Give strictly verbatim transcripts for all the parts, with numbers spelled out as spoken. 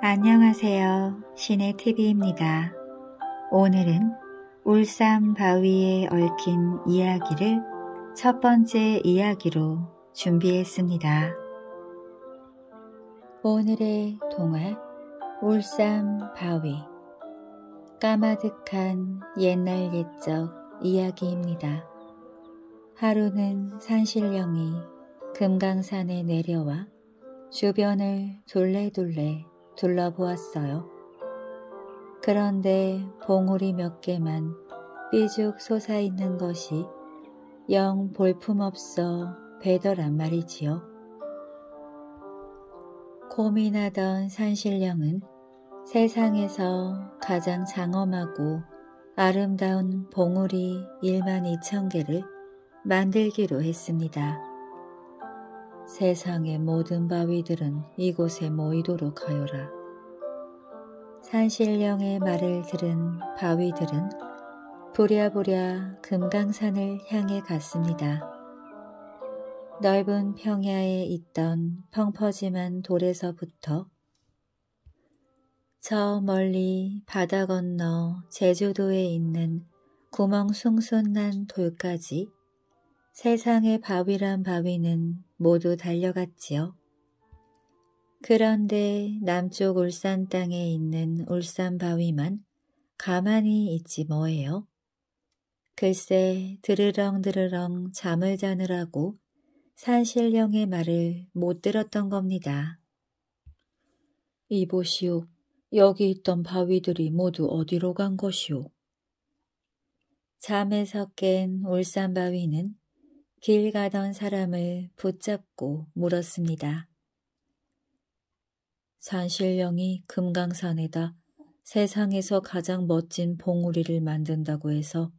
안녕하세요. 시네티비입니다. 오늘은 울산 바위에 얽힌 이야기를 첫 번째 이야기로 준비했습니다. 오늘의 동화 울산 바위. 까마득한 옛날 옛적 이야기입니다. 하루는 산신령이 금강산에 내려와 주변을 둘레둘레 둘러보았어요. 그런데 봉우리 몇 개만 삐죽 솟아있는 것이 영 볼품없어 배더란 말이지요. 고민하던 산신령은 세상에서 가장 장엄하고 아름다운 봉우리 일만 이천 개를 만들기로 했습니다. 세상의 모든 바위들은 이곳에 모이도록 하여라. 산신령의 말을 들은 바위들은 부랴부랴 금강산을 향해 갔습니다. 넓은 평야에 있던 펑퍼짐한 돌에서부터 저 멀리 바다 건너 제주도에 있는 구멍숭숭 난 돌까지 세상의 바위란 바위는 모두 달려갔지요. 그런데 남쪽 울산 땅에 있는 울산 바위만 가만히 있지 뭐예요. 글쎄 드르렁드르렁 잠을 자느라고 산신령의 말을 못 들었던 겁니다. 이보시오. 여기 있던 바위들이 모두 어디로 간 것이오? 잠에서 깬 울산 바위는 길 가던 사람을 붙잡고 물었습니다. 산신령이 금강산에다 세상에서 가장 멋진 봉우리를 만든다고 해서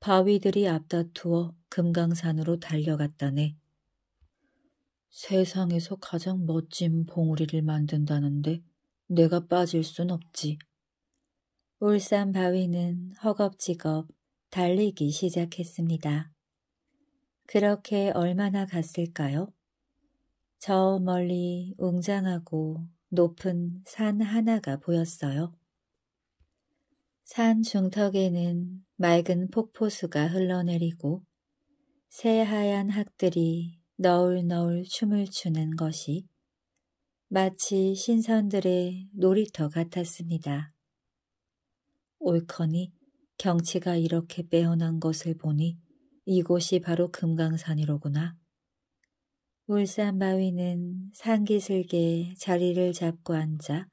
바위들이 앞다투어 금강산으로 달려갔다네. 세상에서 가장 멋진 봉우리를 만든다는데 내가 빠질 순 없지. 울산 바위는 허겁지겁 달리기 시작했습니다. 그렇게 얼마나 갔을까요? 저 멀리 웅장하고 높은 산 하나가 보였어요. 산 중턱에는 맑은 폭포수가 흘러내리고 새하얀 학들이 너울너울 춤을 추는 것이 마치 신선들의 놀이터 같았습니다. 옳거니 경치가 이렇게 빼어난 것을 보니 이곳이 바로 금강산이로구나. 울산 바위는 상기슬게 자리를 잡고 앉아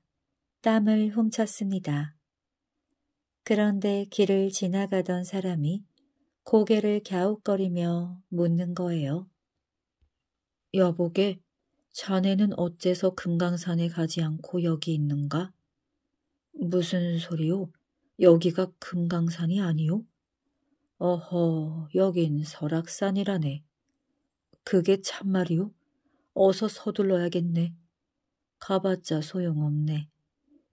땀을 훔쳤습니다. 그런데 길을 지나가던 사람이 고개를 갸웃거리며 묻는 거예요. 여보게, 자네는 어째서 금강산에 가지 않고 여기 있는가? 무슨 소리요? 여기가 금강산이 아니요? 어허, 여긴 설악산이라네. 그게 참말이요? 어서 서둘러야겠네. 가봤자 소용없네.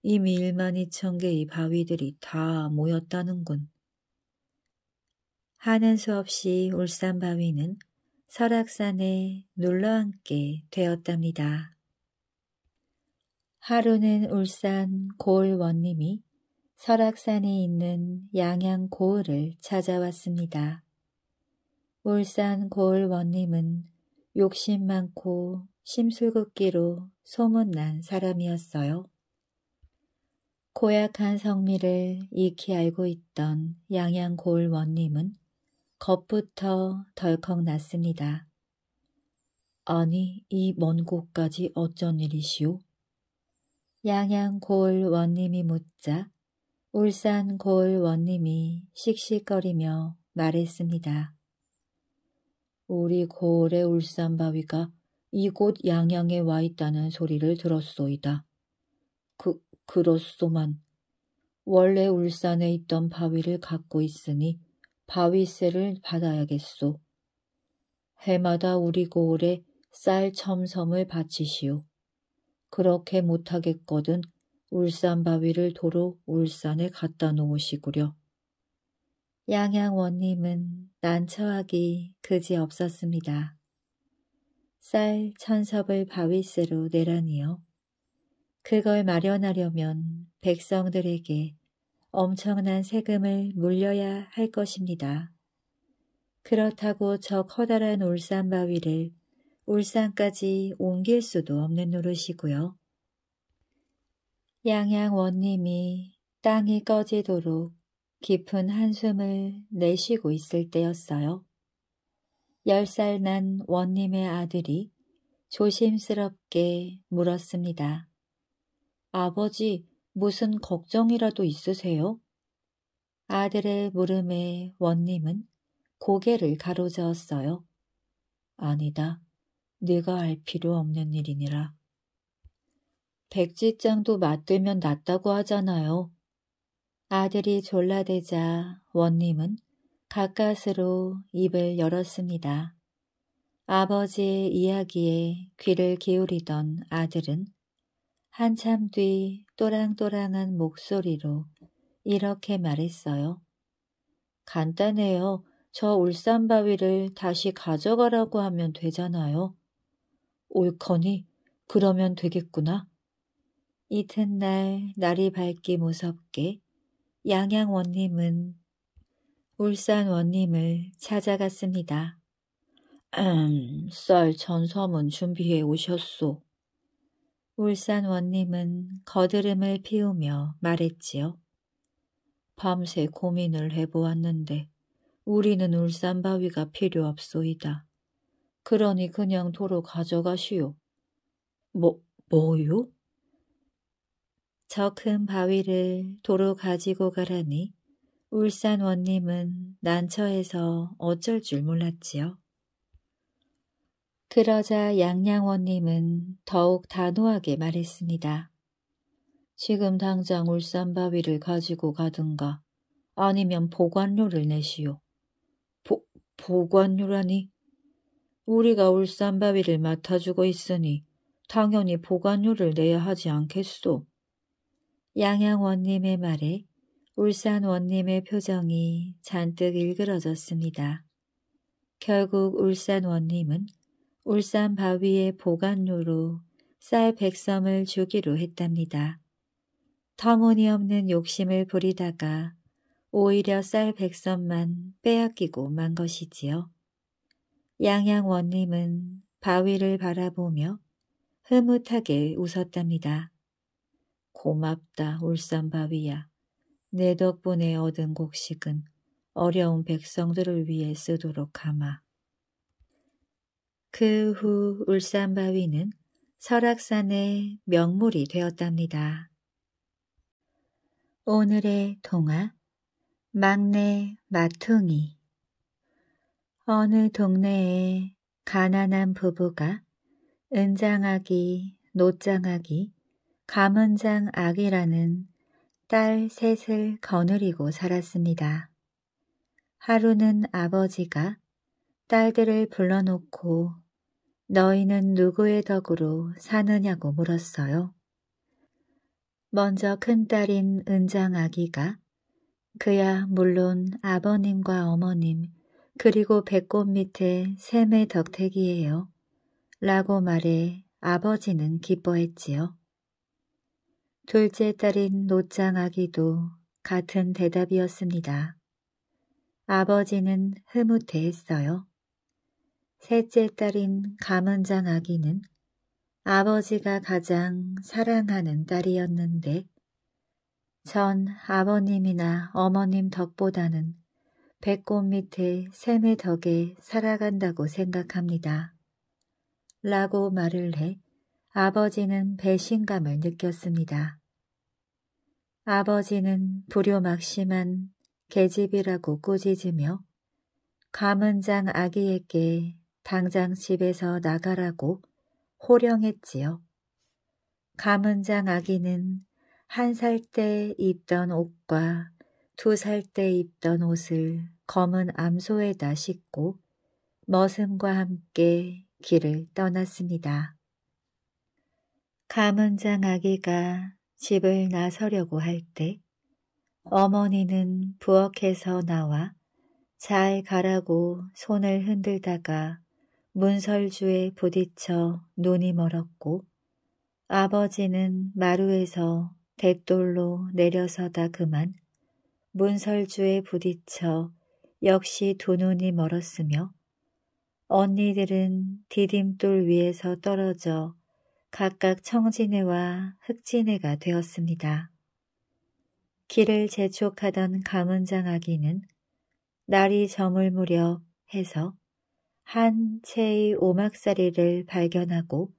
이미 일만 이천 개의 바위들이 다 모였다는군. 하는 수 없이 울산 바위는 설악산에 눌러앉게 되었답니다. 하루는 울산 고을 원님이 설악산에 있는 양양 고을을 찾아왔습니다. 울산 고을 원님은 욕심 많고 심술궂기로 소문난 사람이었어요. 고약한 성미를 익히 알고 있던 양양 고을 원님은 겁부터 덜컥 났습니다. 아니, 이 먼 곳까지 어쩐 일이시오? 양양 고을 원님이 묻자 울산 고을 원님이 씩씩거리며 말했습니다. 우리 고을의 울산 바위가 이곳 양양에 와 있다는 소리를 들었소이다. 그, 그렇소만. 원래 울산에 있던 바위를 갖고 있으니 바위세를 받아야겠소. 해마다 우리 고을에 쌀 첨섬을 바치시오. 그렇게 못하겠거든 울산 바위를 도로 울산에 갖다 놓으시구려. 양양 원님은 난처하기 그지없었습니다. 쌀 천섭을 바위세로 내라니요. 그걸 마련하려면 백성들에게 엄청난 세금을 물려야 할 것입니다. 그렇다고 저 커다란 울산 바위를 울산까지 옮길 수도 없는 노릇이고요. 양양 원님이 땅이 꺼지도록 깊은 한숨을 내쉬고 있을 때였어요. 열 살 난 원님의 아들이 조심스럽게 물었습니다. 아버지, 무슨 걱정이라도 있으세요? 아들의 물음에 원님은 고개를 가로저었어요. 아니다. 네가 알 필요 없는 일이니라. 백지장도 맞들면 낫다고 하잖아요. 아들이 졸라대자 원님은 가까스로 입을 열었습니다. 아버지의 이야기에 귀를 기울이던 아들은 한참 뒤 또랑또랑한 목소리로 이렇게 말했어요. 간단해요. 저 울산 바위를 다시 가져가라고 하면 되잖아요. 옳거니? 그러면 되겠구나. 이튿날 날이 밝기 무섭게 양양 원님은 울산 원님을 찾아갔습니다. 음, 쌀 전섬은 준비해 오셨소. 울산 원님은 거드름을 피우며 말했지요. 밤새 고민을 해보았는데 우리는 울산 바위가 필요 없소이다. 그러니 그냥 도로 가져가시오. 뭐, 뭐요? 저 큰 바위를 도로 가지고 가라니 울산 원님은 난처해서 어쩔 줄 몰랐지요. 그러자 양양 원님은 더욱 단호하게 말했습니다. 지금 당장 울산 바위를 가지고 가든가 아니면 보관료를 내시오. 보관료라니? 우리가 울산 바위를 맡아주고 있으니 당연히 보관료를 내야 하지 않겠소. 양양 원님의 말에 울산 원님의 표정이 잔뜩 일그러졌습니다. 결국 울산 원님은 울산 바위의 보관료로 쌀 백섬을 주기로 했답니다. 터무니없는 욕심을 부리다가 오히려 쌀 백섬만 빼앗기고 만 것이지요. 양양 원님은 바위를 바라보며 흐뭇하게 웃었답니다. 고맙다 울산 바위야. 내 덕분에 얻은 곡식은 어려운 백성들을 위해 쓰도록 하마. 그 후 울산 바위는 설악산의 명물이 되었답니다. 오늘의 동화 막내 마퉁이. 어느 동네에 가난한 부부가 은장아기, 노장아기, 감은장 아기라는 딸 셋을 거느리고 살았습니다. 하루는 아버지가 딸들을 불러놓고 너희는 누구의 덕으로 사느냐고 물었어요. 먼저 큰딸인 은장아기가 그야 물론 아버님과 어머님 그리고 배꼽 밑에 샘의 덕택이에요. 라고 말해 아버지는 기뻐했지요. 둘째 딸인 노짱아기도 같은 대답이었습니다. 아버지는 흐뭇해했어요. 셋째 딸인 감은장아기는 아버지가 가장 사랑하는 딸이었는데 전 아버님이나 어머님 덕보다는 배꼽 밑에 샘의 덕에 살아간다고 생각합니다. 라고 말을 해 아버지는 배신감을 느꼈습니다. 아버지는 불효막심한 계집이라고 꾸짖으며 감은장 아기에게 당장 집에서 나가라고 호령했지요. 감은장 아기는 한 살 때 입던 옷과 두 살 때 입던 옷을 검은 암소에다 싣고 머슴과 함께 길을 떠났습니다. 감은장 아기가 집을 나서려고 할 때 어머니는 부엌에서 나와 잘 가라고 손을 흔들다가 문설주에 부딪혀 눈이 멀었고 아버지는 마루에서 댓돌로 내려서다 그만 문설주에 부딪혀 역시 두 눈이 멀었으며 언니들은 디딤돌 위에서 떨어져 각각 청진회와 흑진회가 되었습니다. 길을 재촉하던 가문장 아기는 날이 저물 무렵 해서 한 채의 오막살이를 발견하고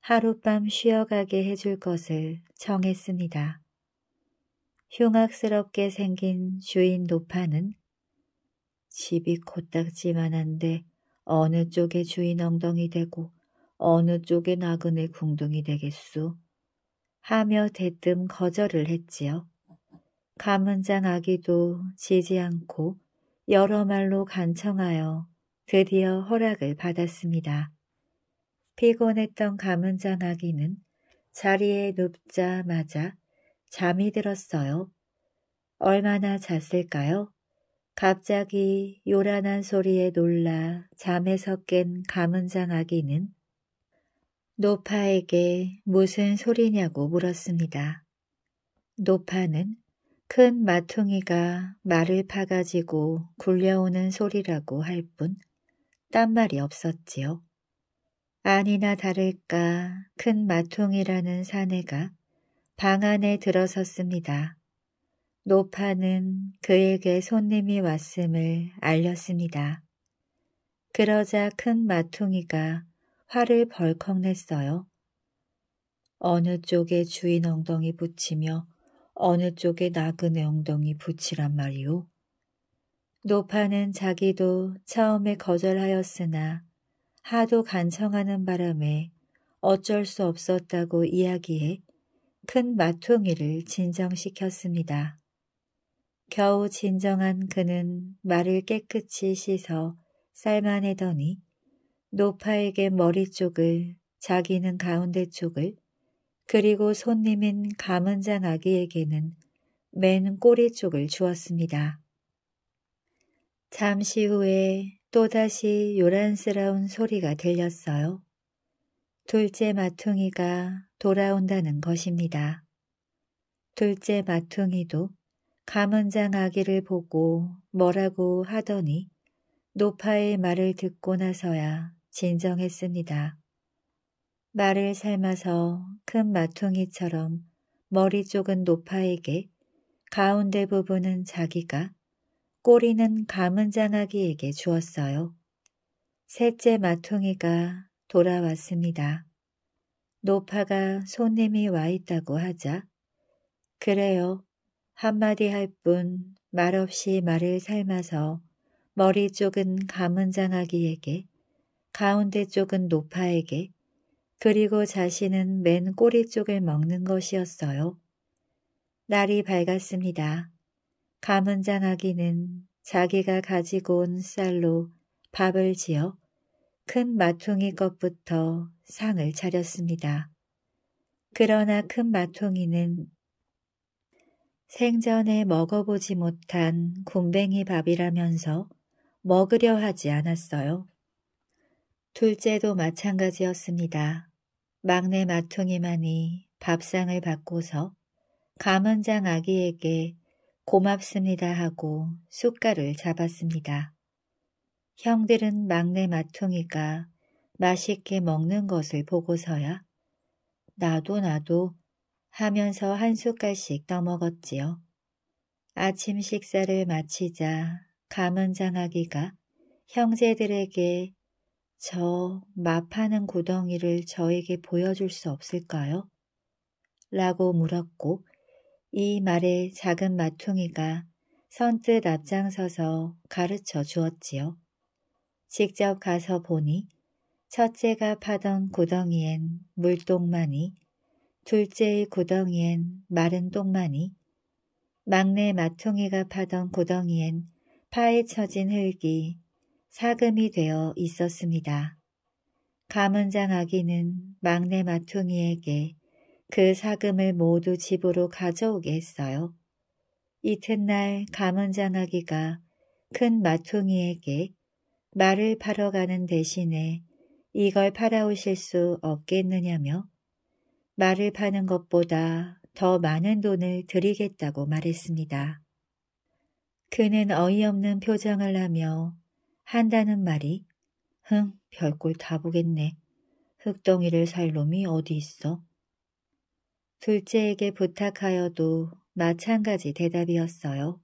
하룻밤 쉬어가게 해줄 것을 정했습니다. 흉악스럽게 생긴 주인 노파는 집이 코딱지만한데 어느 쪽에 주인 엉덩이 되고 어느 쪽에 나그네 궁둥이 되겠수? 하며 대뜸 거절을 했지요. 가문장 아기도 지지 않고 여러 말로 간청하여 드디어 허락을 받았습니다. 피곤했던 가문장 아기는 자리에 눕자마자 잠이 들었어요. 얼마나 잤을까요? 갑자기 요란한 소리에 놀라 잠에서 깬 가문장 아기는 노파에게 무슨 소리냐고 물었습니다. 노파는 큰 마퉁이가 말을 파가지고 굴려오는 소리라고 할 뿐 딴 말이 없었지요. 아니나 다를까 큰 마퉁이라는 사내가 방 안에 들어섰습니다. 노파는 그에게 손님이 왔음을 알렸습니다. 그러자 큰 마퉁이가 화를 벌컥 냈어요. 어느 쪽에 주인 엉덩이 붙이며 어느 쪽에 나그네 엉덩이 붙이란 말이오. 노파는 자기도 처음에 거절하였으나 하도 간청하는 바람에 어쩔 수 없었다고 이야기해 큰 마퉁이를 진정시켰습니다. 겨우 진정한 그는 말을 깨끗이 씻어 삶아내더니 노파에게 머리 쪽을, 자기는 가운데 쪽을, 그리고 손님인 가문장 아기에게는 맨 꼬리 쪽을 주었습니다. 잠시 후에 또다시 요란스러운 소리가 들렸어요. 둘째 마퉁이가 돌아온다는 것입니다. 둘째 마퉁이도 가문장 아기를 보고 뭐라고 하더니 노파의 말을 듣고 나서야 진정했습니다. 말을 삶아서 큰 마퉁이처럼 머리 쪽은 노파에게, 가운데 부분은 자기가, 꼬리는 가문장 아기에게 주었어요. 셋째 마퉁이가 돌아왔습니다. 노파가 손님이 와 있다고 하자 그래요 한마디 할 뿐 말없이 말을 삶아서 머리 쪽은 가문장 아기에게, 가운데 쪽은 노파에게, 그리고 자신은 맨 꼬리 쪽을 먹는 것이었어요. 날이 밝았습니다. 가문장 아기는 자기가 가지고 온 쌀로 밥을 지어 큰 마퉁이 것부터 상을 차렸습니다. 그러나 큰 마퉁이는 생전에 먹어보지 못한 굼벵이 밥이라면서 먹으려 하지 않았어요. 둘째도 마찬가지였습니다. 막내 마퉁이만이 밥상을 받고서 가문장 아기에게 고맙습니다 하고 숟가락을 잡았습니다. 형들은 막내 마퉁이가 맛있게 먹는 것을 보고서야 나도 나도 하면서 한 숟갈씩 떠먹었지요. 아침 식사를 마치자 가문장 아기가 형제들에게 저 마파는 구덩이를 저에게 보여줄 수 없을까요? 라고 물었고, 이 말에 작은 마퉁이가 선뜻 앞장서서 가르쳐 주었지요. 직접 가서 보니 첫째가 파던 구덩이엔 물똥만이, 둘째의 구덩이엔 마른 똥만이, 막내 마퉁이가 파던 구덩이엔 파에 처진 흙이 사금이 되어 있었습니다. 가문장 아기는 막내 마퉁이에게 그 사금을 모두 집으로 가져오게 했어요. 이튿날 가문장 아기가 큰 마퉁이에게 말을 팔러 가는 대신에 이걸 팔아오실 수 없겠느냐며 말을 파는 것보다 더 많은 돈을 드리겠다고 말했습니다. 그는 어이없는 표정을 하며 한다는 말이 흥 별꼴 다 보겠네. 흙덩이를 살 놈이 어디 있어? 둘째에게 부탁하여도 마찬가지 대답이었어요.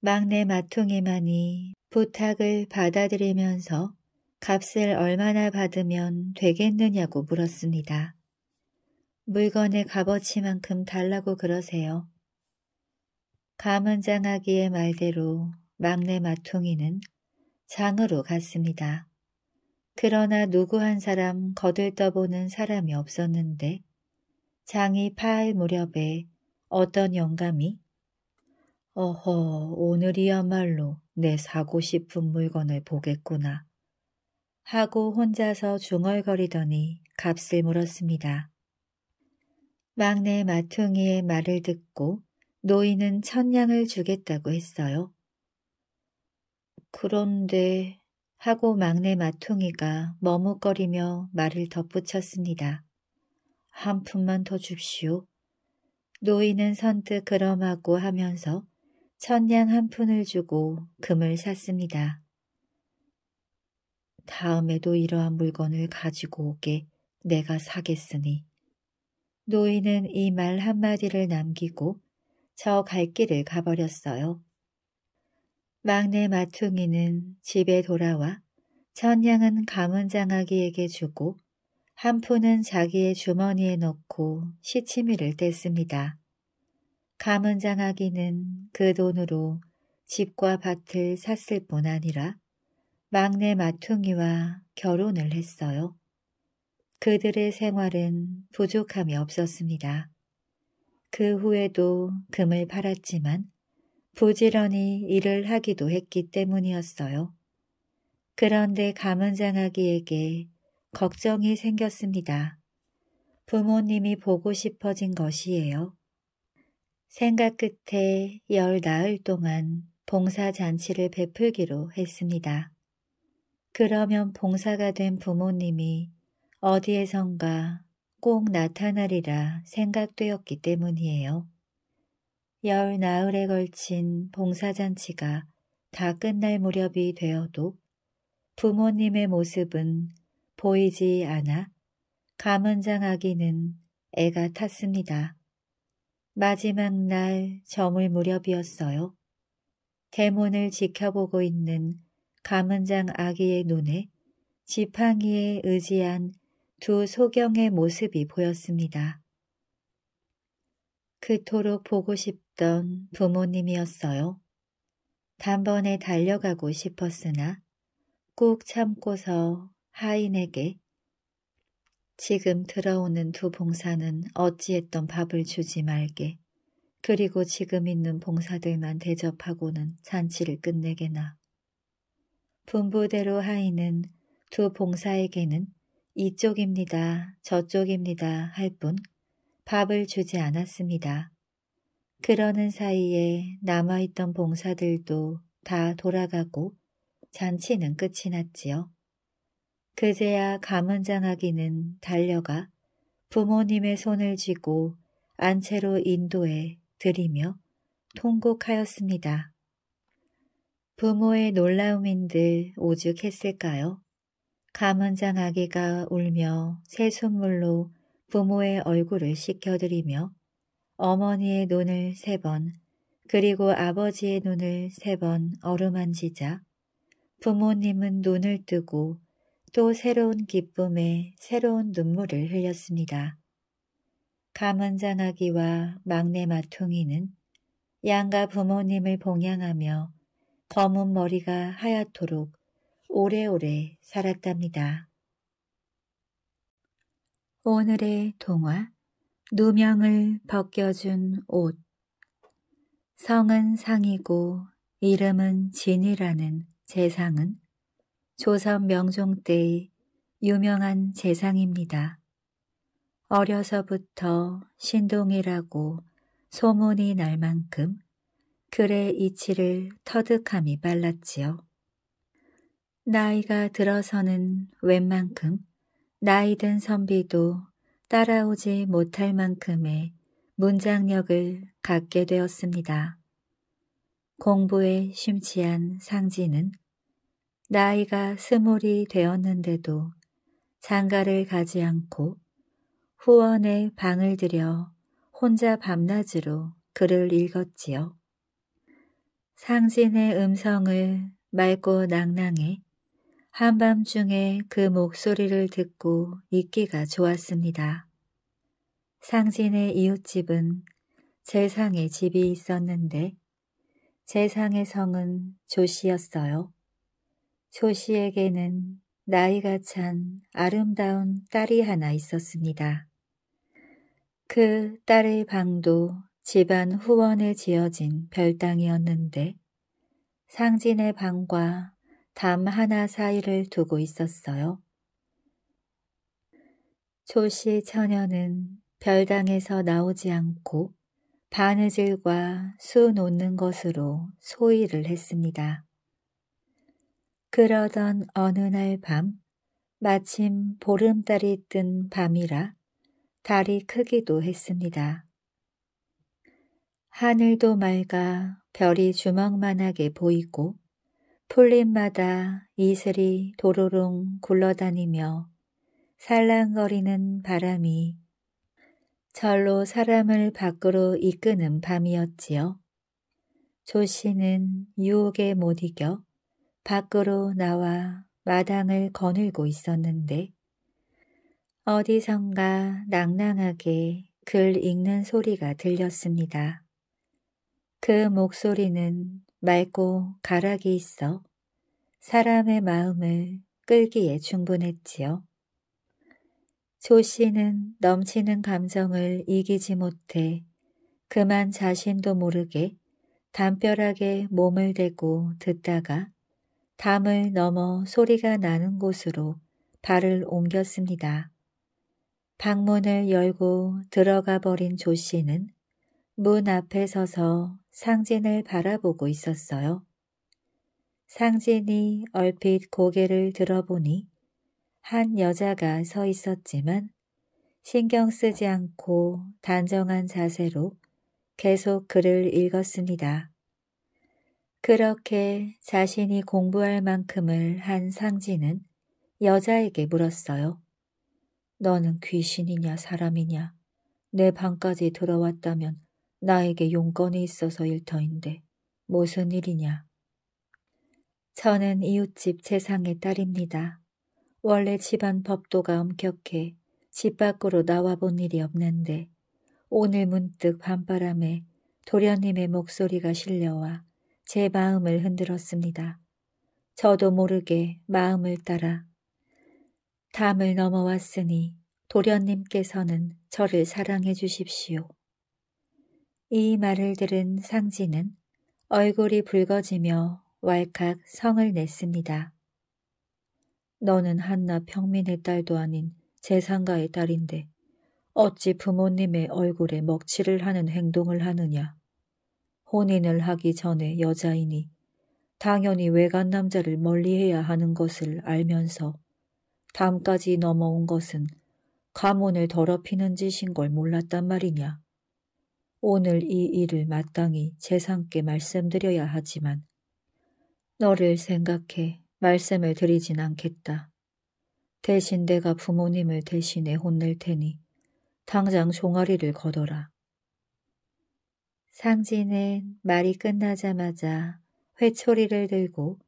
막내 마퉁이만이 부탁을 받아들이면서 값을 얼마나 받으면 되겠느냐고 물었습니다. 물건의 값어치만큼 달라고 그러세요. 가문장하기의 말대로 막내 마퉁이는 장으로 갔습니다. 그러나 누구 한 사람 거들떠보는 사람이 없었는데 장이 파할 무렵에 어떤 영감이 어허 오늘이야말로 내 사고 싶은 물건을 보겠구나 하고 혼자서 중얼거리더니 값을 물었습니다. 막내 마퉁이의 말을 듣고 노인은 천냥을 주겠다고 했어요. 그런데 하고 막내 마퉁이가 머뭇거리며 말을 덧붙였습니다. 한 푼만 더 줍시오. 노인은 선뜻 그럼하고 하면서 천냥 한 푼을 주고 금을 샀습니다. 다음에도 이러한 물건을 가지고 오게 내가 사겠으니. 노인은 이 말 한마디를 남기고 저 갈 길을 가버렸어요. 막내 마퉁이는 집에 돌아와 천냥은 가문장하기에게 주고 한 푼은 자기의 주머니에 넣고 시치미를 뗐습니다. 가문장하기는 그 돈으로 집과 밭을 샀을 뿐 아니라 막내 마퉁이와 결혼을 했어요. 그들의 생활은 부족함이 없었습니다. 그 후에도 금을 팔았지만 부지런히 일을 하기도 했기 때문이었어요. 그런데 가문장하기에게 걱정이 생겼습니다. 부모님이 보고 싶어진 것이에요. 생각 끝에 열 나흘 동안 봉사잔치를 베풀기로 했습니다. 그러면 봉사가 된 부모님이 어디에선가 꼭 나타나리라 생각되었기 때문이에요. 열 나흘에 걸친 봉사잔치가 다 끝날 무렵이 되어도 부모님의 모습은 보이지 않아 가문장아기는 애가 탔습니다. 마지막 날 저물 무렵이었어요. 대문을 지켜보고 있는 가문장아기의 눈에 지팡이에 의지한 두 소경의 모습이 보였습니다. 그토록 보고 싶던 부모님이었어요. 단번에 달려가고 싶었으나 꾹 참고서 하인에게 지금 들어오는 두 봉사는 어찌했던 밥을 주지 말게. 그리고 지금 있는 봉사들만 대접하고는 잔치를 끝내게나. 분부대로 하인은 두 봉사에게는 이쪽입니다, 저쪽입니다 할 뿐 밥을 주지 않았습니다. 그러는 사이에 남아있던 봉사들도 다 돌아가고 잔치는 끝이 났지요. 그제야 가문장하기는 달려가 부모님의 손을 쥐고 안채로 인도해 드리며 통곡하였습니다. 부모의 놀라움인들 오죽했을까요? 가문장아기가 울며 새순물로 부모의 얼굴을 씻겨드리며 어머니의 눈을 세 번 그리고 아버지의 눈을 세 번 어루만지자 부모님은 눈을 뜨고 또 새로운 기쁨에 새로운 눈물을 흘렸습니다. 가문장아기와 막내 마퉁이는 양가 부모님을 봉양하며 검은 머리가 하얗도록 오래오래 살았답니다. 오늘의 동화 누명을 벗겨준 옷. 성은 상이고 이름은 진이라는 제상은 조선 명종 때의 유명한 제상입니다. 어려서부터 신동이라고 소문이 날 만큼 글의 이치를 터득함이 빨랐지요. 나이가 들어서는 웬만큼 나이 든 선비도 따라오지 못할 만큼의 문장력을 갖게 되었습니다. 공부에 심취한 상진은 나이가 스물이 되었는데도 장가를 가지 않고 후원에 방을 들여 혼자 밤낮으로 글을 읽었지요. 상진의 음성을 맑고 낭낭해 한밤중에 그 목소리를 듣고 있기가 좋았습니다. 상진의 이웃집은 재상의 집이 있었는데 재상의 성은 조씨였어요. 조씨에게는 나이가 찬 아름다운 딸이 하나 있었습니다. 그 딸의 방도 집안 후원에 지어진 별당이었는데 상진의 방과 담 하나 사이를 두고 있었어요. 조씨 처녀는 별당에서 나오지 않고 바느질과 수 놓는 것으로 소일을 했습니다. 그러던 어느 날 밤, 마침 보름달이 뜬 밤이라 달이 크기도 했습니다. 하늘도 맑아 별이 주먹만하게 보이고 풀잎마다 이슬이 도로롱 굴러다니며 살랑거리는 바람이 절로 사람을 밖으로 이끄는 밤이었지요. 조씨는 유혹에 못 이겨 밖으로 나와 마당을 거닐고 있었는데 어디선가 낭낭하게 글 읽는 소리가 들렸습니다. 그 목소리는 맑고 가락이 있어 사람의 마음을 끌기에 충분했지요. 조씨는 넘치는 감정을 이기지 못해 그만 자신도 모르게 담벼락에 몸을 대고 듣다가 담을 넘어 소리가 나는 곳으로 발을 옮겼습니다. 방문을 열고 들어가 버린 조씨는 문 앞에 서서 상진을 바라보고 있었어요. 상진이 얼핏 고개를 들어보니 한 여자가 서 있었지만 신경 쓰지 않고 단정한 자세로 계속 글을 읽었습니다. 그렇게 자신이 공부할 만큼을 한 상진은 여자에게 물었어요. 너는 귀신이냐 사람이냐? 내 방까지 들어왔다면 나에게 용건이 있어서 일터인데 무슨 일이냐? 저는 이웃집 재상의 딸입니다. 원래 집안 법도가 엄격해 집 밖으로 나와본 일이 없는데 오늘 문득 밤바람에 도련님의 목소리가 실려와 제 마음을 흔들었습니다. 저도 모르게 마음을 따라 담을 넘어왔으니 도련님께서는 저를 사랑해 주십시오. 이 말을 들은 상진은 얼굴이 붉어지며 왈칵 성을 냈습니다. 너는 한나 평민의 딸도 아닌 재상가의 딸인데 어찌 부모님의 얼굴에 먹칠을 하는 행동을 하느냐. 혼인을 하기 전에 여자이니 당연히 외간 남자를 멀리해야 하는 것을 알면서 담까지 넘어온 것은 가문을 더럽히는 짓인 걸 몰랐단 말이냐. 오늘 이 일을 마땅히 재상께 말씀드려야 하지만 너를 생각해 말씀을 드리진 않겠다. 대신 내가 부모님을 대신해 혼낼 테니 당장 종아리를 걷어라. 상진은 말이 끝나자마자 회초리를 들고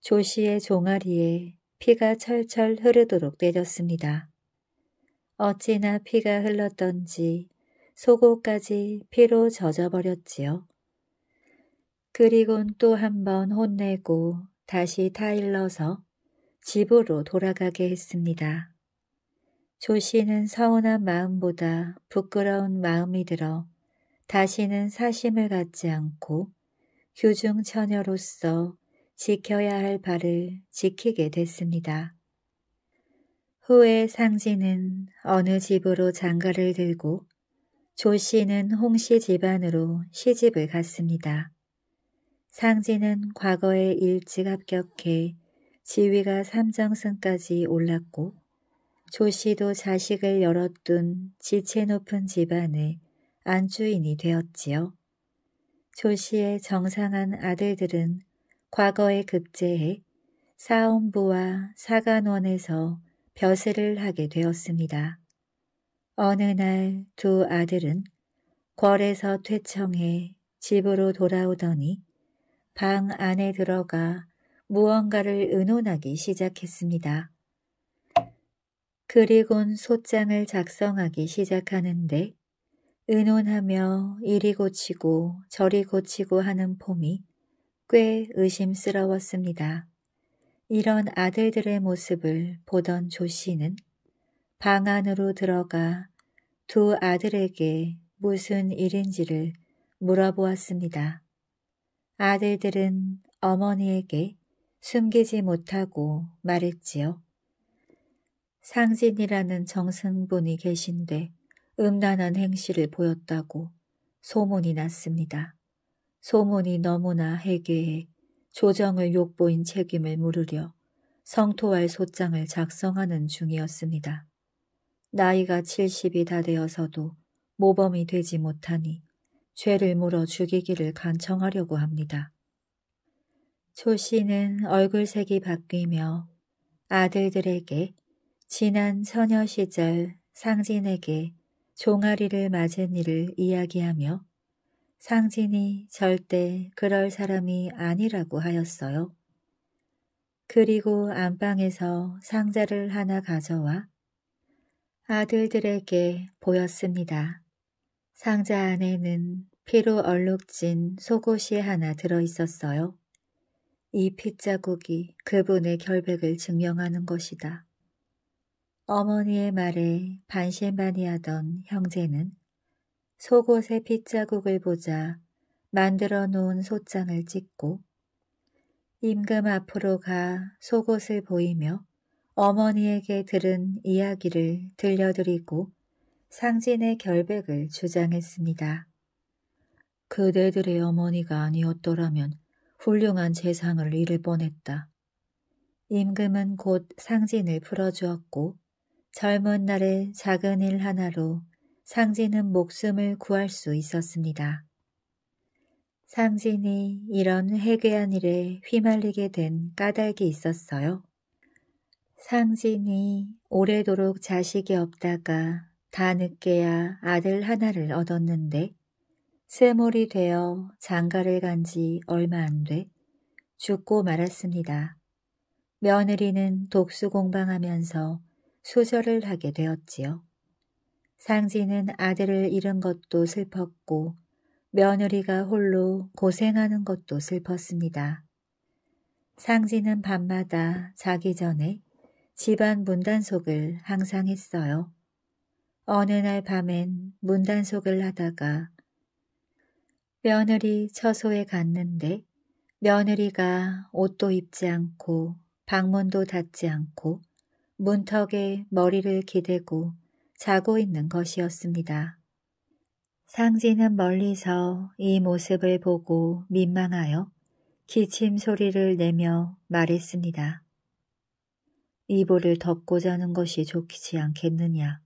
조씨의 종아리에 피가 철철 흐르도록 때렸습니다. 어찌나 피가 흘렀던지 속옷까지 피로 젖어버렸지요. 그리곤 또 한 번 혼내고 다시 타일러서 집으로 돌아가게 했습니다. 조씨는 서운한 마음보다 부끄러운 마음이 들어 다시는 사심을 갖지 않고 규중 처녀로서 지켜야 할 바를 지키게 됐습니다. 후에 상진은 어느 집으로 장가를 들고 조씨는 홍씨 집안으로 시집을 갔습니다. 상진은 과거에 일찍 합격해 지위가 삼정승까지 올랐고 조씨도 자식을 열어둔 지체 높은 집안의 안주인이 되었지요. 조씨의 정상한 아들들은 과거에 급제해 사원부와 사간원에서 벼슬을 하게 되었습니다. 어느 날 두 아들은 궐에서 퇴청해 집으로 돌아오더니 방 안에 들어가 무언가를 의논하기 시작했습니다. 그리곤 소장을 작성하기 시작하는데 의논하며 이리 고치고 저리 고치고 하는 폼이 꽤 의심스러웠습니다. 이런 아들들의 모습을 보던 조씨는 방 안으로 들어가 두 아들에게 무슨 일인지를 물어보았습니다. 아들들은 어머니에게 숨기지 못하고 말했지요. 상진이라는 정승분이 계신데 음란한 행실을 보였다고 소문이 났습니다. 소문이 너무나 해괴해 조정을 욕보인 책임을 물으려 성토할 소장을 작성하는 중이었습니다. 나이가 칠십이 다 되어서도 모범이 되지 못하니 죄를 물어 죽이기를 간청하려고 합니다. 조씨는 얼굴색이 바뀌며 아들들에게 지난 처녀 시절 상진에게 종아리를 맞은 일을 이야기하며 상진이 절대 그럴 사람이 아니라고 하였어요. 그리고 안방에서 상자를 하나 가져와 아들들에게 보였습니다. 상자 안에는 피로 얼룩진 속옷이 하나 들어있었어요. 이 핏자국이 그분의 결백을 증명하는 것이다. 어머니의 말에 반신반의하던 형제는 속옷의 핏자국을 보자 만들어 놓은 소장을 찍고 임금 앞으로 가 속옷을 보이며 어머니에게 들은 이야기를 들려드리고 상진의 결백을 주장했습니다. 그대들의 어머니가 아니었더라면 훌륭한 재상을 잃을 뻔했다. 임금은 곧 상진을 풀어주었고 젊은 날의 작은 일 하나로 상진은 목숨을 구할 수 있었습니다. 상진이 이런 해괴한 일에 휘말리게 된 까닭이 있었어요. 상진이 오래도록 자식이 없다가 다 늦게야 아들 하나를 얻었는데 스몰이 되어 장가를 간 지 얼마 안 돼 죽고 말았습니다. 며느리는 독수공방하면서 수절을 하게 되었지요. 상진은 아들을 잃은 것도 슬펐고 며느리가 홀로 고생하는 것도 슬펐습니다. 상진은 밤마다 자기 전에 집안 문단속을 항상 했어요. 어느 날 밤엔 문단속을 하다가 며느리 처소에 갔는데 며느리가 옷도 입지 않고 방문도 닫지 않고 문턱에 머리를 기대고 자고 있는 것이었습니다. 상진은 멀리서 이 모습을 보고 민망하여 기침 소리를 내며 말했습니다. 이불을 덮고 자는 것이 좋지 않겠느냐.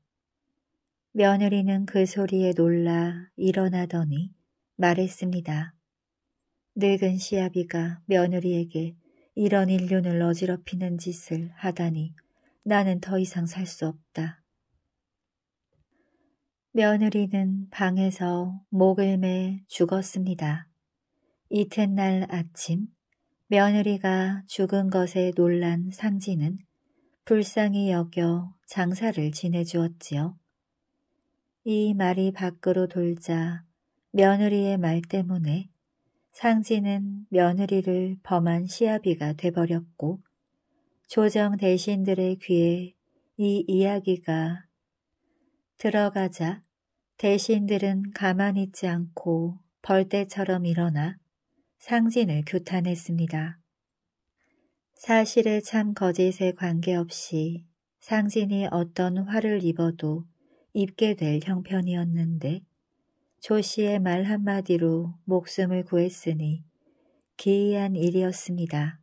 며느리는 그 소리에 놀라 일어나더니 말했습니다. 늙은 시아비가 며느리에게 이런 인륜을 어지럽히는 짓을 하다니 나는 더 이상 살 수 없다. 며느리는 방에서 목을 매 죽었습니다. 이튿날 아침 며느리가 죽은 것에 놀란 상진은 불쌍히 여겨 장사를 지내주었지요. 이 말이 밖으로 돌자 며느리의 말 때문에 상진은 며느리를 범한 시아비가 돼버렸고 조정 대신들의 귀에 이 이야기가 들어가자 대신들은 가만히 있지 않고 벌떼처럼 일어나 상진을 규탄했습니다. 사실에 참 거짓에 관계없이 상진이 어떤 화를 입어도 입게 될 형편이었는데 조씨의 말 한마디로 목숨을 구했으니 기이한 일이었습니다.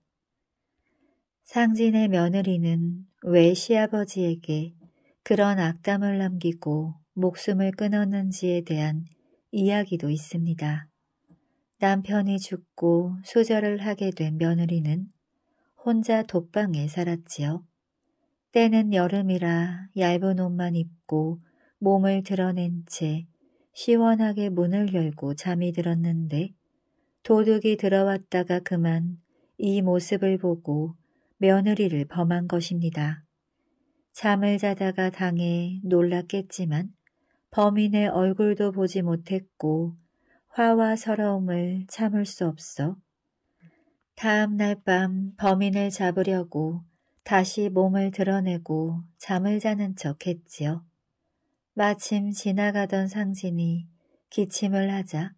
상진의 며느리는 왜 시아버지에게 그런 악담을 남기고 목숨을 끊었는지에 대한 이야기도 있습니다. 남편이 죽고 수절을 하게 된 며느리는 혼자 돛방에 살았지요. 때는 여름이라 얇은 옷만 입고 몸을 드러낸 채 시원하게 문을 열고 잠이 들었는데 도둑이 들어왔다가 그만 이 모습을 보고 며느리를 범한 것입니다. 잠을 자다가 당해 놀랐겠지만 범인의 얼굴도 보지 못했고 화와 서러움을 참을 수 없어 다음 날 밤 범인을 잡으려고 다시 몸을 드러내고 잠을 자는 척 했지요. 마침 지나가던 상진이 기침을 하자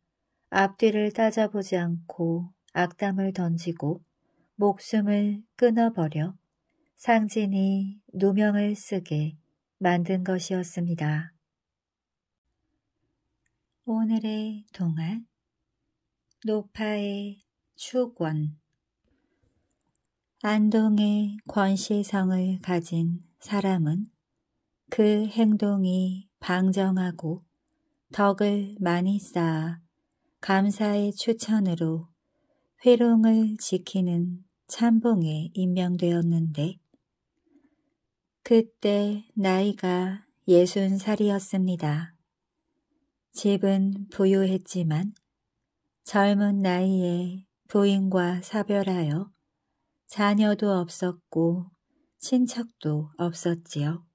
앞뒤를 따져보지 않고 악담을 던지고 목숨을 끊어버려 상진이 누명을 쓰게 만든 것이었습니다. 오늘의 동화 노파의 축원. 안동의 권시성을 가진 사람은 그 행동이 방정하고 덕을 많이 쌓아 감사의 추천으로 회롱을 지키는 참봉에 임명되었는데 그때 나이가 예순 살이었습니다. 집은 부유했지만 젊은 나이에 부인과 사별하여 자녀도 없었고 친척도 없었지요.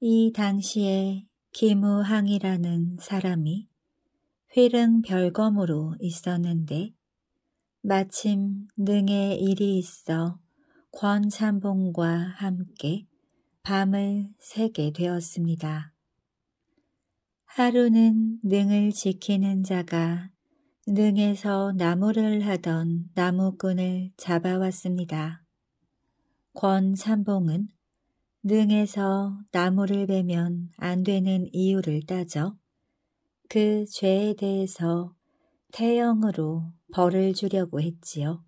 이 당시에 김우항이라는 사람이 휘릉 별검으로 있었는데 마침 능에 일이 있어 권참봉과 함께 밤을 새게 되었습니다. 하루는 능을 지키는 자가 능에서 나무를 하던 나무꾼을 잡아왔습니다. 권삼봉은 능에서 나무를 베면 안 되는 이유를 따져 그 죄에 대해서 태형으로 벌을 주려고 했지요.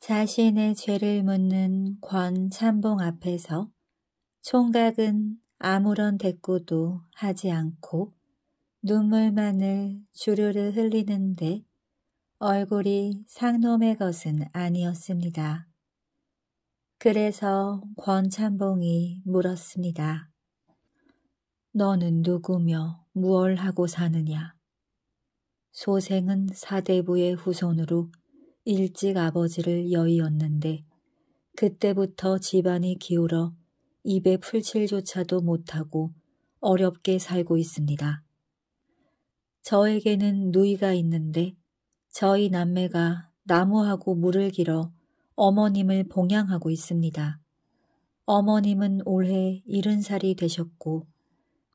자신의 죄를 묻는 권삼봉 앞에서 총각은 아무런 대꾸도 하지 않고 눈물만을 주르르 흘리는데 얼굴이 상놈의 것은 아니었습니다. 그래서 권참봉이 물었습니다. 너는 누구며 무얼 하고 사느냐? 소생은 사대부의 후손으로 일찍 아버지를 여의었는데 그때부터 집안이 기울어 입에 풀칠조차도 못하고 어렵게 살고 있습니다. 저에게는 누이가 있는데 저희 남매가 나무하고 물을 길어 어머님을 봉양하고 있습니다. 어머님은 올해 일흔 살이 되셨고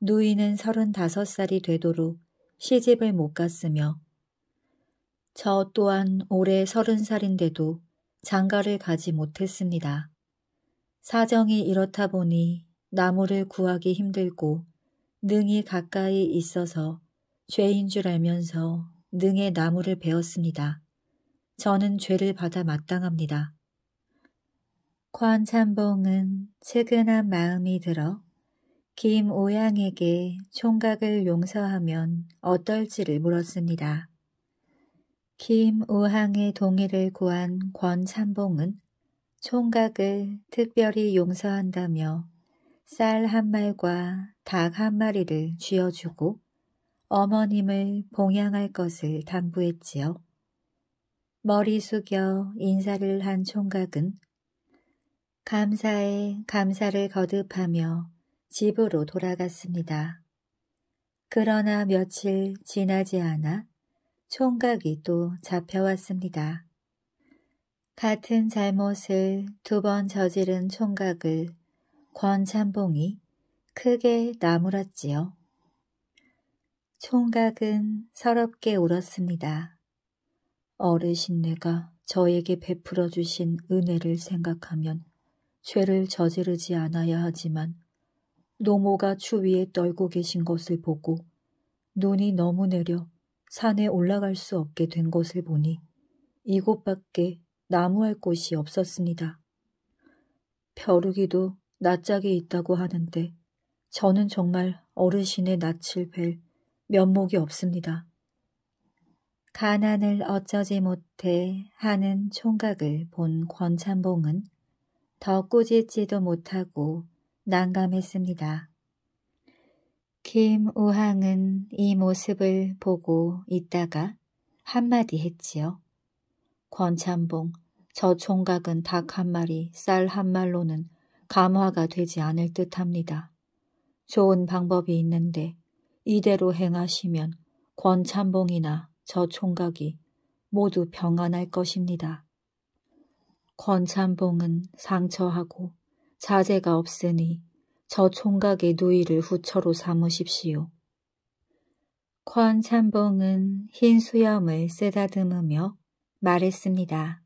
누이는 서른다섯 살이 되도록 시집을 못 갔으며 저 또한 올해 서른 살인데도 장가를 가지 못했습니다. 사정이 이렇다 보니 나무를 구하기 힘들고 능이 가까이 있어서 죄인 줄 알면서 능에 나무를 베었습니다. 저는 죄를 받아 마땅합니다. 권참봉은 측은한 마음이 들어 김오양에게 총각을 용서하면 어떨지를 물었습니다. 김오양의 동의를 구한 권참봉은 총각을 특별히 용서한다며 쌀 한 말과 닭 한 마리를 쥐어주고 어머님을 봉양할 것을 당부했지요. 머리 숙여 인사를 한 총각은 감사에 감사를 거듭하며 집으로 돌아갔습니다. 그러나 며칠 지나지 않아 총각이 또 잡혀왔습니다. 같은 잘못을 두 번 저지른 총각을 권참봉이 크게 나무랐지요. 총각은 서럽게 울었습니다. 어르신네가 저에게 베풀어 주신 은혜를 생각하면 죄를 저지르지 않아야 하지만 노모가 추위에 떨고 계신 것을 보고 눈이 너무 내려 산에 올라갈 수 없게 된 것을 보니 이곳밖에 나무할 곳이 없었습니다. 벼룩이도 낯짝이 있다고 하는데 저는 정말 어르신의 낯을 뵐 면목이 없습니다. 가난을 어쩌지 못해 하는 총각을 본 권찬봉은 더 꾸짖지도 못하고 난감했습니다. 김우항은 이 모습을 보고 있다가 한마디 했지요. 권찬봉, 저 총각은 닭 한 마리, 쌀 한 말로는 감화가 되지 않을 듯합니다. 좋은 방법이 있는데 이대로 행하시면 권찬봉이나 저 총각이 모두 병안할 것입니다. 권찬봉은 상처하고 자제가 없으니 저 총각의 누이를 후처로 삼으십시오. 권찬봉은 흰 수염을 쓰다듬으며 말했습니다.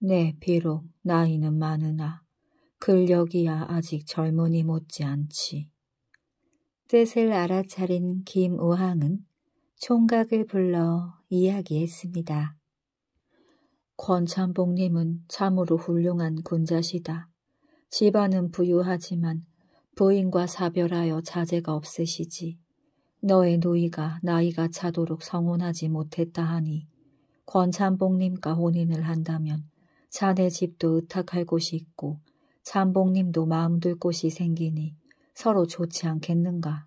네, 비록 나이는 많으나 근력이야 아직 젊은이 못지않지. 뜻을 알아차린 김우항은 총각을 불러 이야기했습니다. 권찬봉님은 참으로 훌륭한 군자시다. 집안은 부유하지만 부인과 사별하여 자제가 없으시지. 너의 누이가 나이가 차도록 성혼하지 못했다 하니 권찬봉님과 혼인을 한다면 자네 집도 의탁할 곳이 있고 찬봉님도 마음둘 곳이 생기니 서로 좋지 않겠는가.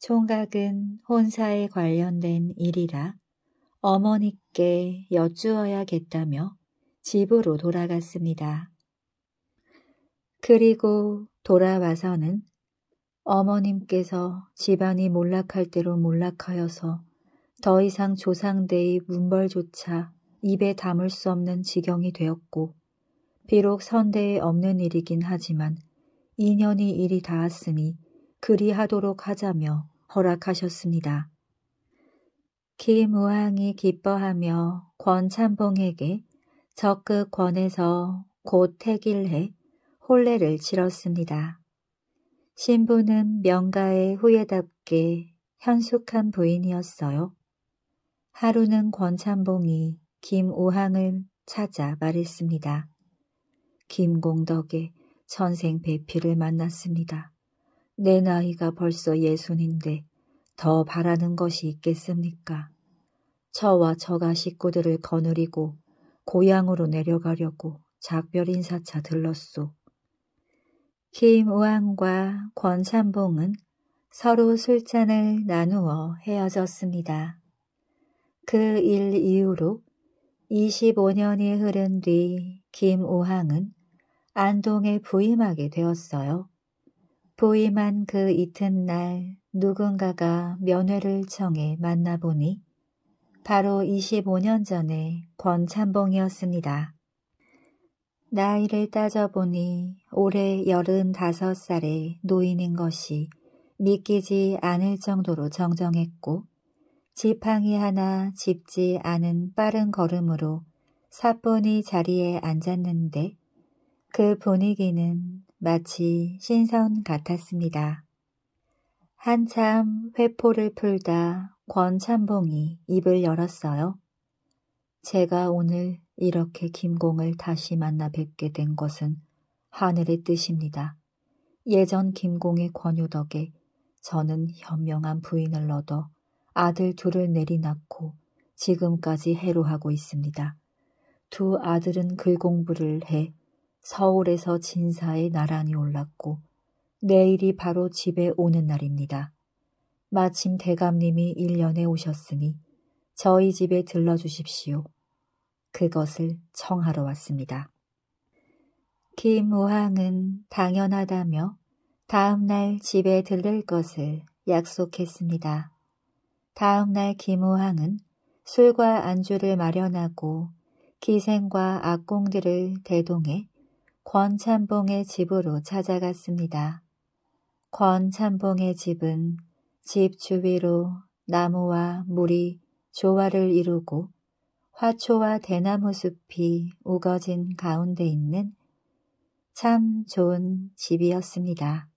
총각은 혼사에 관련된 일이라 어머니께 여쭈어야겠다며 집으로 돌아갔습니다. 그리고 돌아와서는 어머님께서 집안이 몰락할 대로 몰락하여서 더 이상 조상대의 문벌조차 입에 담을 수 없는 지경이 되었고 비록 선대에 없는 일이긴 하지만 인연이 일이 닿았으니 그리 하도록 하자며 허락하셨습니다. 김우항이 기뻐하며 권찬봉에게 적극 권해서 곧 태길해 혼례를 치렀습니다. 신부는 명가의 후예답게 현숙한 부인이었어요. 하루는 권찬봉이 김우항을 찾아 말했습니다. 김공덕의 전생 배필을 만났습니다. 내 나이가 벌써 예순인데 더 바라는 것이 있겠습니까? 저와 저가 식구들을 거느리고 고향으로 내려가려고 작별 인사차 들렀소. 김우항과 권찬봉은 서로 술잔을 나누어 헤어졌습니다. 그 일 이후로 이십오 년이 흐른 뒤 김우항은 안동에 부임하게 되었어요. 부임한 그 이튿날 누군가가 면회를 청해 만나보니 바로 이십오 년 전의 권찬봉이었습니다. 나이를 따져보니 올해 열흔다섯 살의 노인인 것이 믿기지 않을 정도로 정정했고 지팡이 하나 짚지 않은 빠른 걸음으로 사뿐히 자리에 앉았는데 그 분위기는 마치 신선 같았습니다. 한참 회포를 풀다 권찬봉이 입을 열었어요. 제가 오늘 이렇게 김공을 다시 만나 뵙게 된 것은 하늘의 뜻입니다. 예전 김공의 권유 덕에 저는 현명한 부인을 얻어 아들 둘을 내리낳고 지금까지 해로하고 있습니다. 두 아들은 글공부를 해 서울에서 진사에 나란히 올랐고 내일이 바로 집에 오는 날입니다. 마침 대감님이 일 년에 오셨으니 저희 집에 들러주십시오. 그것을 청하러 왔습니다. 김우항은 당연하다며 다음날 집에 들를 것을 약속했습니다. 다음날 김우항은 술과 안주를 마련하고 기생과 악공들을 대동해 권찬봉의 집으로 찾아갔습니다. 권찬봉의 집은 집 주위로 나무와 물이 조화를 이루고 화초와 대나무 숲이 우거진 가운데 있는 참 좋은 집이었습니다.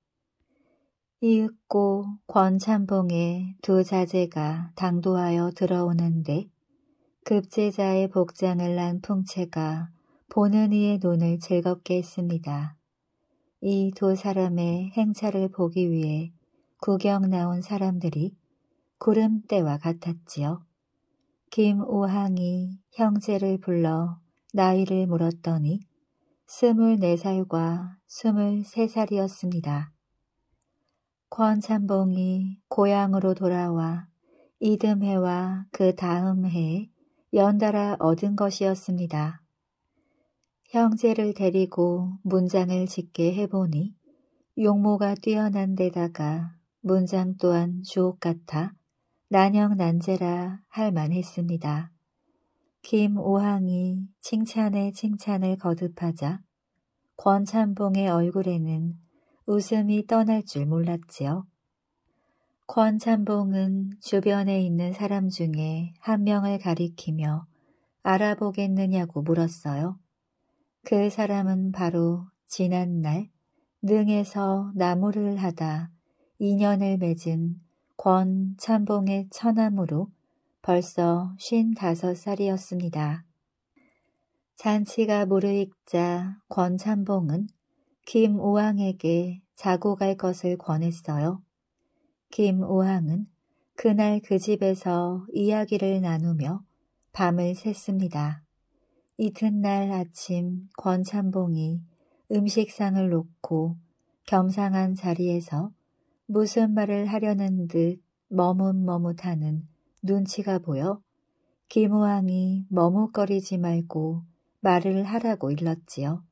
이윽고 권찬봉의 두 자제가 당도하여 들어오는데 급제자의 복장을 난 풍채가 보는 이의 눈을 즐겁게 했습니다. 이 두 사람의 행차를 보기 위해 구경 나온 사람들이 구름대와 같았지요. 김우항이 형제를 불러 나이를 물었더니 스물네 살과 스물세 살이었습니다. 권찬봉이 고향으로 돌아와 이듬해와 그 다음 해에 연달아 얻은 것이었습니다. 형제를 데리고 문장을 짓게 해보니 용모가 뛰어난 데다가 문장 또한 주옥 같아 난영난제라 할만했습니다. 김오항이 칭찬에 칭찬을 거듭하자 권찬봉의 얼굴에는 웃음이 떠날 줄 몰랐지요. 권찬봉은 주변에 있는 사람 중에 한 명을 가리키며 알아보겠느냐고 물었어요. 그 사람은 바로 지난날 능에서 나무를 하다 인연을 맺은 권찬봉의 처남으로 벌써 쉰다섯 살이었습니다. 잔치가 무르익자 권찬봉은 김우항에게 자고 갈 것을 권했어요. 김우항은 그날 그 집에서 이야기를 나누며 밤을 샜습니다. 이튿날 아침 권찬봉이 음식상을 놓고 겸상한 자리에서 무슨 말을 하려는 듯 머뭇머뭇하는 눈치가 보여 김우항이 머뭇거리지 말고 말을 하라고 일렀지요.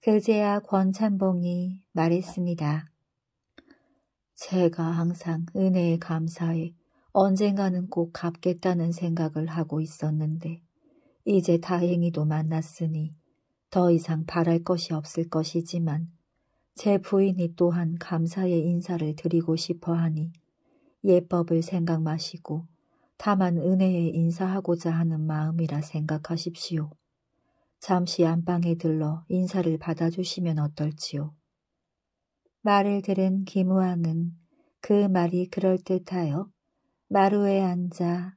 그제야 권찬봉이 말했습니다. 제가 항상 은혜에 감사해 언젠가는 꼭 갚겠다는 생각을 하고 있었는데 이제 다행히도 만났으니 더 이상 바랄 것이 없을 것이지만 제 부인이 또한 감사의 인사를 드리고 싶어 하니 예법을 생각 마시고 다만 은혜에 인사하고자 하는 마음이라 생각하십시오. 잠시 안방에 들러 인사를 받아주시면 어떨지요. 말을 들은 김우항은 그 말이 그럴듯하여 마루에 앉아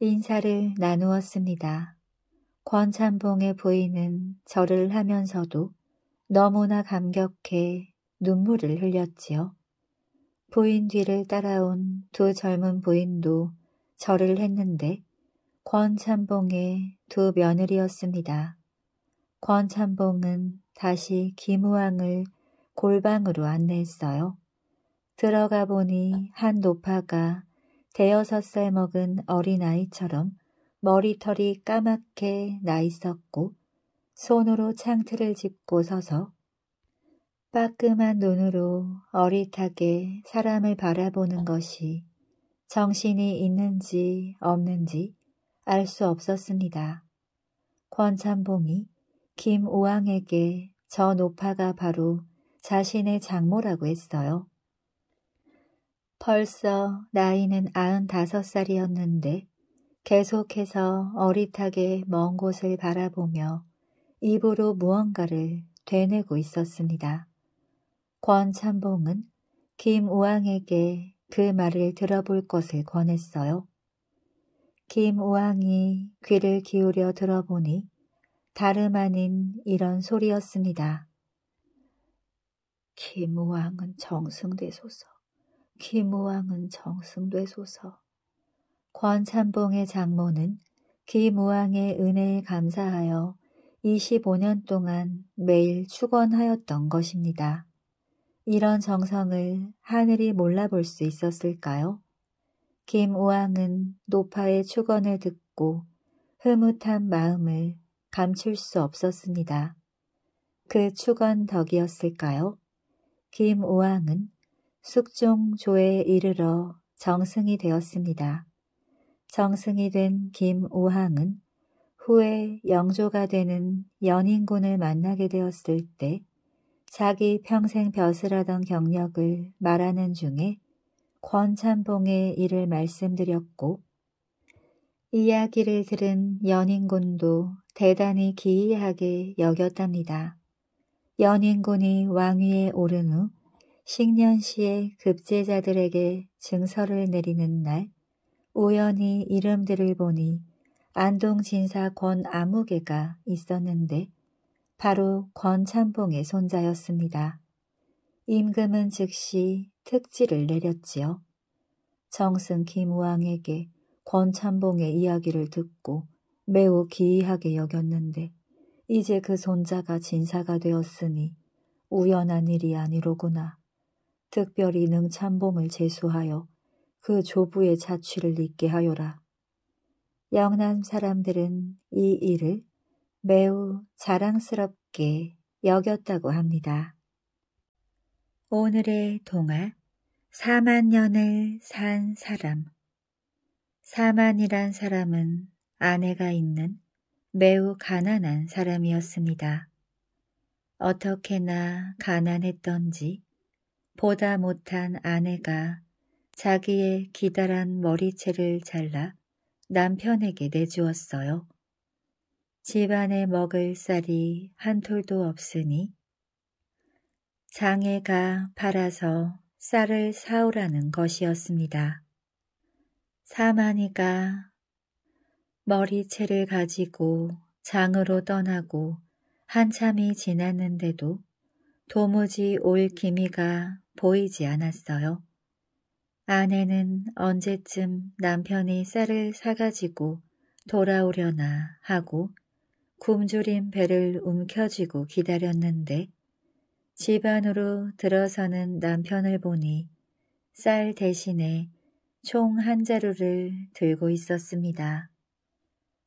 인사를 나누었습니다. 권찬봉의 부인은 절을 하면서도 너무나 감격해 눈물을 흘렸지요. 부인 뒤를 따라온 두 젊은 부인도 절을 했는데 권찬봉의 두 며느리였습니다. 권찬봉은 다시 김우항을 골방으로 안내했어요. 들어가 보니 한 노파가 대여섯 살 먹은 어린아이처럼 머리털이 까맣게 나 있었고 손으로 창틀을 짚고 서서 빠끔한 눈으로 어릿하게 사람을 바라보는 것이 정신이 있는지 없는지 알 수 없었습니다. 권찬봉이 김우항에게 저 노파가 바로 자신의 장모라고 했어요. 벌써 나이는 아흔다섯 살이었는데 계속해서 어릿하게 먼 곳을 바라보며 입으로 무언가를 되뇌고 있었습니다. 권찬봉은 김우항에게 그 말을 들어볼 것을 권했어요. 김우항이 귀를 기울여 들어보니 다름 아닌 이런 소리였습니다. 김우항은 정승되소서. 김우항은 정승되소서. 권찬봉의 장모는 김우항의 은혜에 감사하여 이십오 년 동안 매일 축원하였던 것입니다. 이런 정성을 하늘이 몰라볼 수 있었을까요? 김우항은 노파의 축원을 듣고 흐뭇한 마음을 감출 수 없었습니다. 그 축원 덕이었을까요? 김우항은 숙종조에 이르러 정승이 되었습니다. 정승이 된 김우항은 후에 영조가 되는 연인군을 만나게 되었을 때 자기 평생 벼슬하던 경력을 말하는 중에 권찬봉의 일을 말씀드렸고 이야기를 들은 연인군도 대단히 기이하게 여겼답니다. 연인군이 왕위에 오른 후 식년시에 급제자들에게 증서를 내리는 날 우연히 이름들을 보니 안동진사 권아무개가 있었는데 바로 권참봉의 손자였습니다. 임금은 즉시 특지를 내렸지요. 정승 김우왕에게 권참봉의 이야기를 듣고 매우 기이하게 여겼는데 이제 그 손자가 진사가 되었으니 우연한 일이 아니로구나. 특별히 능참봉을 제수하여 그 조부의 자취를 잊게 하여라. 영남 사람들은 이 일을 매우 자랑스럽게 여겼다고 합니다. 오늘의 동화, 사만년을 산 사람. 사만이란 사람은 아내가 있는 매우 가난한 사람이었습니다. 어떻게나 가난했던지 보다 못한 아내가 자기의 기다란 머리채를 잘라 남편에게 내주었어요. 집안에 먹을 쌀이 한 톨도 없으니 장애가 팔아서 쌀을 사오라는 것이었습니다. 사만이가 머리채를 가지고 장으로 떠나고 한참이 지났는데도 도무지 올 기미가 보이지 않았어요. 아내는 언제쯤 남편이 쌀을 사가지고 돌아오려나 하고 굶주린 배를 움켜쥐고 기다렸는데 집 안으로 들어서는 남편을 보니 쌀 대신에 총 한 자루를 들고 있었습니다.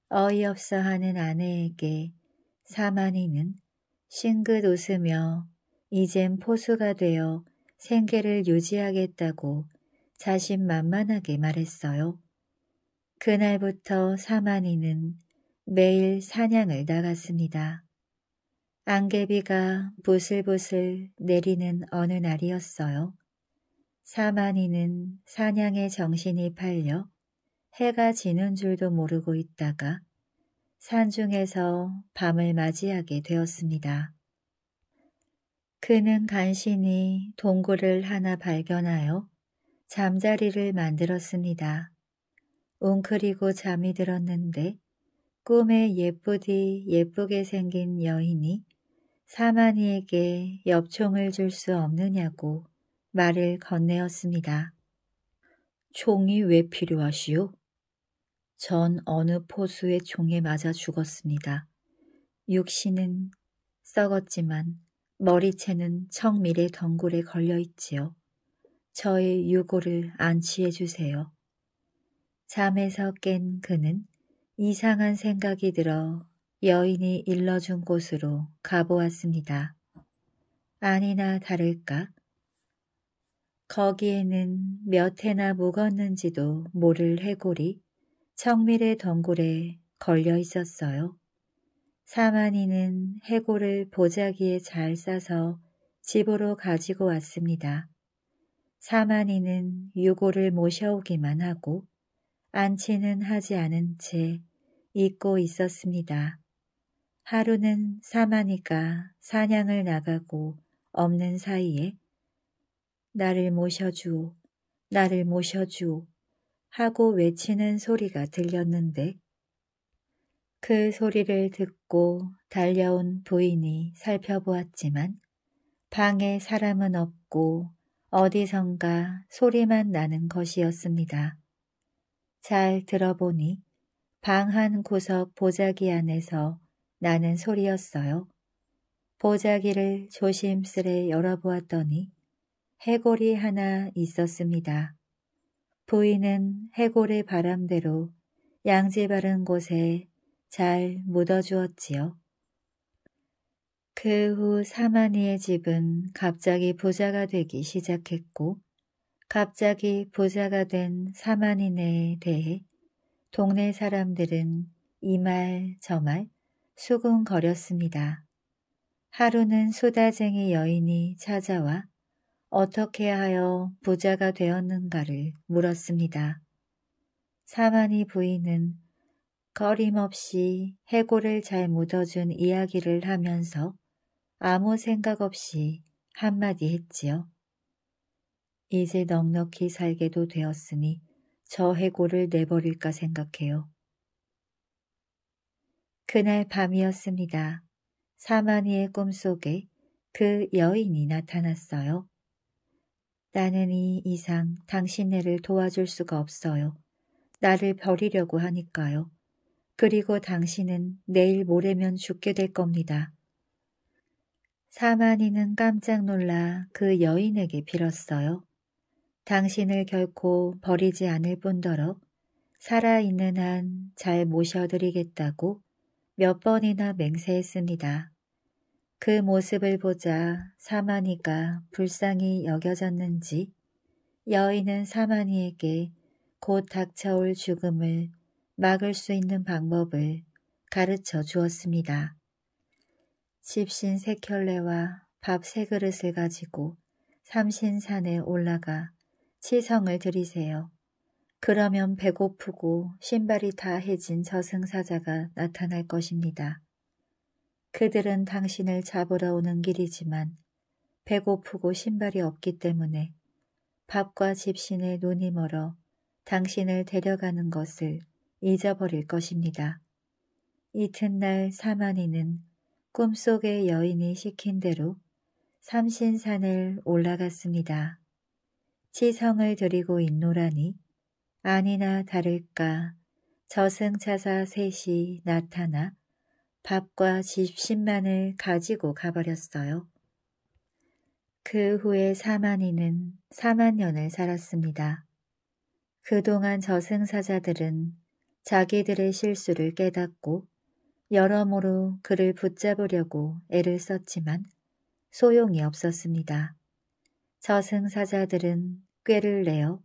어이없어 하는 아내에게 사만이는 싱긋 웃으며 이젠 포수가 되어 생계를 유지하겠다고 자신만만하게 말했어요. 그날부터 사만이는 매일 사냥을 나갔습니다. 안개비가 부슬부슬 내리는 어느 날이었어요. 사만이는 사냥에 정신이 팔려 해가 지는 줄도 모르고 있다가 산중에서 밤을 맞이하게 되었습니다. 그는 간신히 동굴을 하나 발견하여 잠자리를 만들었습니다. 웅크리고 잠이 들었는데 꿈에 예쁘디 예쁘게 생긴 여인이 사만이에게 엽총을 줄 수 없느냐고 말을 건네었습니다. 총이 왜 필요하시오? 전 어느 포수의 총에 맞아 죽었습니다. 육신은 썩었지만 머리채는 청밀의 덩굴에 걸려있지요. 저의 유골을 안치해주세요. 잠에서 깬 그는 이상한 생각이 들어 여인이 일러준 곳으로 가보았습니다. 아니나 다를까 거기에는 몇 해나 묵었는지도 모를 해골이 청밀의 덩굴에 걸려 있었어요. 사만이는 해골을 보자기에 잘 싸서 집으로 가지고 왔습니다. 사만이는 유골을 모셔오기만 하고 안치는 하지 않은 채 잊고 있었습니다. 하루는 사만이가 사냥을 나가고 없는 사이에 나를 모셔주오, 나를 모셔주오 하고 외치는 소리가 들렸는데 그 소리를 듣고 달려온 부인이 살펴보았지만 방에 사람은 없고 어디선가 소리만 나는 것이었습니다. 잘 들어보니 방 한 구석 보자기 안에서 나는 소리였어요. 보자기를 조심스레 열어보았더니 해골이 하나 있었습니다. 부인은 해골의 바람대로 양지 바른 곳에 잘 묻어주었지요. 그 후 사만이의 집은 갑자기 부자가 되기 시작했고 갑자기 부자가 된 사만이네에 대해 동네 사람들은 이 말 저 말 수군거렸습니다. 하루는 수다쟁이 여인이 찾아와 어떻게 하여 부자가 되었는가를 물었습니다. 사만이 부인은 거림없이 해골을 잘 묻어준 이야기를 하면서 아무 생각 없이 한마디 했지요. 이제 넉넉히 살게도 되었으니 저 해골을 내버릴까 생각해요. 그날 밤이었습니다. 사마니의 꿈속에 그 여인이 나타났어요. 나는 이 이상 당신네를 도와줄 수가 없어요. 나를 버리려고 하니까요. 그리고 당신은 내일 모레면 죽게 될 겁니다. 사마니는 깜짝 놀라 그 여인에게 빌었어요. 당신을 결코 버리지 않을 뿐더러 살아있는 한 잘 모셔드리겠다고 몇 번이나 맹세했습니다. 그 모습을 보자 사마니가 불쌍히 여겨졌는지 여인은 사마니에게 곧 닥쳐올 죽음을 막을 수 있는 방법을 가르쳐 주었습니다. 집신 세 켤레와 밥 세 그릇을 가지고 삼신산에 올라가 치성을 드리세요. 그러면 배고프고 신발이 다 해진 저승사자가 나타날 것입니다. 그들은 당신을 잡으러 오는 길이지만 배고프고 신발이 없기 때문에 밥과 집신의 눈이 멀어 당신을 데려가는 것을 잊어버릴 것입니다. 이튿날 사마니는 꿈속의 여인이 시킨 대로 삼신산을 올라갔습니다. 치성을 드리고 있노라니 아니나 다를까 저승차사 셋이 나타나 밥과 집신만을 가지고 가버렸어요. 그 후에 사마니는 사만 년을 살았습니다. 그동안 저승사자들은 자기들의 실수를 깨닫고 여러모로 그를 붙잡으려고 애를 썼지만 소용이 없었습니다. 저승사자들은 꾀를 내어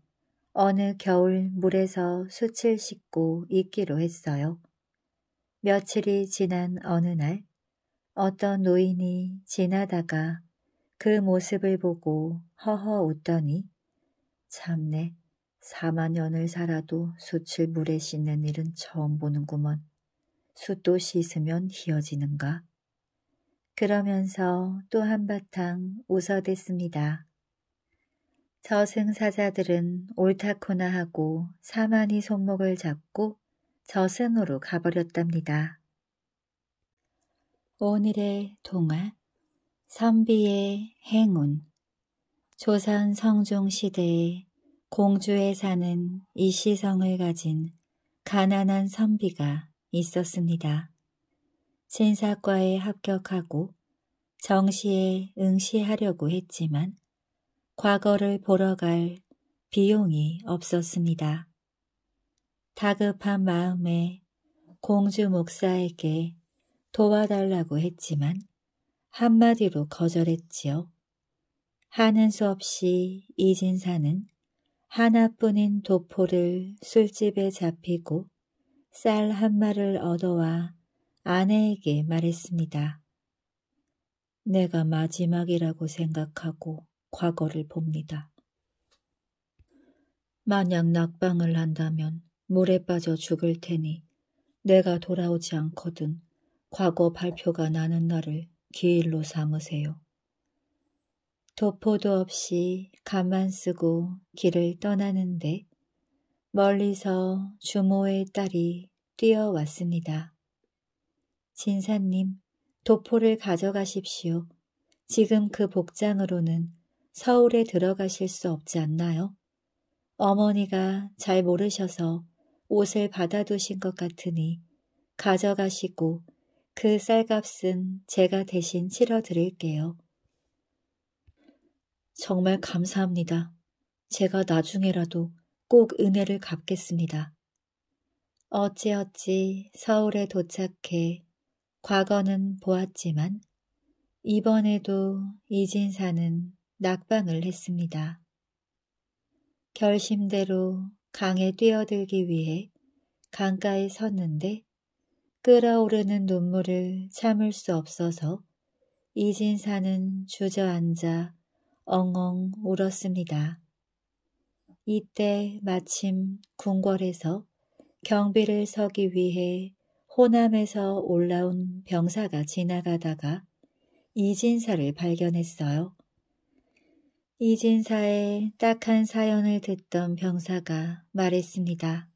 어느 겨울 물에서 숯을 씻고 있기로 했어요. 며칠이 지난 어느 날 어떤 노인이 지나다가 그 모습을 보고 허허 웃더니 참내 사만 년을 살아도 숯을 물에 씻는 일은 처음 보는구먼. 숯도 씻으면 희어지는가? 그러면서 또 한바탕 웃어댔습니다. 저승사자들은 옳다구나 하고 사마니 손목을 잡고 저승으로 가버렸답니다. 오늘의 동화 선비의 행운. 조선 성종시대에 공주에 사는 이시성을 가진 가난한 선비가 있었습니다. 진사과에 합격하고 정시에 응시하려고 했지만 과거를 보러 갈 비용이 없었습니다. 다급한 마음에 공주 목사에게 도와달라고 했지만 한마디로 거절했지요. 하는 수 없이 이진사는 하나뿐인 도포를 술집에 잡히고 쌀 한 마를 얻어와 아내에게 말했습니다. 내가 마지막이라고 생각하고 과거를 봅니다. 만약 낙방을 한다면 물에 빠져 죽을 테니 내가 돌아오지 않거든 과거 발표가 나는 날을 기일로 삼으세요. 도포도 없이 가만 쓰고 길을 떠나는데 멀리서 주모의 딸이 뛰어왔습니다. 진사님, 도포를 가져가십시오. 지금 그 복장으로는 서울에 들어가실 수 없지 않나요? 어머니가 잘 모르셔서 옷을 받아두신 것 같으니 가져가시고 그 쌀값은 제가 대신 치러드릴게요. 정말 감사합니다. 제가 나중에라도 꼭 은혜를 갚겠습니다. 어찌어찌 서울에 도착해 과거는 보았지만 이번에도 이진사는 낙방을 했습니다. 결심대로 강에 뛰어들기 위해 강가에 섰는데 끓어오르는 눈물을 참을 수 없어서 이진사는 주저앉아 엉엉 울었습니다. 이때 마침 궁궐에서 경비를 서기 위해 호남에서 올라온 병사가 지나가다가 이진사를 발견했어요. 이진사의 딱한 사연을 듣던 병사가 말했습니다.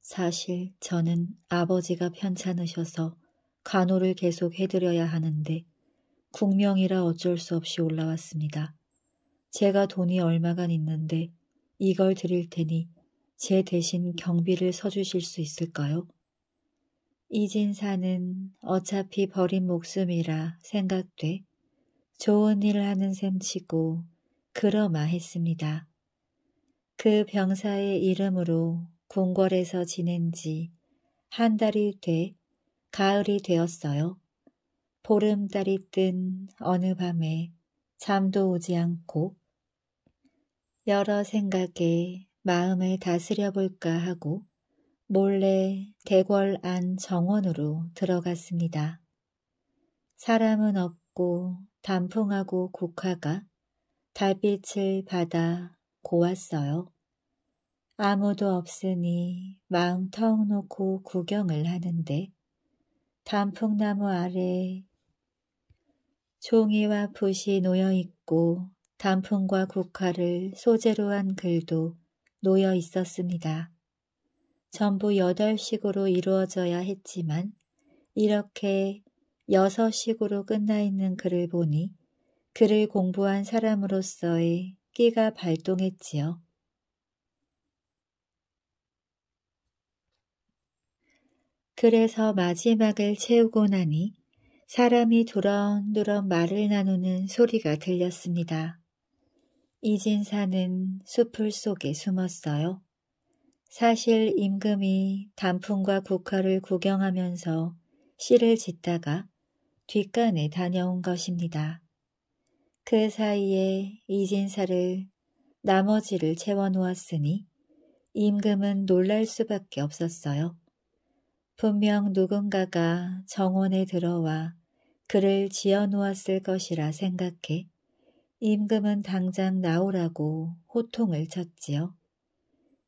사실 저는 아버지가 편찮으셔서 간호를 계속 해드려야 하는데 국명이라 어쩔 수 없이 올라왔습니다. 제가 돈이 얼마간 있는데 이걸 드릴 테니 제 대신 경비를 서주실 수 있을까요? 이진사는 어차피 버린 목숨이라 생각돼 좋은 일 하는 셈치고 그러마 했습니다. 그 병사의 이름으로 궁궐에서 지낸 지 한 달이 돼 가을이 되었어요. 보름달이 뜬 어느 밤에 잠도 오지 않고 여러 생각에 마음을 다스려볼까 하고 몰래 대궐 안 정원으로 들어갔습니다. 사람은 없고 단풍하고 국화가 달빛을 받아 고왔어요. 아무도 없으니 마음 턱 놓고 구경을 하는데 단풍나무 아래 종이와 붓이 놓여있고 단풍과 국화를 소재로 한 글도 놓여있었습니다. 전부 여덟 식으로 이루어져야 했지만 이렇게 여섯 식으로 끝나있는 글을 보니 글을 공부한 사람으로서의 끼가 발동했지요. 그래서 마지막을 채우고 나니 사람이 두런두런 말을 나누는 소리가 들렸습니다. 이진사는 수풀 속에 숨었어요. 사실 임금이 단풍과 국화를 구경하면서 씨를 짓다가 뒷간에 다녀온 것입니다. 그 사이에 이진사를 나머지를 채워놓았으니 임금은 놀랄 수밖에 없었어요. 분명 누군가가 정원에 들어와 그를 지어놓았을 것이라 생각해 임금은 당장 나오라고 호통을 쳤지요.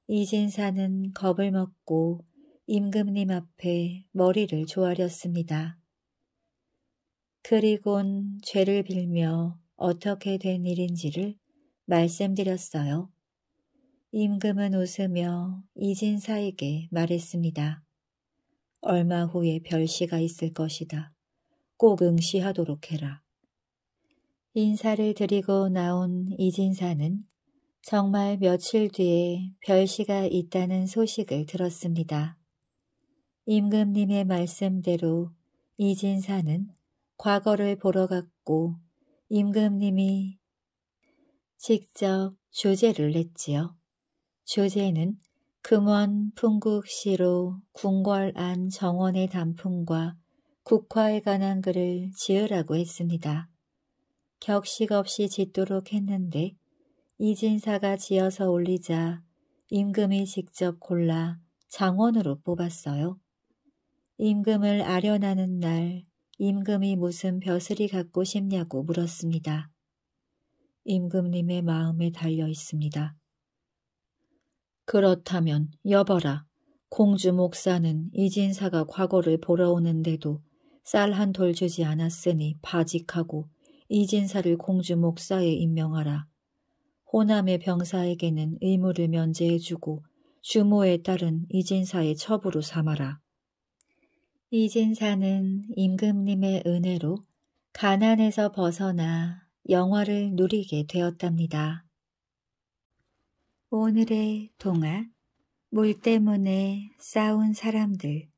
이진사는 겁을 먹고 임금님 앞에 머리를 조아렸습니다. 그리곤 죄를 빌며 어떻게 된 일인지를 말씀드렸어요. 임금은 웃으며 이진사에게 말했습니다. 얼마 후에 별시가 있을 것이다. 꼭 응시하도록 해라. 인사를 드리고 나온 이진사는 정말 며칠 뒤에 별시가 있다는 소식을 들었습니다. 임금님의 말씀대로 이진사는 과거를 보러 갔고 임금님이 직접 주제를 냈지요. 주제는 금원 풍국시로 궁궐 안 정원의 단풍과 국화에 관한 글을 지으라고 했습니다. 격식 없이 짓도록 했는데 이진사가 지어서 올리자 임금이 직접 골라 장원으로 뽑았어요. 임금을 아련하는 날 임금이 무슨 벼슬이 갖고 싶냐고 물었습니다. 임금님의 마음에 달려 있습니다. 그렇다면 여봐라. 공주 목사는 이진사가 과거를 보러 오는데도 쌀 한 돌 주지 않았으니 바직하고 이진사를 공주 목사에 임명하라. 호남의 병사에게는 의무를 면제해주고 주모에 따른 이진사의 첩으로 삼아라. 이진사는 임금님의 은혜로 가난에서 벗어나 영화를 누리게 되었답니다. 오늘의 동화, 물 때문에 싸운 사람들.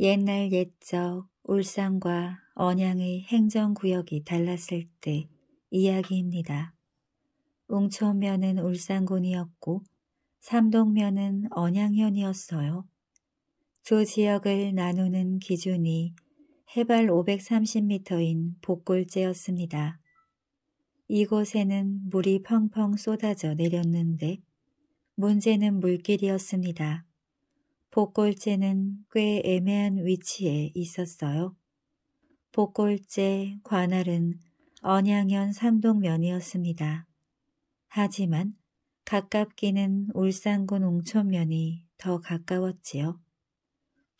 옛날 옛적 울산과 언양의 행정구역이 달랐을 때 이야기입니다. 웅촌면은 울산군이었고 삼동면은 언양현이었어요. 두 지역을 나누는 기준이 해발 오백삼십 미터인 복골제였습니다. 이곳에는 물이 펑펑 쏟아져 내렸는데 문제는 물길이었습니다. 복골제는 꽤 애매한 위치에 있었어요. 복골제 관할은 언양현 삼동면이었습니다. 하지만 가깝기는 울산군 웅촌면이 더 가까웠지요.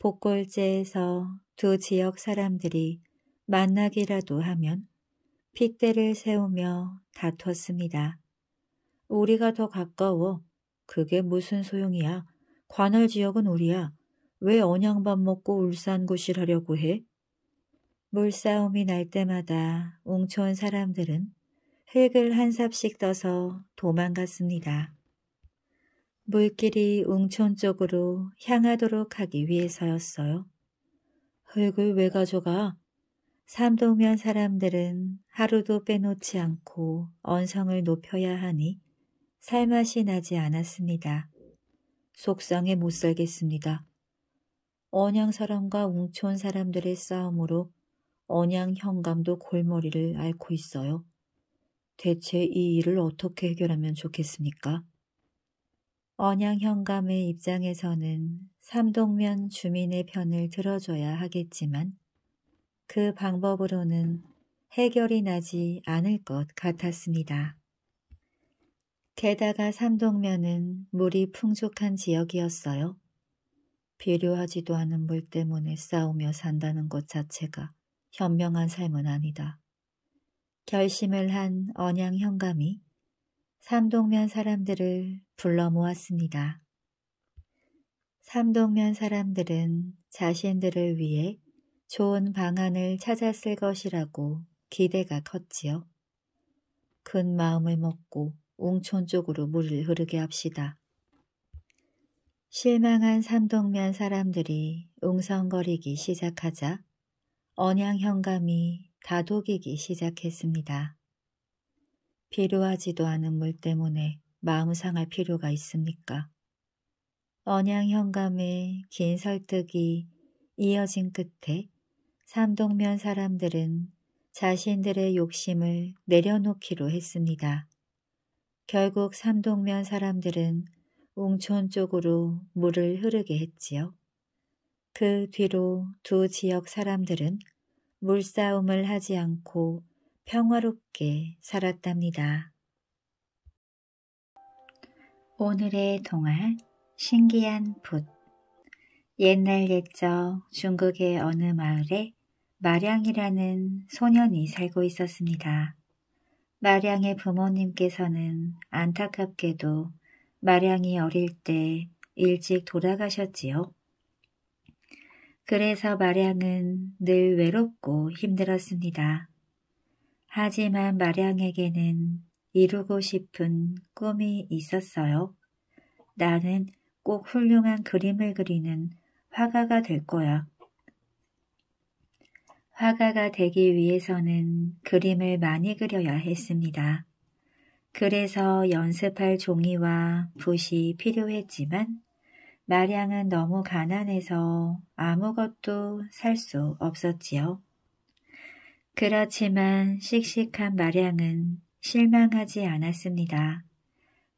복골제에서 두 지역 사람들이 만나기라도 하면 핏대를 세우며 다퉜습니다. 우리가 더 가까워. 그게 무슨 소용이야. 관할 지역은 우리야. 왜 언양밥 먹고 울산구실하려고 해? 물싸움이 날 때마다 웅촌 사람들은 흙을 한 삽씩 떠서 도망갔습니다. 물길이 웅촌 쪽으로 향하도록 하기 위해서였어요. 흙을 왜 가져가? 삼동면 사람들은 하루도 빼놓지 않고 언성을 높여야 하니 살맛이 나지 않았습니다. 속상해 못 살겠습니다. 언양 사람과 웅촌 사람들의 싸움으로 언양 현감도 골머리를 앓고 있어요. 대체 이 일을 어떻게 해결하면 좋겠습니까? 언양 현감의 입장에서는 삼동면 주민의 편을 들어줘야 하겠지만 그 방법으로는 해결이 나지 않을 것 같았습니다. 게다가 삼동면은 물이 풍족한 지역이었어요. 필요하지도 않은 물 때문에 싸우며 산다는 것 자체가 현명한 삶은 아니다. 결심을 한 언양 현감이 삼동면 사람들을 불러 모았습니다. 삼동면 사람들은 자신들을 위해 좋은 방안을 찾았을 것이라고 기대가 컸지요. 큰 마음을 먹고 웅촌 쪽으로 물을 흐르게 합시다. 실망한 삼동면 사람들이 웅성거리기 시작하자 언양 현감이 다독이기 시작했습니다. 필요하지도 않은 물 때문에 마음 상할 필요가 있습니까? 언양 현감의 긴 설득이 이어진 끝에 삼동면 사람들은 자신들의 욕심을 내려놓기로 했습니다. 결국 삼동면 사람들은 웅촌 쪽으로 물을 흐르게 했지요. 그 뒤로 두 지역 사람들은 물싸움을 하지 않고 평화롭게 살았답니다. 오늘의 동화 신기한 붓. 옛날 옛적 중국의 어느 마을에 마량이라는 소년이 살고 있었습니다. 마량의 부모님께서는 안타깝게도 마량이 어릴 때 일찍 돌아가셨지요. 그래서 마량은 늘 외롭고 힘들었습니다. 하지만 마량에게는 이루고 싶은 꿈이 있었어요. 나는 꼭 훌륭한 그림을 그리는 화가가 될 거야. 화가가 되기 위해서는 그림을 많이 그려야 했습니다. 그래서 연습할 종이와 붓이 필요했지만 마량은 너무 가난해서 아무것도 살 수 없었지요. 그렇지만 씩씩한 마량은 실망하지 않았습니다.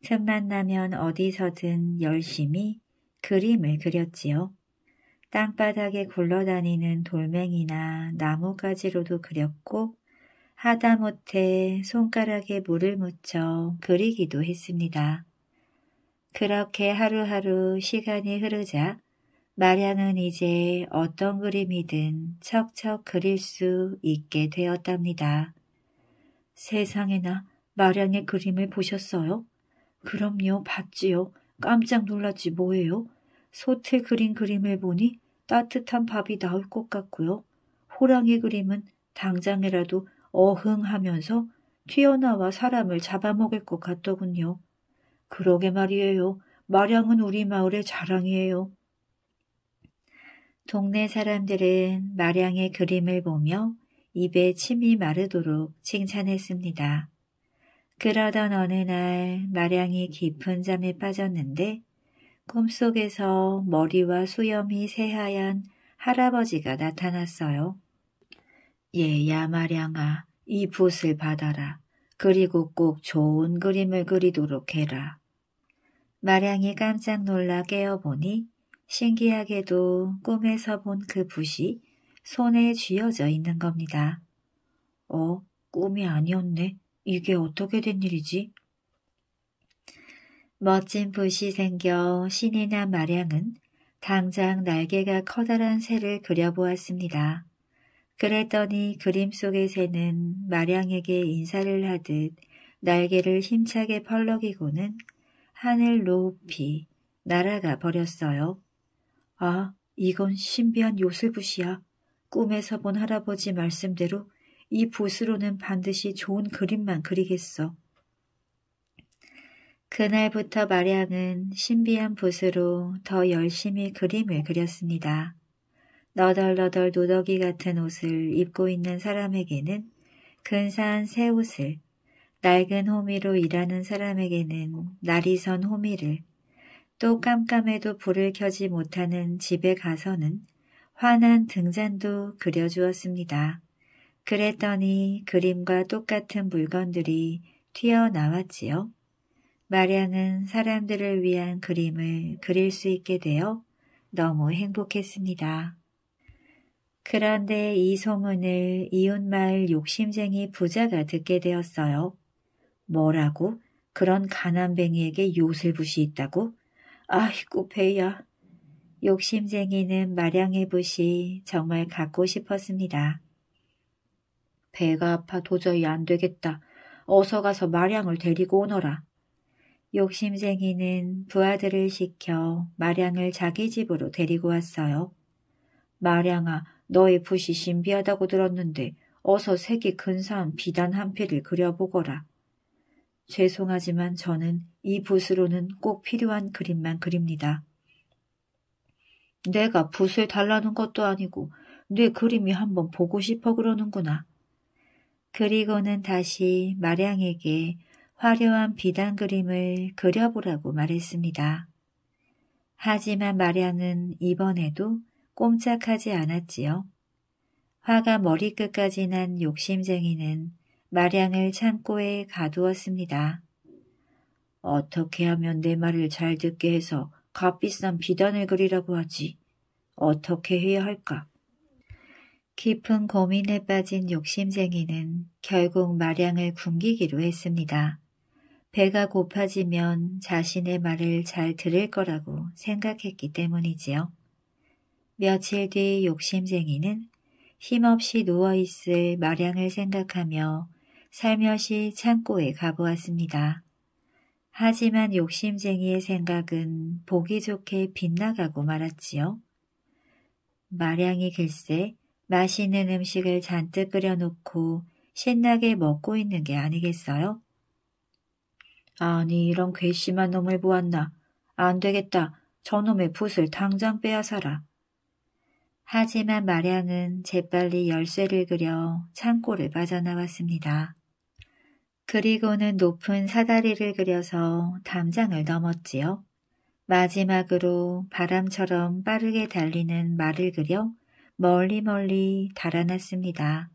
틈만 나면 어디서든 열심히 그림을 그렸지요. 땅바닥에 굴러다니는 돌멩이나 나뭇가지로도 그렸고 하다못해 손가락에 물을 묻혀 그리기도 했습니다. 그렇게 하루하루 시간이 흐르자 마량은 이제 어떤 그림이든 척척 그릴 수 있게 되었답니다. 세상에나 마량의 그림을 보셨어요? 그럼요, 봤지요. 깜짝 놀랐지 뭐예요. 소태 그린 그림을 보니 따뜻한 밥이 나올 것 같고요. 호랑이 그림은 당장이라도 어흥하면서 튀어나와 사람을 잡아먹을 것 같더군요. 그러게 말이에요. 마량은 우리 마을의 자랑이에요. 동네 사람들은 마량의 그림을 보며 입에 침이 마르도록 칭찬했습니다. 그러던 어느 날 마량이 깊은 잠에 빠졌는데 꿈속에서 머리와 수염이 새하얀 할아버지가 나타났어요. 얘야 마량아, 이 붓을 받아라. 그리고 꼭 좋은 그림을 그리도록 해라. 마량이 깜짝 놀라 깨어보니 신기하게도 꿈에서 본 그 붓이 손에 쥐어져 있는 겁니다. 어, 꿈이 아니었네. 이게 어떻게 된 일이지? 멋진 붓이 생겨 신이 난 마량은 당장 날개가 커다란 새를 그려보았습니다. 그랬더니 그림 속의 새는 마량에게 인사를 하듯 날개를 힘차게 펄럭이고는 하늘 높이 날아가 버렸어요. 아, 이건 신비한 요술붓이야. 꿈에서 본 할아버지 말씀대로 이 붓으로는 반드시 좋은 그림만 그리겠어. 그날부터 마량은 신비한 붓으로 더 열심히 그림을 그렸습니다. 너덜너덜 노더기 같은 옷을 입고 있는 사람에게는 근사한 새 옷을, 낡은 호미로 일하는 사람에게는 날이 선 호미를, 또 깜깜해도 불을 켜지 못하는 집에 가서는 환한 등잔도 그려주었습니다. 그랬더니 그림과 똑같은 물건들이 튀어나왔지요. 마량은 사람들을 위한 그림을 그릴 수 있게 되어 너무 행복했습니다. 그런데 이 소문을 이웃마을 욕심쟁이 부자가 듣게 되었어요. 뭐라고? 그런 가난뱅이에게 요술붓이 있다고? 아이고 배야. 욕심쟁이는 마량의 붓이 정말 갖고 싶었습니다. 배가 아파 도저히 안 되겠다. 어서 가서 마량을 데리고 오너라. 욕심쟁이는 부하들을 시켜 마량을 자기 집으로 데리고 왔어요. 마량아, 너의 붓이 신비하다고 들었는데 어서 색이 근사한 비단 한 필을 그려보거라. 죄송하지만 저는 이 붓으로는 꼭 필요한 그림만 그립니다. 내가 붓을 달라는 것도 아니고 내 그림이 한번 보고 싶어 그러는구나. 그리고는 다시 마량에게 화려한 비단 그림을 그려보라고 말했습니다. 하지만 마량은 이번에도 꼼짝하지 않았지요. 화가 머리끝까지 난 욕심쟁이는 마량을 창고에 가두었습니다. 어떻게 하면 내 말을 잘 듣게 해서 값비싼 비단을 그리라고 하지? 어떻게 해야 할까? 깊은 고민에 빠진 욕심쟁이는 결국 마량을 굶기기로 했습니다. 배가 고파지면 자신의 말을 잘 들을 거라고 생각했기 때문이지요. 며칠 뒤 욕심쟁이는 힘없이 누워있을 마량을 생각하며 살며시 창고에 가보았습니다. 하지만 욕심쟁이의 생각은 보기 좋게 빗나가고 말았지요. 마량이 글쎄 맛있는 음식을 잔뜩 끓여놓고 신나게 먹고 있는 게 아니겠어요? 아니, 이런 괘씸한 놈을 보았나. 안 되겠다. 저놈의 붓을 당장 빼앗아라. 하지만 마량은 재빨리 열쇠를 그려 창고를 빠져나왔습니다. 그리고는 높은 사다리를 그려서 담장을 넘었지요. 마지막으로 바람처럼 빠르게 달리는 말을 그려 멀리 멀리 달아났습니다.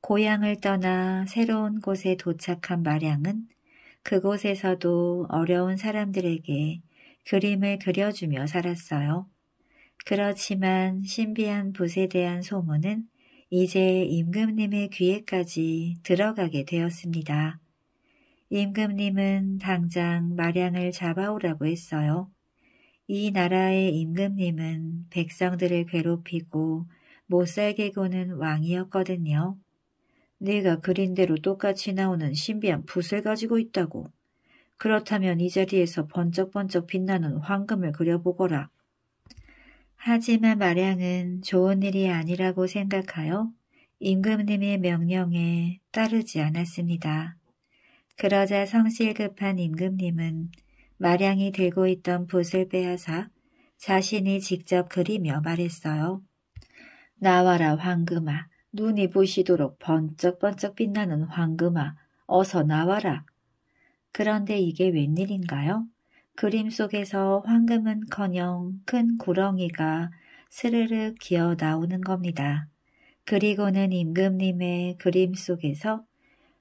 고향을 떠나 새로운 곳에 도착한 마량은 그곳에서도 어려운 사람들에게 그림을 그려주며 살았어요. 그렇지만 신비한 붓에 대한 소문은 이제 임금님의 귀에까지 들어가게 되었습니다. 임금님은 당장 마량을 잡아오라고 했어요. 이 나라의 임금님은 백성들을 괴롭히고 못살게 구는 왕이었거든요. 네가 그린 대로 똑같이 나오는 신비한 붓을 가지고 있다고. 그렇다면 이 자리에서 번쩍번쩍 빛나는 황금을 그려보거라. 하지만 마량은 좋은 일이 아니라고 생각하여 임금님의 명령에 따르지 않았습니다. 그러자 성실급한 임금님은 마량이 들고 있던 붓을 빼앗아 자신이 직접 그리며 말했어요. 나와라 황금아, 눈이 부시도록 번쩍번쩍 빛나는 황금아, 어서 나와라. 그런데 이게 웬일인가요? 그림 속에서 황금은커녕 큰 구렁이가 스르르 기어 나오는 겁니다. 그리고는 임금님의 그림 속에서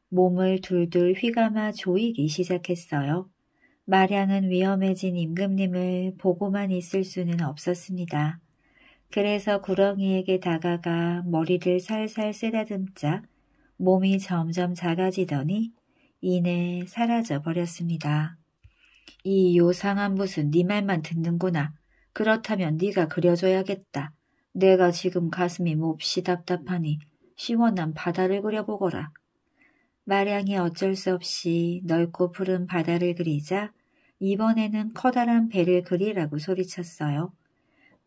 몸을 둘둘 휘감아 조이기 시작했어요. 마량은 위험해진 임금님을 보고만 있을 수는 없었습니다. 그래서 구렁이에게 다가가 머리를 살살 쓰다듬자 몸이 점점 작아지더니 이내 사라져 버렸습니다. 이 요상한 붓은 네 말만 듣는구나. 그렇다면 네가 그려줘야겠다. 내가 지금 가슴이 몹시 답답하니 시원한 바다를 그려보거라. 마량이 어쩔 수 없이 넓고 푸른 바다를 그리자 이번에는 커다란 배를 그리라고 소리쳤어요.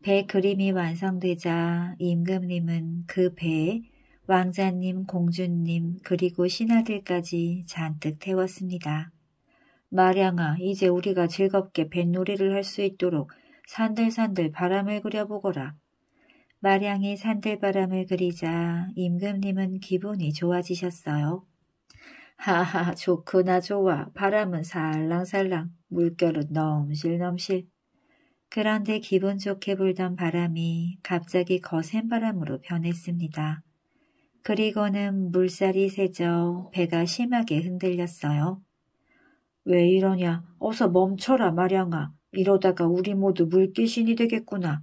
배 그림이 완성되자 임금님은 그 배에 왕자님, 공주님 그리고 신하들까지 잔뜩 태웠습니다. 마량아, 이제 우리가 즐겁게 뱃놀이를 할 수 있도록 산들산들 바람을 그려보거라. 마량이 산들바람을 그리자 임금님은 기분이 좋아지셨어요. 하하, 좋구나 좋아. 바람은 살랑살랑, 물결은 넘실넘실. 그런데 기분 좋게 불던 바람이 갑자기 거센 바람으로 변했습니다. 그리고는 물살이 세져 배가 심하게 흔들렸어요. 왜 이러냐, 어서 멈춰라 마량아. 이러다가 우리 모두 물귀신이 되겠구나.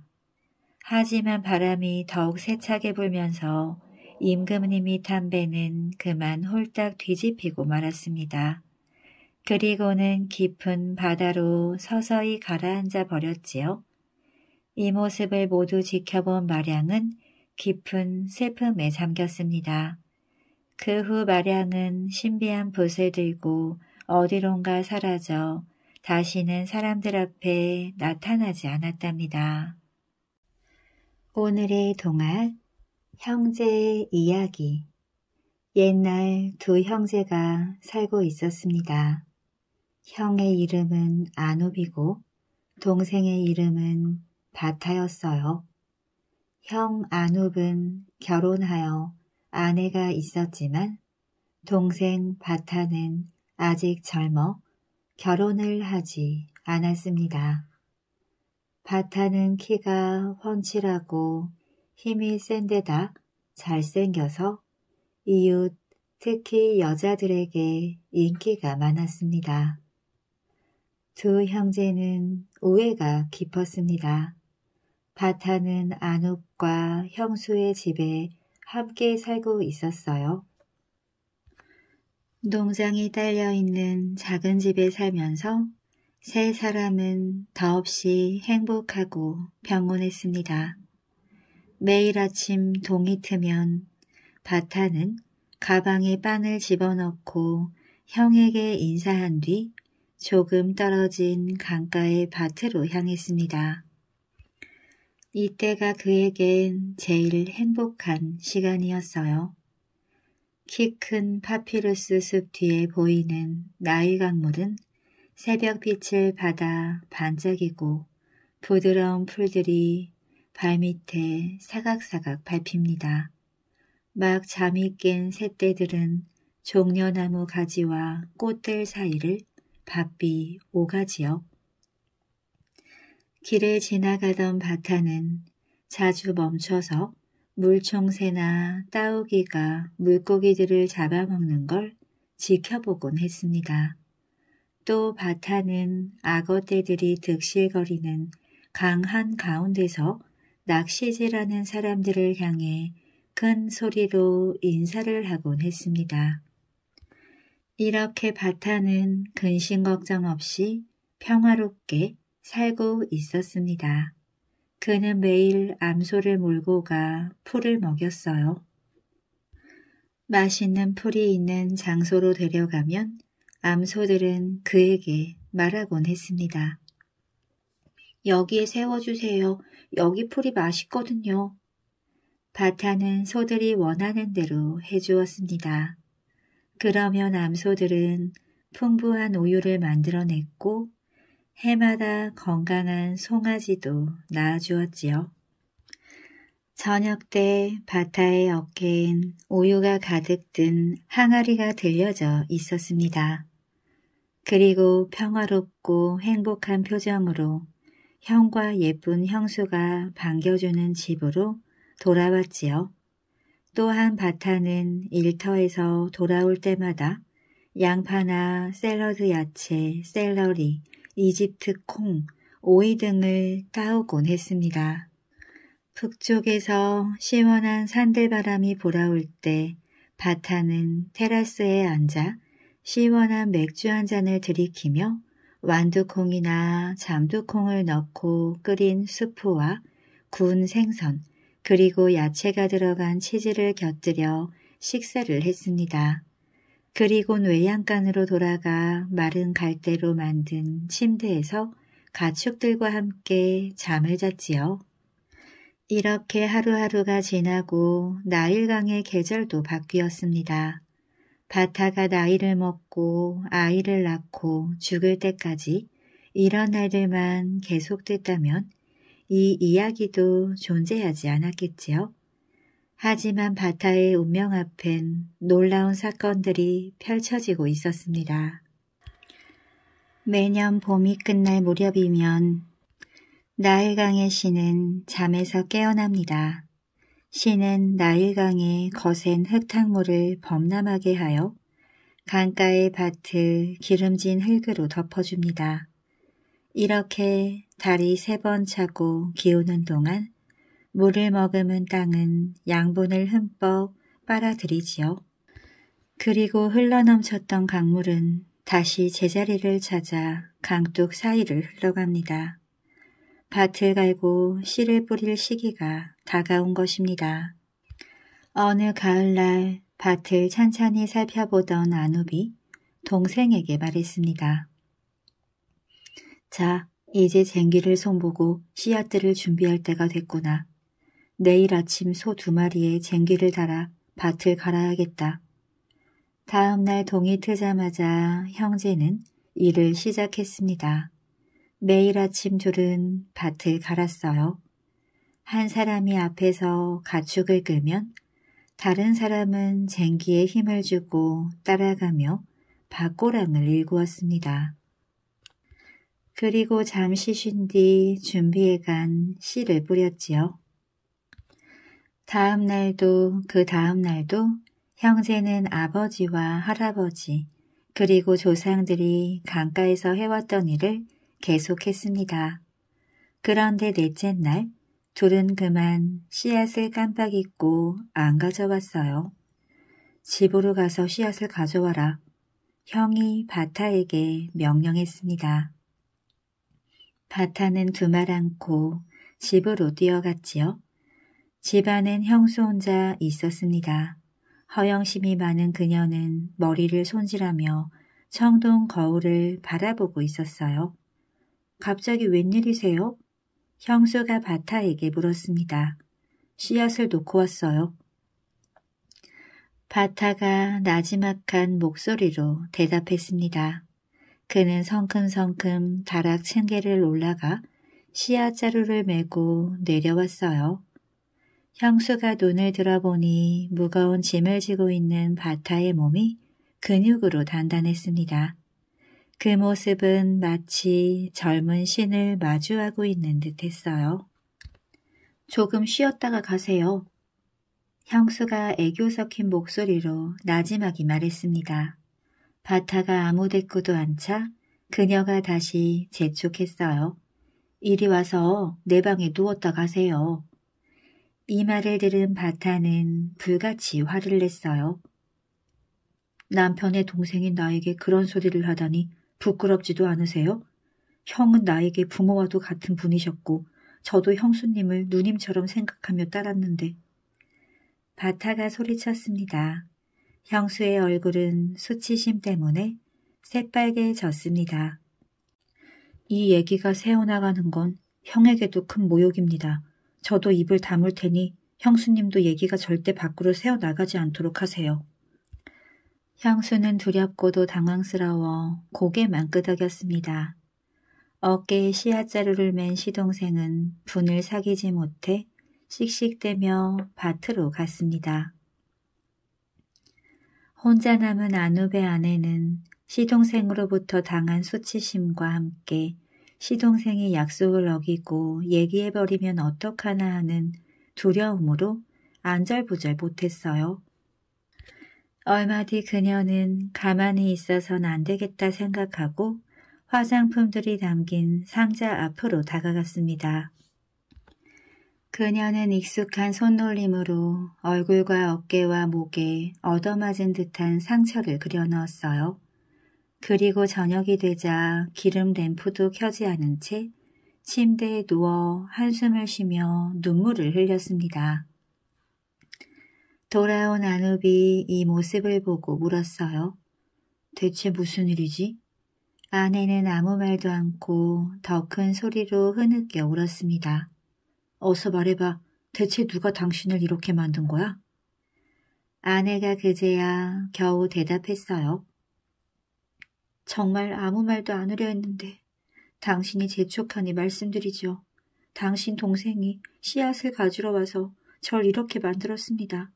하지만 바람이 더욱 세차게 불면서 임금님이 탄 배는 그만 홀딱 뒤집히고 말았습니다. 그리고는 깊은 바다로 서서히 가라앉아 버렸지요. 이 모습을 모두 지켜본 마량은 깊은 슬픔에 잠겼습니다. 그 후 마량은 신비한 붓을 들고 어디론가 사라져 다시는 사람들 앞에 나타나지 않았답니다. 오늘의 동화, 형제의 이야기. 옛날 두 형제가 살고 있었습니다. 형의 이름은 아누비고 동생의 이름은 바타였어요. 형 아눕은 결혼하여 아내가 있었지만 동생 바타는 아직 젊어 결혼을 하지 않았습니다. 바타는 키가 훤칠하고 힘이 센 데다 잘생겨서 이웃, 특히 여자들에게 인기가 많았습니다. 두 형제는 우애가 깊었습니다. 바타는 아눕과 형수의 집에 함께 살고 있었어요. 농장이 딸려있는 작은 집에 살면서 세 사람은 더없이 행복하고 평온했습니다. 매일 아침 동이 트면 바타는 가방에 빵을 집어넣고 형에게 인사한 뒤 조금 떨어진 강가의 밭으로 향했습니다. 이때가 그에겐 제일 행복한 시간이었어요. 키 큰 파피루스 숲 뒤에 보이는 나일강물은 새벽빛을 받아 반짝이고 부드러운 풀들이 발밑에 사각사각 밟힙니다. 막 잠이 깬 새떼들은 종려나무 가지와 꽃들 사이를 바삐 오가지요. 길을 지나가던 바타는 자주 멈춰서 물총새나 따오기가 물고기들을 잡아먹는 걸 지켜보곤 했습니다. 또 바타는 악어떼들이 득실거리는 강 한가운데서 낚시질하는 사람들을 향해 큰 소리로 인사를 하곤 했습니다. 이렇게 바타는 근심 걱정 없이 평화롭게 살고 있었습니다. 그는 매일 암소를 몰고 가 풀을 먹였어요. 맛있는 풀이 있는 장소로 데려가면 암소들은 그에게 말하곤 했습니다. 여기에 세워주세요. 여기 풀이 맛있거든요. 바타는 소들이 원하는 대로 해주었습니다. 그러면 암소들은 풍부한 우유를 만들어냈고 해마다 건강한 송아지도 낳아주었지요. 저녁 때 바타의 어깨엔 우유가 가득 든 항아리가 들려져 있었습니다. 그리고 평화롭고 행복한 표정으로 형과 예쁜 형수가 반겨주는 집으로 돌아왔지요. 또한 바타는 일터에서 돌아올 때마다 양파나 샐러드 야채, 샐러리, 이집트 콩, 오이 등을 따오곤 했습니다. 북쪽에서 시원한 산들바람이 불어올 때 바타는 테라스에 앉아 시원한 맥주 한 잔을 들이키며 완두콩이나 잠두콩을 넣고 끓인 수프와 구운 생선, 그리고 야채가 들어간 치즈를 곁들여 식사를 했습니다. 그리곤 외양간으로 돌아가 마른 갈대로 만든 침대에서 가축들과 함께 잠을 잤지요. 이렇게 하루하루가 지나고 나일강의 계절도 바뀌었습니다. 바타가 나이를 먹고 아이를 낳고 죽을 때까지 이런 날들만 계속됐다면 이 이야기도 존재하지 않았겠지요. 하지만 바타의 운명 앞엔 놀라운 사건들이 펼쳐지고 있었습니다. 매년 봄이 끝날 무렵이면 나일강의 신은 잠에서 깨어납니다. 신은 나일강의 거센 흙탕물을 범람하게 하여 강가의 밭을 기름진 흙으로 덮어줍니다. 이렇게 달이 세 번 차고 기우는 동안 물을 머금은 땅은 양분을 흠뻑 빨아들이지요. 그리고 흘러넘쳤던 강물은 다시 제자리를 찾아 강둑 사이를 흘러갑니다. 밭을 갈고 씨를 뿌릴 시기가 다가온 것입니다. 어느 가을날 밭을 찬찬히 살펴보던 아누비 동생에게 말했습니다. 자, 이제 쟁기를 손보고 씨앗들을 준비할 때가 됐구나. 내일 아침 소 두 마리에 쟁기를 달아 밭을 갈아야겠다. 다음 날 동이 트자마자 형제는 일을 시작했습니다. 매일 아침 둘은 밭을 갈았어요. 한 사람이 앞에서 가축을 끌면 다른 사람은 쟁기에 힘을 주고 따라가며 밭고랑을 일구었습니다. 그리고 잠시 쉰 뒤 준비해간 씨를 뿌렸지요. 다음 날도 그 다음 날도 형제는 아버지와 할아버지 그리고 조상들이 강가에서 해왔던 일을 계속했습니다. 그런데 넷째 날 둘은 그만 씨앗을 깜빡 잊고 안 가져왔어요. 집으로 가서 씨앗을 가져와라. 형이 바타에게 명령했습니다. 바타는 두말 않고 집으로 뛰어갔지요. 집안엔 형수 혼자 있었습니다. 허영심이 많은 그녀는 머리를 손질하며 청동 거울을 바라보고 있었어요. 갑자기 웬일이세요? 형수가 바타에게 물었습니다. 씨앗을 놓고 왔어요. 바타가 나지막한 목소리로 대답했습니다. 그는 성큼성큼 다락 층계를 올라가 씨앗 자루를 메고 내려왔어요. 형수가 눈을 들어보니 무거운 짐을 지고 있는 바타의 몸이 근육으로 단단했습니다. 그 모습은 마치 젊은 신을 마주하고 있는 듯했어요. 조금 쉬었다가 가세요. 형수가 애교 섞인 목소리로 나지막이 말했습니다. 바타가 아무 대꾸도 안 차 그녀가 다시 재촉했어요. 이리 와서 내 방에 누웠다 가세요. 이 말을 들은 바타는 불같이 화를 냈어요. 남편의 동생인 나에게 그런 소리를 하다니 부끄럽지도 않으세요? 형은 나에게 부모와도 같은 분이셨고 저도 형수님을 누님처럼 생각하며 따랐는데. 바타가 소리쳤습니다. 형수의 얼굴은 수치심 때문에 새빨개졌습니다. 이 얘기가 새어나가는 건 형에게도 큰 모욕입니다. 저도 입을 다물 테니 형수님도 얘기가 절대 밖으로 새어나가지 않도록 하세요. 형수는 두렵고도 당황스러워 고개만 끄덕였습니다. 어깨에 씨앗자루를 맨 시동생은 분을 사귀지 못해 씩씩대며 밭으로 갔습니다. 혼자 남은 아누베 아내는 시동생으로부터 당한 수치심과 함께 시동생이 약속을 어기고 얘기해버리면 어떡하나 하는 두려움으로 안절부절 못했어요. 얼마 뒤 그녀는 가만히 있어선 안 되겠다 생각하고 화장품들이 담긴 상자 앞으로 다가갔습니다. 그녀는 익숙한 손놀림으로 얼굴과 어깨와 목에 얻어맞은 듯한 상처를 그려넣었어요. 그리고 저녁이 되자 기름 램프도 켜지 않은 채 침대에 누워 한숨을 쉬며 눈물을 흘렸습니다. 돌아온 아누비 이 모습을 보고 물었어요. 대체 무슨 일이지? 아내는 아무 말도 않고 더 큰 소리로 흐느껴 울었습니다. 어서 말해봐. 대체 누가 당신을 이렇게 만든 거야? 아내가 그제야 겨우 대답했어요. 정말 아무 말도 안 하려 했는데 당신이 재촉하니 말씀드리죠. 당신 동생이 씨앗을 가지러 와서 절 이렇게 만들었습니다.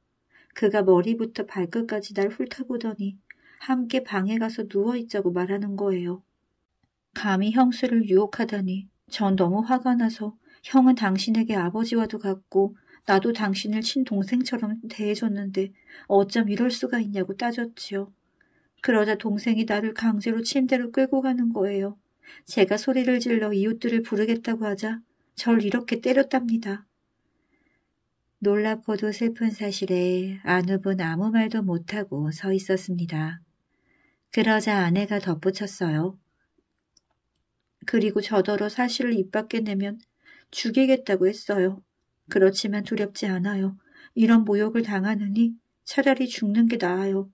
그가 머리부터 발끝까지 날 훑어보더니 함께 방에 가서 누워있자고 말하는 거예요. 감히 형수를 유혹하다니 전 너무 화가 나서 형은 당신에게 아버지와도 같고 나도 당신을 친동생처럼 대해줬는데 어쩜 이럴 수가 있냐고 따졌지요. 그러자 동생이 나를 강제로 침대로 끌고 가는 거예요. 제가 소리를 질러 이웃들을 부르겠다고 하자 절 이렇게 때렸답니다. 놀랍고도 슬픈 사실에 아눕은 아무 말도 못하고 서 있었습니다. 그러자 아내가 덧붙였어요. 그리고 저더러 사실을 입 밖에 내면 죽이겠다고 했어요. 그렇지만 두렵지 않아요. 이런 모욕을 당하느니 차라리 죽는 게 나아요.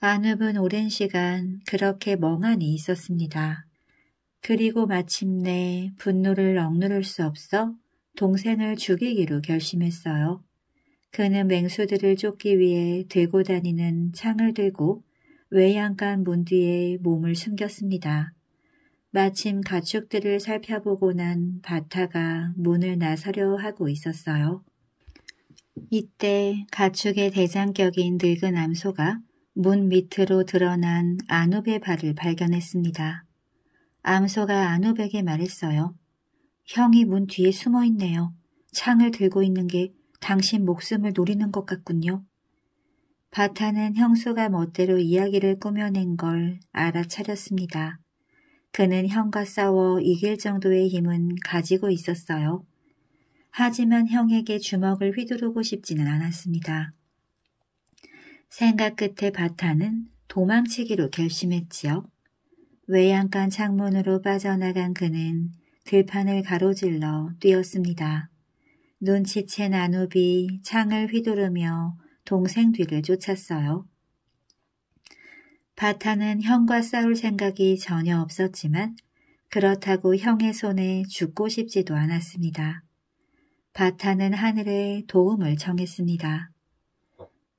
아눕은 오랜 시간 그렇게 멍하니 있었습니다. 그리고 마침내 분노를 억누를 수 없어 동생을 죽이기로 결심했어요. 그는 맹수들을 쫓기 위해 들고 다니는 창을 들고 외양간 문 뒤에 몸을 숨겼습니다. 마침 가축들을 살펴보고 난 바타가 문을 나서려 하고 있었어요. 이때 가축의 대장격인 늙은 암소가 문 밑으로 드러난 아눕의 발을 발견했습니다. 암소가 아눕에게 말했어요. 형이 문 뒤에 숨어 있네요. 창을 들고 있는 게 당신 목숨을 노리는 것 같군요. 바타는 형수가 멋대로 이야기를 꾸며낸 걸 알아차렸습니다. 그는 형과 싸워 이길 정도의 힘은 가지고 있었어요. 하지만 형에게 주먹을 휘두르고 싶지는 않았습니다. 생각 끝에 바타는 도망치기로 결심했지요. 외양간 창문으로 빠져나간 그는 들판을 가로질러 뛰었습니다. 눈치챈 아누비 창을 휘두르며 동생 뒤를 쫓았어요. 바타는 형과 싸울 생각이 전혀 없었지만 그렇다고 형의 손에 죽고 싶지도 않았습니다. 바타는 하늘에 도움을 청했습니다.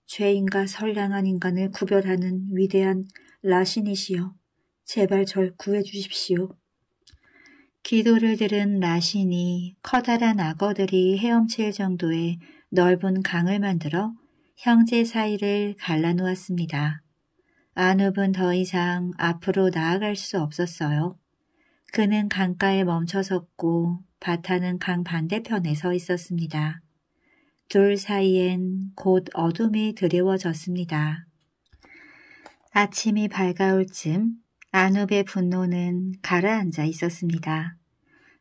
죄인과 선량한 인간을 구별하는 위대한 라신이시여, 제발 절 구해주십시오. 기도를 들은 라신이 커다란 악어들이 헤엄칠 정도의 넓은 강을 만들어 형제 사이를 갈라놓았습니다. 아눕은 더 이상 앞으로 나아갈 수 없었어요. 그는 강가에 멈춰섰고 바타는 강 반대편에 서 있었습니다. 둘 사이엔 곧 어둠이 드리워졌습니다. 아침이 밝아올 쯤 아눕의 분노는 가라앉아 있었습니다.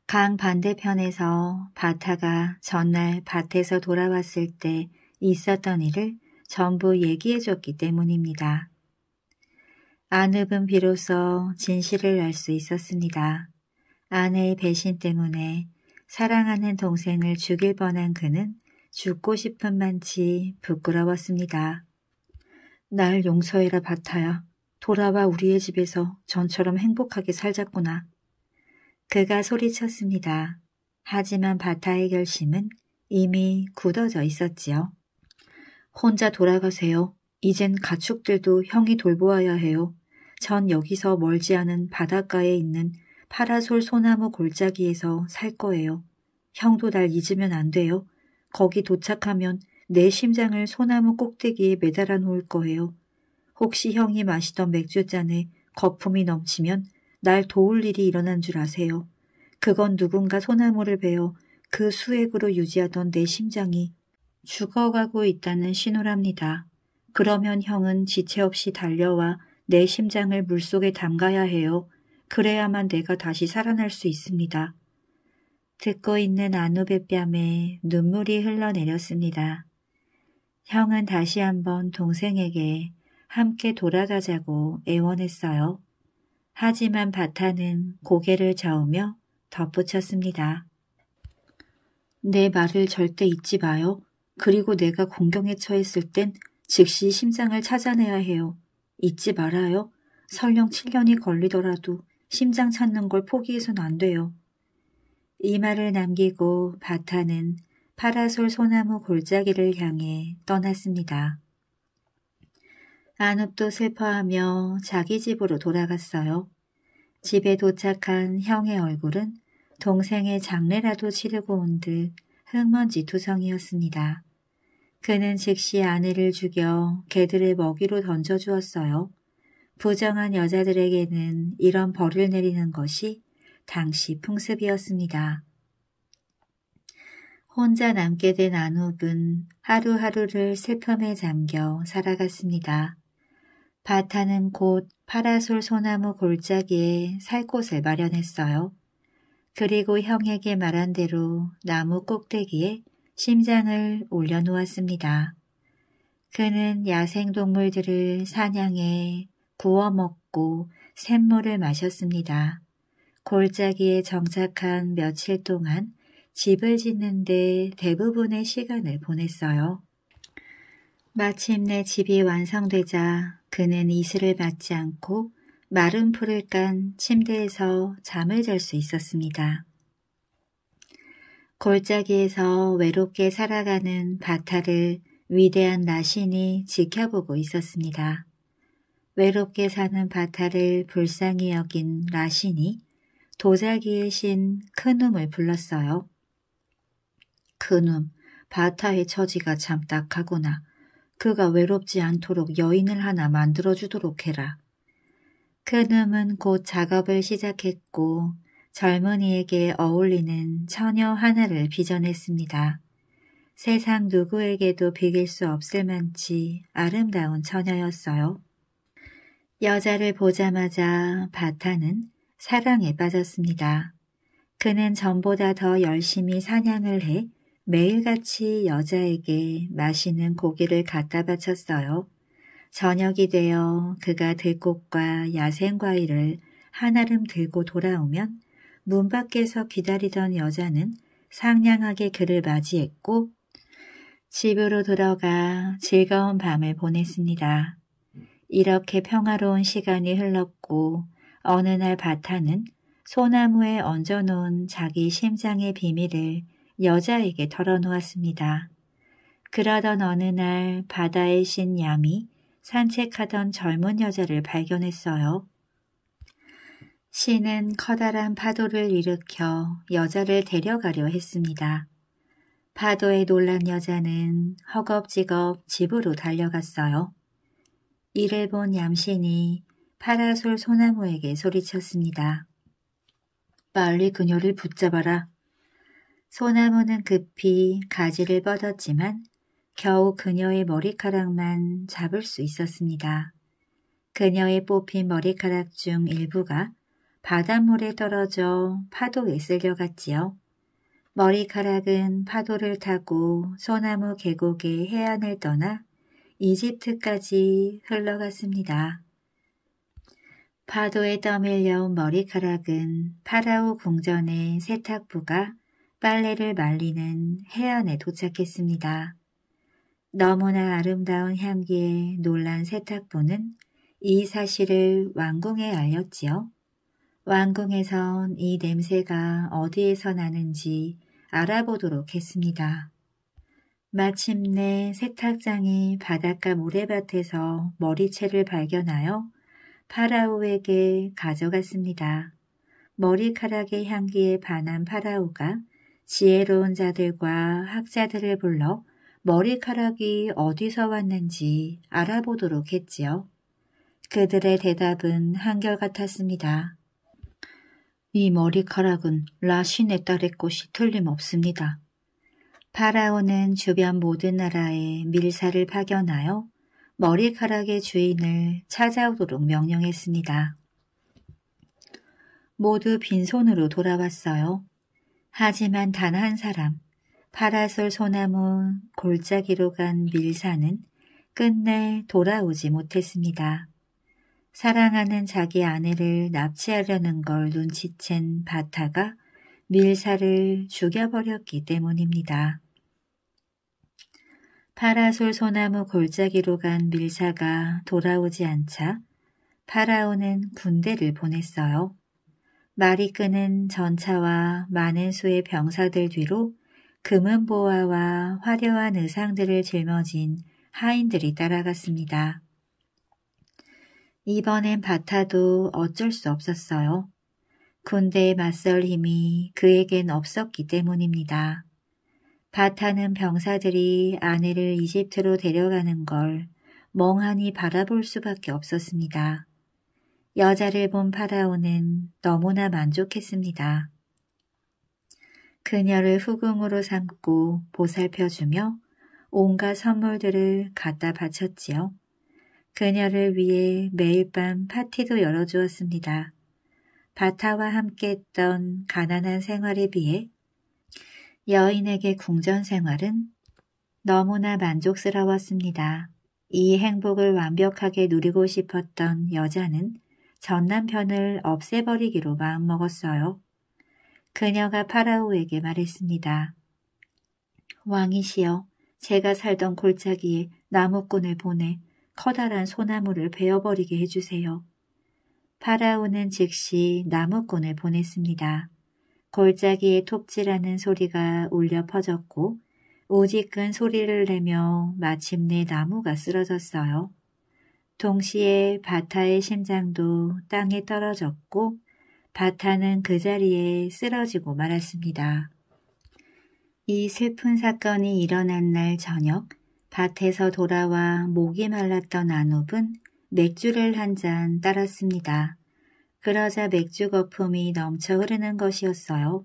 강 반대편에서 바타가 전날 밭에서 돌아왔을 때 있었던 일을 전부 얘기해줬기 때문입니다. 아눕은 비로소 진실을 알 수 있었습니다. 아내의 배신 때문에 사랑하는 동생을 죽일 뻔한 그는 죽고 싶은 만치 부끄러웠습니다. 날 용서해라 바타야. 돌아와 우리의 집에서 전처럼 행복하게 살자꾸나. 그가 소리쳤습니다. 하지만 바타의 결심은 이미 굳어져 있었지요. 혼자 돌아가세요. 이젠 가축들도 형이 돌보아야 해요. 전 여기서 멀지 않은 바닷가에 있는 파라솔 소나무 골짜기에서 살 거예요. 형도 날 잊으면 안 돼요. 거기 도착하면 내 심장을 소나무 꼭대기에 매달아 놓을 거예요. 혹시 형이 마시던 맥주잔에 거품이 넘치면 날 도울 일이 일어난 줄 아세요. 그건 누군가 소나무를 베어 그 수액으로 유지하던 내 심장이 죽어가고 있다는 신호랍니다. 그러면 형은 지체 없이 달려와 내 심장을 물속에 담가야 해요. 그래야만 내가 다시 살아날 수 있습니다. 듣고 있는 아누베 뺨에 눈물이 흘러내렸습니다. 형은 다시 한번 동생에게 함께 돌아가자고 애원했어요. 하지만 바타는 고개를 저으며 덧붙였습니다. 내 말을 절대 잊지 마요. 그리고 내가 공경에 처했을 땐 즉시 심장을 찾아내야 해요. 잊지 말아요. 설령 칠 년이 걸리더라도 심장 찾는 걸 포기해선 안 돼요. 이 말을 남기고 바타는 파라솔 소나무 골짜기를 향해 떠났습니다. 아눕도 슬퍼하며 자기 집으로 돌아갔어요. 집에 도착한 형의 얼굴은 동생의 장례라도 치르고 온 듯 흙먼지 투성이었습니다. 그는 즉시 아내를 죽여 개들의 먹이로 던져주었어요. 부정한 여자들에게는 이런 벌을 내리는 것이 당시 풍습이었습니다. 혼자 남게 된 아눕은 하루하루를 슬픔에 잠겨 살아갔습니다. 바타는 곧 파라솔 소나무 골짜기에 살 곳을 마련했어요. 그리고 형에게 말한 대로 나무 꼭대기에 심장을 올려놓았습니다. 그는 야생동물들을 사냥해 구워먹고 샘물을 마셨습니다. 골짜기에 정착한 며칠 동안 집을 짓는 데 대부분의 시간을 보냈어요. 마침내 집이 완성되자 그는 이슬을 받지 않고 마른 풀을 깐 침대에서 잠을 잘 수 있었습니다. 골짜기에서 외롭게 살아가는 바타를 위대한 라신이 지켜보고 있었습니다. 외롭게 사는 바타를 불쌍히 여긴 라신이 도자기의 신 크눔을 불렀어요. 크눔, 바타의 처지가 참 딱하구나. 그가 외롭지 않도록 여인을 하나 만들어주도록 해라. 크눔은 곧 작업을 시작했고 젊은이에게 어울리는 처녀 하나를 빚어냈습니다. 세상 누구에게도 비길 수 없을 만치 아름다운 처녀였어요. 여자를 보자마자 바타는 사랑에 빠졌습니다. 그는 전보다 더 열심히 사냥을 해 매일같이 여자에게 맛있는 고기를 갖다 바쳤어요. 저녁이 되어 그가 들꽃과 야생과일을 한 아름 들고 돌아오면 문 밖에서 기다리던 여자는 상냥하게 그를 맞이했고 집으로 들어가 즐거운 밤을 보냈습니다. 이렇게 평화로운 시간이 흘렀고 어느 날 바타는 소나무에 얹어놓은 자기 심장의 비밀을 여자에게 털어놓았습니다. 그러던 어느 날 바다의 신 얌이 산책하던 젊은 여자를 발견했어요. 신은 커다란 파도를 일으켜 여자를 데려가려 했습니다. 파도에 놀란 여자는 허겁지겁 집으로 달려갔어요. 이를 본 얌신이 파라솔 소나무에게 소리쳤습니다. 빨리 그녀를 붙잡아라. 소나무는 급히 가지를 뻗었지만 겨우 그녀의 머리카락만 잡을 수 있었습니다. 그녀의 뽑힌 머리카락 중 일부가 바닷물에 떨어져 파도에 쓸려갔지요. 머리카락은 파도를 타고 소나무 계곡의 해안을 떠나 이집트까지 흘러갔습니다. 파도에 떠밀려온 머리카락은 파라오 궁전의 세탁부가 빨래를 말리는 해안에 도착했습니다. 너무나 아름다운 향기에 놀란 세탁부는 이 사실을 왕궁에 알렸지요. 왕궁에선 이 냄새가 어디에서 나는지 알아보도록 했습니다. 마침내 세탁장이 바닷가 모래밭에서 머리채를 발견하여 파라오에게 가져갔습니다. 머리카락의 향기에 반한 파라오가 지혜로운 자들과 학자들을 불러 머리카락이 어디서 왔는지 알아보도록 했지요. 그들의 대답은 한결같았습니다. 이 머리카락은 라신의 딸의 것이 틀림없습니다. 파라오는 주변 모든 나라에 밀사를 파견하여 머리카락의 주인을 찾아오도록 명령했습니다. 모두 빈손으로 돌아왔어요. 하지만 단 한 사람, 파라솔 소나무 골짜기로 간 밀사는 끝내 돌아오지 못했습니다. 사랑하는 자기 아내를 납치하려는 걸 눈치챈 바타가 밀사를 죽여버렸기 때문입니다. 파라솔 소나무 골짜기로 간 밀사가 돌아오지 않자 파라오는 군대를 보냈어요. 말이 끄는 전차와 많은 수의 병사들 뒤로 금은 보화와 화려한 의상들을 짊어진 하인들이 따라갔습니다. 이번엔 바타도 어쩔 수 없었어요. 군대에 맞설 힘이 그에겐 없었기 때문입니다. 바타는 병사들이 아내를 이집트로 데려가는 걸 멍하니 바라볼 수밖에 없었습니다. 여자를 본 파라오는 너무나 만족했습니다. 그녀를 후궁으로 삼고 보살펴주며 온갖 선물들을 갖다 바쳤지요. 그녀를 위해 매일 밤 파티도 열어주었습니다. 바타와 함께했던 가난한 생활에 비해 여인에게 궁전 생활은 너무나 만족스러웠습니다. 이 행복을 완벽하게 누리고 싶었던 여자는 전 남편을 없애버리기로 마음먹었어요. 그녀가 파라오에게 말했습니다. 왕이시여, 제가 살던 골짜기에 나무꾼을 보내 커다란 소나무를 베어버리게 해주세요. 파라오는 즉시 나무꾼을 보냈습니다. 골짜기에 톱질하는 소리가 울려 퍼졌고 우지끈 소리를 내며 마침내 나무가 쓰러졌어요. 동시에 바타의 심장도 땅에 떨어졌고 바타는 그 자리에 쓰러지고 말았습니다. 이 슬픈 사건이 일어난 날 저녁, 밭에서 돌아와 목이 말랐던 아눕은 맥주를 한 잔 따랐습니다. 그러자 맥주 거품이 넘쳐 흐르는 것이었어요.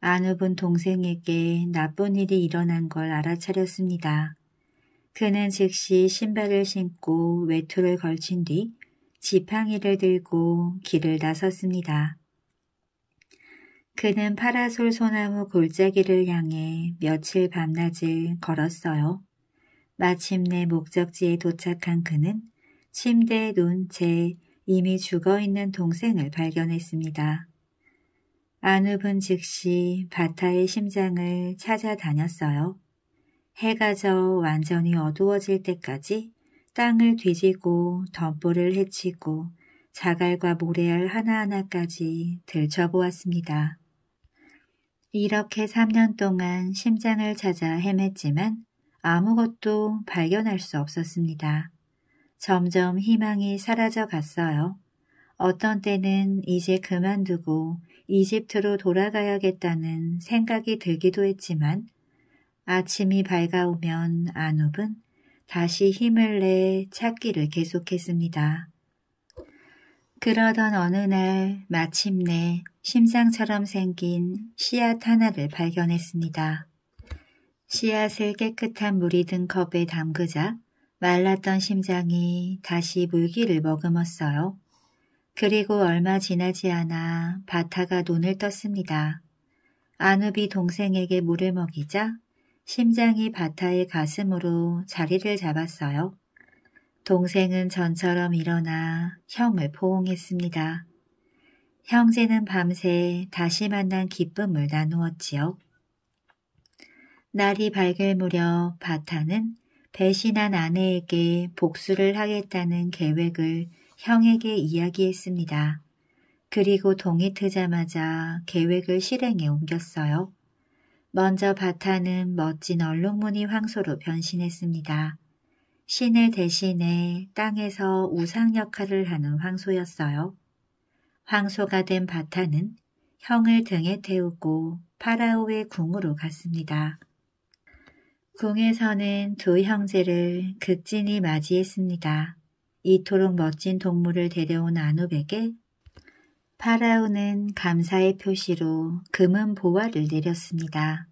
아눕은 동생에게 나쁜 일이 일어난 걸 알아차렸습니다. 그는 즉시 신발을 신고 외투를 걸친 뒤 지팡이를 들고 길을 나섰습니다. 그는 파라솔 소나무 골짜기를 향해 며칠 밤낮을 걸었어요. 마침내 목적지에 도착한 그는 침대에 누운 채 이미 죽어있는 동생을 발견했습니다. 아눕은 즉시 바타의 심장을 찾아다녔어요. 해가 져 완전히 어두워질 때까지 땅을 뒤지고 덤불을 헤치고 자갈과 모래알 하나하나까지 들춰보았습니다. 이렇게 삼 년 동안 심장을 찾아 헤맸지만 아무것도 발견할 수 없었습니다. 점점 희망이 사라져 갔어요. 어떤 때는 이제 그만두고 이집트로 돌아가야겠다는 생각이 들기도 했지만 아침이 밝아오면 아눕은 다시 힘을 내 찾기를 계속했습니다. 그러던 어느 날 마침내 심장처럼 생긴 씨앗 하나를 발견했습니다. 씨앗을 깨끗한 물이 든 컵에 담그자 말랐던 심장이 다시 물기를 머금었어요. 그리고 얼마 지나지 않아 바타가 눈을 떴습니다. 아누비 동생에게 물을 먹이자 심장이 바타의 가슴으로 자리를 잡았어요. 동생은 전처럼 일어나 형을 포옹했습니다. 형제는 밤새 다시 만난 기쁨을 나누었지요. 날이 밝을 무렵 바타는 배신한 아내에게 복수를 하겠다는 계획을 형에게 이야기했습니다. 그리고 동이 트자마자 계획을 실행에 옮겼어요. 먼저 바타는 멋진 얼룩무늬 황소로 변신했습니다. 신을 대신해 땅에서 우상 역할을 하는 황소였어요. 황소가 된 바타는 형을 등에 태우고 파라오의 궁으로 갔습니다. 궁에서는 두 형제를 극진히 맞이했습니다. 이토록 멋진 동물을 데려온 아눕에게 파라오는 감사의 표시로 금은 보화를 내렸습니다.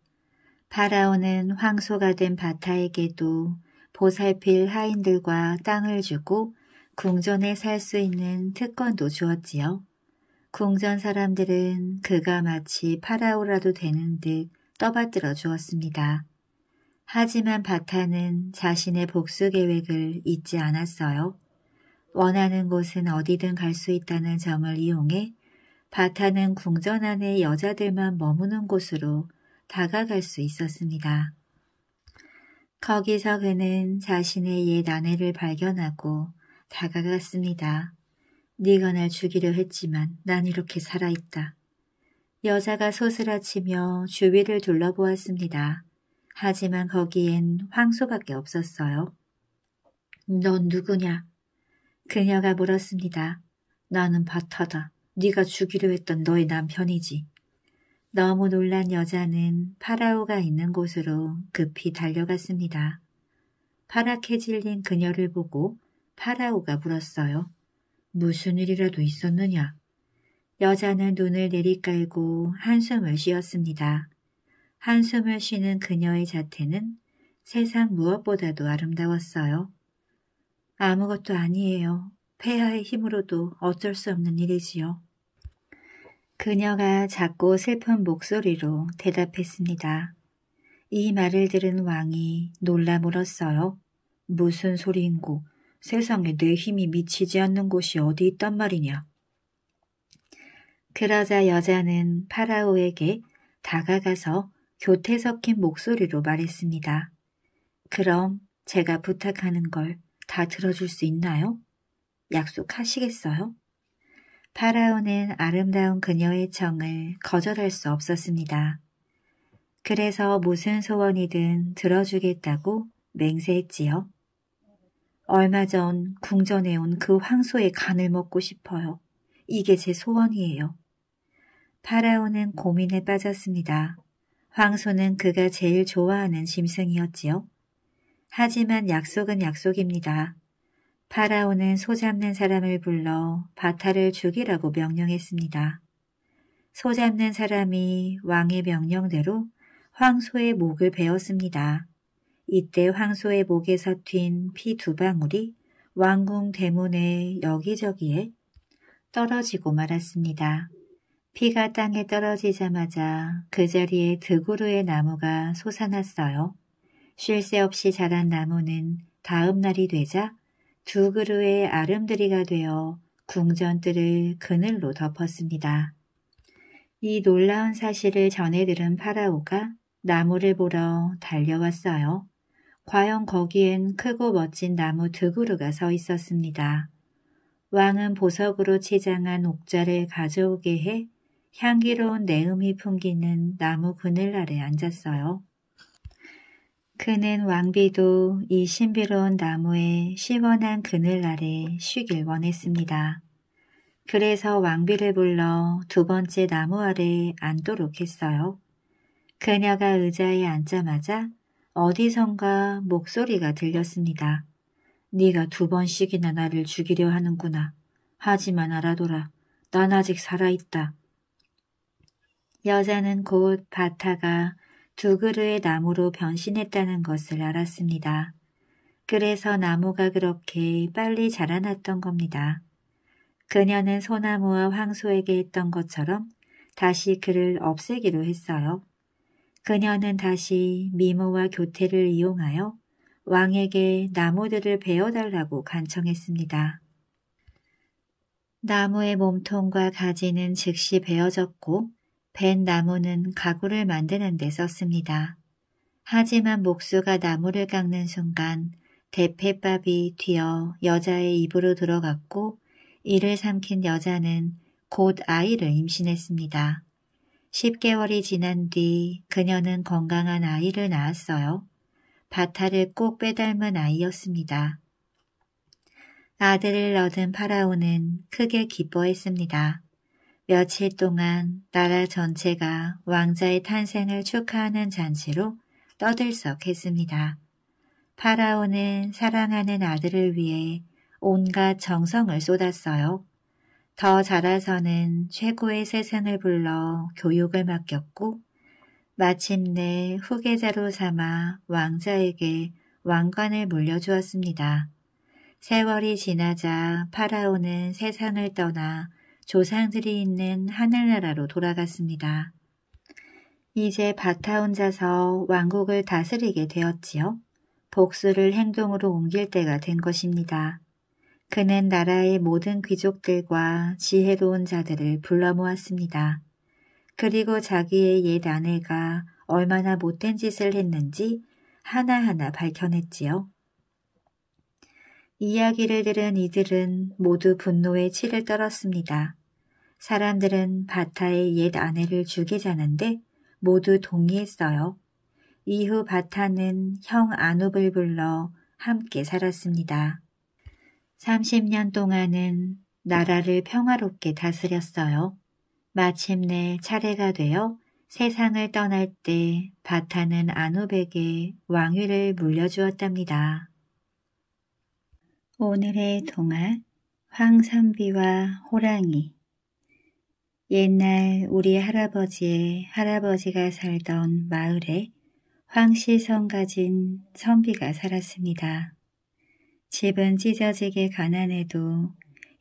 파라오는 황소가 된 바타에게도 보살필 하인들과 땅을 주고 궁전에 살 수 있는 특권도 주었지요. 궁전 사람들은 그가 마치 파라오라도 되는 듯 떠받들어 주었습니다. 하지만 바타는 자신의 복수 계획을 잊지 않았어요. 원하는 곳은 어디든 갈 수 있다는 점을 이용해 바타는 궁전 안에 여자들만 머무는 곳으로 다가갈 수 있었습니다. 거기서 그는 자신의 옛 아내를 발견하고 다가갔습니다. 네가 날 죽이려 했지만 난 이렇게 살아있다. 여자가 소스라치며 주위를 둘러보았습니다. 하지만 거기엔 황소밖에 없었어요. 넌 누구냐? 그녀가 물었습니다. 나는 바타다. 네가 죽이려 했던 너의 남편이지. 너무 놀란 여자는 파라오가 있는 곳으로 급히 달려갔습니다. 파랗게 질린 그녀를 보고 파라오가 물었어요. 무슨 일이라도 있었느냐? 여자는 눈을 내리깔고 한숨을 쉬었습니다. 한숨을 쉬는 그녀의 자태는 세상 무엇보다도 아름다웠어요. 아무것도 아니에요. 폐하의 힘으로도 어쩔 수 없는 일이지요. 그녀가 작고 슬픈 목소리로 대답했습니다. 이 말을 들은 왕이 놀라 물었어요. 무슨 소리인고? 세상에 내 힘이 미치지 않는 곳이 어디 있단 말이냐? 그러자 여자는 파라오에게 다가가서 교태 섞인 목소리로 말했습니다. 그럼 제가 부탁하는 걸 다 들어줄 수 있나요? 약속하시겠어요? 파라오는 아름다운 그녀의 청을 거절할 수 없었습니다. 그래서 무슨 소원이든 들어주겠다고 맹세했지요. 얼마 전 궁전에 온 그 황소의 간을 먹고 싶어요. 이게 제 소원이에요. 파라오는 고민에 빠졌습니다. 황소는 그가 제일 좋아하는 짐승이었지요. 하지만 약속은 약속입니다. 파라오는 소잡는 사람을 불러 바타를 죽이라고 명령했습니다. 소잡는 사람이 왕의 명령대로 황소의 목을 베었습니다. 이때 황소의 목에서 튄 피 두 방울이 왕궁 대문의 여기저기에 떨어지고 말았습니다. 피가 땅에 떨어지자마자 그 자리에 드구루의 나무가 솟아났어요. 쉴 새 없이 자란 나무는 다음 날이 되자 두 그루의 아름드리가 되어 궁전뜰을 그늘로 덮었습니다. 이 놀라운 사실을 전해 들은 파라오가 나무를 보러 달려왔어요. 과연 거기엔 크고 멋진 나무 두 그루가 서 있었습니다. 왕은 보석으로 치장한 옥자를 가져오게 해 향기로운 내음이 풍기는 나무 그늘 아래 앉았어요. 그는 왕비도 이 신비로운 나무의 시원한 그늘 아래 쉬길 원했습니다. 그래서 왕비를 불러 두 번째 나무 아래 앉도록 했어요. 그녀가 의자에 앉자마자 어디선가 목소리가 들렸습니다. 네가 두 번씩이나 나를 죽이려 하는구나. 하지만 알아둬라. 난 아직 살아있다. 여자는 곧 바타가 두 그루의 나무로 변신했다는 것을 알았습니다. 그래서 나무가 그렇게 빨리 자라났던 겁니다. 그녀는 소나무와 황소에게 했던 것처럼 다시 그를 없애기로 했어요. 그녀는 다시 미모와 교태를 이용하여 왕에게 나무들을 베어달라고 간청했습니다. 나무의 몸통과 가지는 즉시 베어졌고 벤 나무는 가구를 만드는 데 썼습니다. 하지만 목수가 나무를 깎는 순간 대패밥이 튀어 여자의 입으로 들어갔고 이를 삼킨 여자는 곧 아이를 임신했습니다. 십 개월이 지난 뒤 그녀는 건강한 아이를 낳았어요. 바타를 꼭 빼닮은 아이였습니다. 아들을 얻은 파라오는 크게 기뻐했습니다. 며칠 동안 나라 전체가 왕자의 탄생을 축하하는 잔치로 떠들썩했습니다. 파라오는 사랑하는 아들을 위해 온갖 정성을 쏟았어요. 더 자라서는 최고의 스승을 불러 교육을 맡겼고 마침내 후계자로 삼아 왕자에게 왕관을 물려주었습니다. 세월이 지나자 파라오는 세상을 떠나 조상들이 있는 하늘나라로 돌아갔습니다. 이제 바타 혼자서 왕국을 다스리게 되었지요. 복수를 행동으로 옮길 때가 된 것입니다. 그는 나라의 모든 귀족들과 지혜로운 자들을 불러 모았습니다. 그리고 자기의 옛 아내가 얼마나 못된 짓을 했는지 하나하나 밝혀냈지요. 이야기를 들은 이들은 모두 분노에 치를 떨었습니다. 사람들은 바타의 옛 아내를 죽이자는데 모두 동의했어요. 이후 바타는 형 아눕을 불러 함께 살았습니다. 삼십 년 동안은 나라를 평화롭게 다스렸어요. 마침내 차례가 되어 세상을 떠날 때 바타는 아눕에게 왕위를 물려주었답니다. 오늘의 동화, 황선비와 호랑이. 옛날 우리 할아버지의 할아버지가 살던 마을에 황씨성 가진 선비가 살았습니다. 집은 찢어지게 가난해도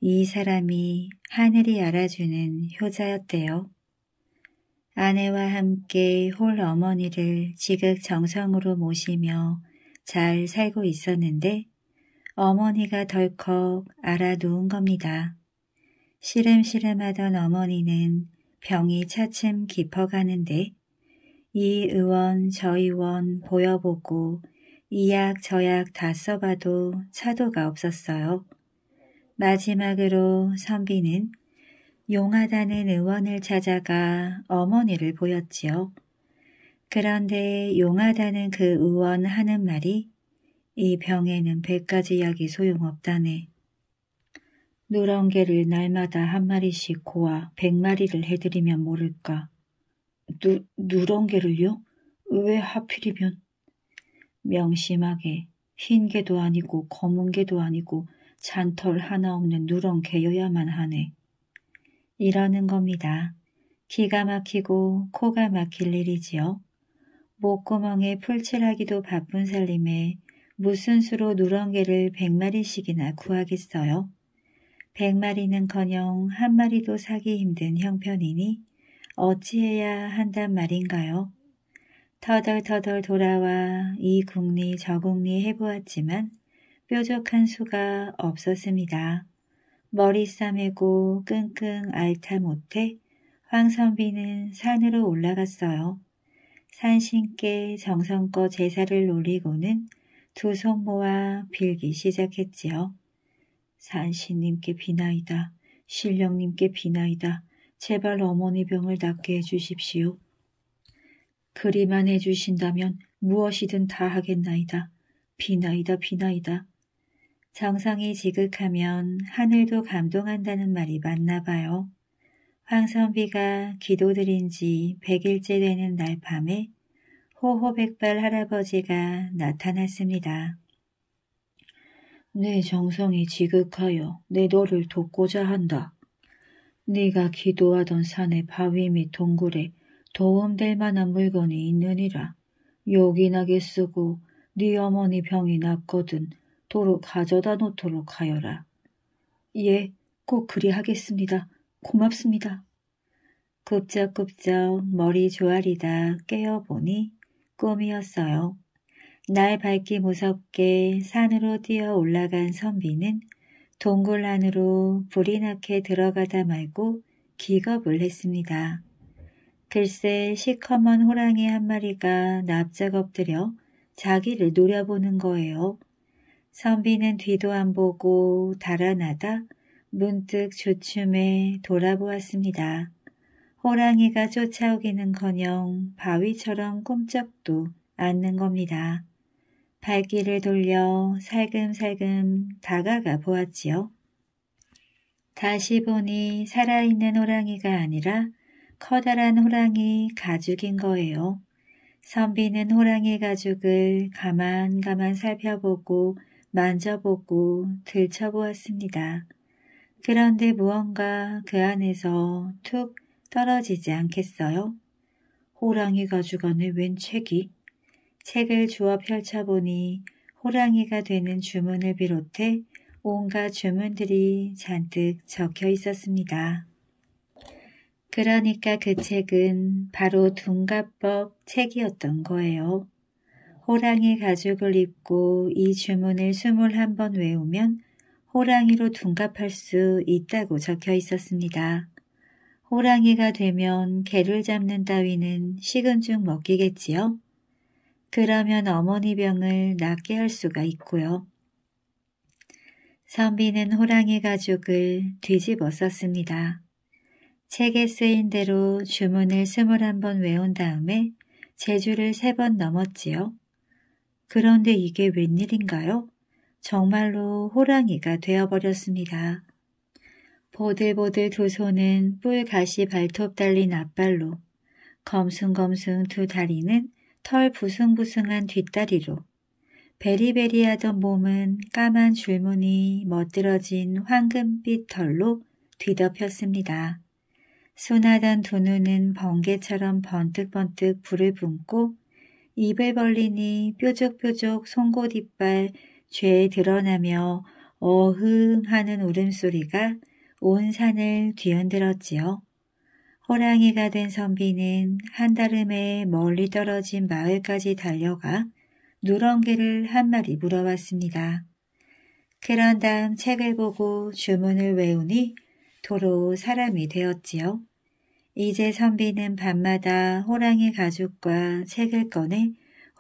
이 사람이 하늘이 알아주는 효자였대요. 아내와 함께 홀 어머니를 지극정성으로 모시며 잘 살고 있었는데 어머니가 덜컥 알아 누운 겁니다. 시름시름하던 어머니는 병이 차츰 깊어가는데 이 의원 저 의원 보여보고 이 약 저 약 다 써봐도 차도가 없었어요. 마지막으로 선비는 용하다는 의원을 찾아가 어머니를 보였지요. 그런데 용하다는 그 의원 하는 말이 이 병에는 백가지 약이 소용없다네. 누렁개를 날마다 한 마리씩 고아 백 마리를 해드리면 모를까. 누, 누렁개를요? 왜 하필이면? 명심하게 흰 개도 아니고 검은 개도 아니고 잔털 하나 없는 누렁개여야만 하네. 이러는 겁니다. 기가 막히고 코가 막힐 일이지요. 목구멍에 풀칠하기도 바쁜 살림에 무슨 수로 누렁개를 백 마리씩이나 구하겠어요. 백 마리는커녕 한 마리도 사기 힘든 형편이니 어찌해야 한단 말인가요? 터덜터덜 돌아와 이 궁리 저 궁리 해보았지만 뾰족한 수가 없었습니다. 머리 싸매고 끙끙 앓다 못해 황선비는 산으로 올라갔어요. 산신께 정성껏 제사를 올리고는 두 손 모아 빌기 시작했지요. 산신님께 비나이다. 신령님께 비나이다. 제발 어머니 병을 낫게 해주십시오. 그리만 해주신다면 무엇이든 다 하겠나이다. 비나이다 비나이다. 정성이 지극하면 하늘도 감동한다는 말이 맞나 봐요. 황선비가 기도드린 지 백 일째 되는 날 밤에 호호백발 할아버지가 나타났습니다. 내 정성이 지극하여 내 너를 돕고자 한다. 네가 기도하던 산의 바위 및 동굴에 도움될 만한 물건이 있느니라. 요긴하게 쓰고 네 어머니 병이 낫거든 도로 가져다 놓도록 하여라. 예, 꼭 그리 하겠습니다. 고맙습니다. 굽적굽적 머리 조아리다 깨어보니 꿈이었어요. 날 밝기 무섭게 산으로 뛰어 올라간 선비는 동굴 안으로 불이 나게 들어가다 말고 기겁을 했습니다. 글쎄 시커먼 호랑이 한 마리가 납작 엎드려 자기를 노려보는 거예요. 선비는 뒤도 안 보고 달아나다 문득 주춤해 돌아보았습니다. 호랑이가 쫓아오기는커녕 바위처럼 꼼짝도 않는 겁니다. 발길을 돌려 살금살금 다가가 보았지요. 다시 보니 살아있는 호랑이가 아니라 커다란 호랑이 가죽인 거예요. 선비는 호랑이 가죽을 가만가만 살펴보고 만져보고 들춰보았습니다. 그런데 무언가 그 안에서 툭 떨어지지 않겠어요? 호랑이 가죽 안에 웬 책이? 책을 주워 펼쳐보니 호랑이가 되는 주문을 비롯해 온갖 주문들이 잔뜩 적혀 있었습니다. 그러니까 그 책은 바로 둔갑법 책이었던 거예요. 호랑이 가죽을 입고 이 주문을 스물한 번 외우면 호랑이로 둔갑할 수 있다고 적혀 있었습니다. 호랑이가 되면 개를 잡는 따위는 식은 죽 먹기겠지요? 그러면 어머니 병을 낫게 할 수가 있고요. 선비는 호랑이 가죽을 뒤집어 썼습니다. 책에 쓰인 대로 주문을 스물한 번 외운 다음에 제주를 세 번 넘었지요. 그런데 이게 웬일인가요? 정말로 호랑이가 되어버렸습니다. 보들보들 두 손은 뿔가시 발톱 달린 앞발로, 검숭검숭 두 다리는 털 부숭부숭한 뒷다리로, 베리베리하던 몸은 까만 줄무늬 멋들어진 황금빛 털로 뒤덮였습니다. 순하던 두 눈은 번개처럼 번뜩번뜩 불을 뿜고, 입을 벌리니 뾰족뾰족 송곳 이빨 죄에 드러나며 어흥 하는 울음소리가 온 산을 뒤흔들었지요. 호랑이가 된 선비는 한달음에 멀리 떨어진 마을까지 달려가 누렁개를 한 마리 물어왔습니다. 그런 다음 책을 보고 주문을 외우니 도로 사람이 되었지요. 이제 선비는 밤마다 호랑이 가죽과 책을 꺼내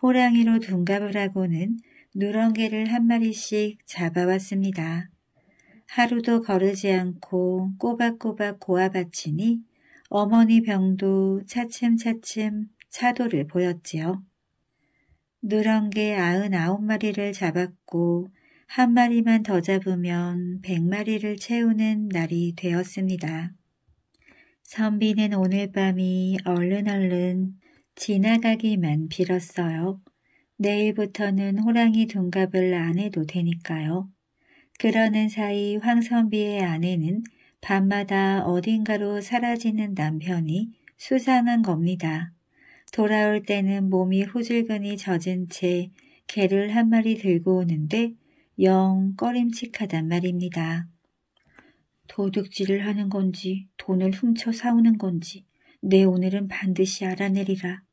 호랑이로 둔갑을 하고는 누렁개를 한 마리씩 잡아왔습니다. 하루도 거르지 않고 꼬박꼬박 고아바치니 어머니 병도 차츰차츰 차도를 보였지요. 누렁개 아흔아홉 마리를 잡았고 한 마리만 더 잡으면 백 마리를 채우는 날이 되었습니다. 선비는 오늘 밤이 얼른 얼른 지나가기만 빌었어요. 내일부터는 호랑이 둔갑을 안 해도 되니까요. 그러는 사이 황선비의 아내는 밤마다 어딘가로 사라지는 남편이 수상한 겁니다. 돌아올 때는 몸이 후줄근히 젖은 채 개를 한 마리 들고 오는데 영 꺼림칙하단 말입니다. 도둑질을 하는 건지 돈을 훔쳐 사오는 건지 내 오늘은 반드시 알아내리라.